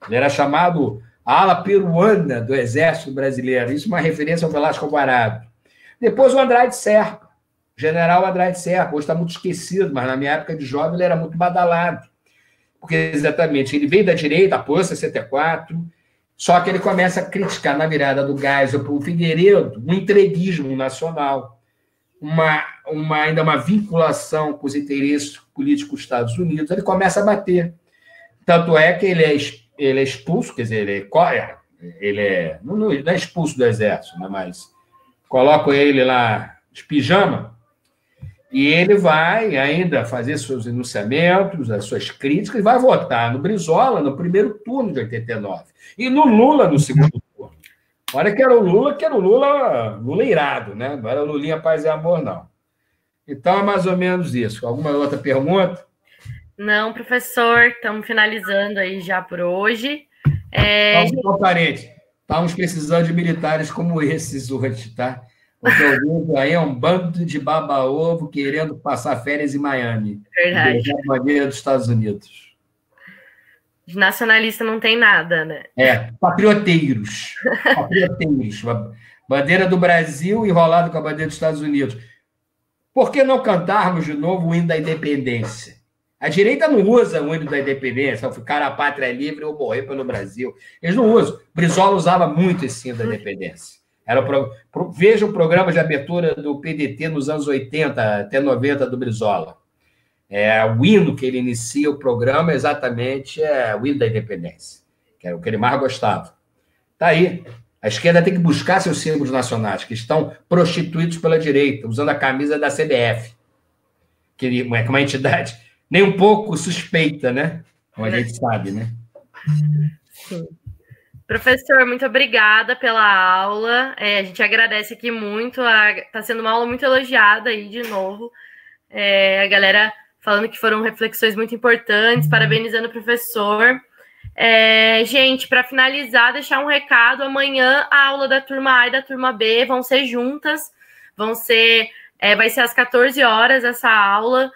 Ele era chamado a ala peruana do Exército Brasileiro, isso é uma referência ao Velasco Alvarado. Depois o Andrade Serpa, general Andrade Serpa, hoje está muito esquecido, mas na minha época de jovem ele era muito badalado, porque exatamente ele veio da direita, após sessenta e quatro, só que ele começa a criticar na virada do Geisel para o Figueiredo um entreguismo nacional, uma, uma, ainda uma vinculação com os interesses políticos dos Estados Unidos, ele começa a bater. Tanto é que ele é, ele é expulso, quer dizer, ele é, ele é não, não é expulso do exército, né, mas colocam ele lá de pijama e ele vai ainda fazer seus enunciamentos, as suas críticas, e vai votar no Brizola no primeiro turno de oitenta e nove e no Lula no segundo turno. Olha que era o Lula, que era o Lula, Lula irado, né? Não era o Lulinha Paz e Amor, não. Então é mais ou menos isso. Alguma outra pergunta? Não, professor, estamos finalizando aí já por hoje. É... Então, parente, estamos precisando de militares como esses hoje, tá? Porque o mundo aí é um bando de baba-ovo querendo passar férias em Miami. Verdade. Beijar a bandeira dos Estados Unidos. Os nacionalistas não tem nada, né? É, patrioteiros. Patrioteiros. Bandeira do Brasil enrolada com a bandeira dos Estados Unidos. Por que não cantarmos de novo o hino da independência? A direita não usa o hino da independência, ficar a pátria livre ou morrer pelo Brasil. Eles não usam. Brizola usava muito esse hino da independência. Era pro... Pro... Veja o programa de abertura do P D T nos anos oitenta até noventa do Brizola. É, o hino que ele inicia o programa exatamente é o hino da independência, que era o que ele mais gostava. Está aí. A esquerda tem que buscar seus símbolos nacionais, que estão prostituídos pela direita, usando a camisa da C D F, que é uma entidade nem um pouco suspeita, né? Como a gente sabe, né? Sim. Professor, muito obrigada pela aula. É, a gente agradece aqui muito. Está sendo uma aula muito elogiada aí, de novo. É, a galera falando que foram reflexões muito importantes, parabenizando o professor. É, gente, para finalizar, deixar um recado. Amanhã a aula da turma A e da turma B vão ser juntas. Vão ser, é, vai ser às quatorze horas essa aula.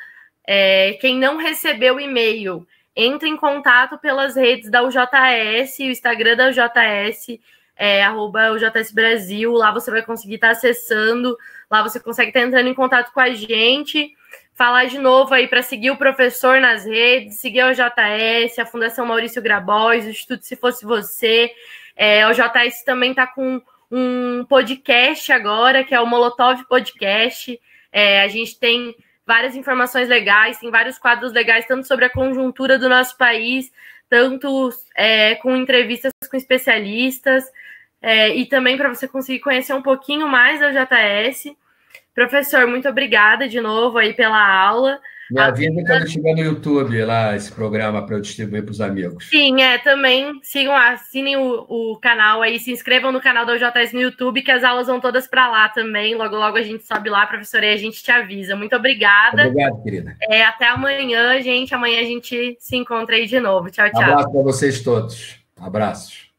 É, quem não recebeu o e-mail, entre em contato pelas redes da U J S, o Instagram da U J S, é, arroba U J S Brasil, lá você vai conseguir estar acessando, lá você consegue estar entrando em contato com a gente, falar de novo aí para seguir o professor nas redes, seguir a U J S, a Fundação Maurício Grabois, o Instituto Se Fosse Você, é, a U J S também está com um podcast agora, que é o Molotov Podcast, é, a gente tem várias informações legais, tem vários quadros legais, tanto sobre a conjuntura do nosso país, tanto é, com entrevistas com especialistas, é, e também para você conseguir conhecer um pouquinho mais da U J S. Professor, muito obrigada de novo aí pela aula. Me avisa quando estiver no YouTube lá esse programa para eu distribuir para os amigos. Sim, é, também sigam, assinem o, o canal aí, se inscrevam no canal da U J S no YouTube, que as aulas vão todas para lá também. Logo, logo a gente sobe lá, professora, e a gente te avisa. Muito obrigada. Obrigado, querida. É, até amanhã, gente. Amanhã a gente se encontra aí de novo. Tchau, tchau. Um abraço para vocês todos. Abraços.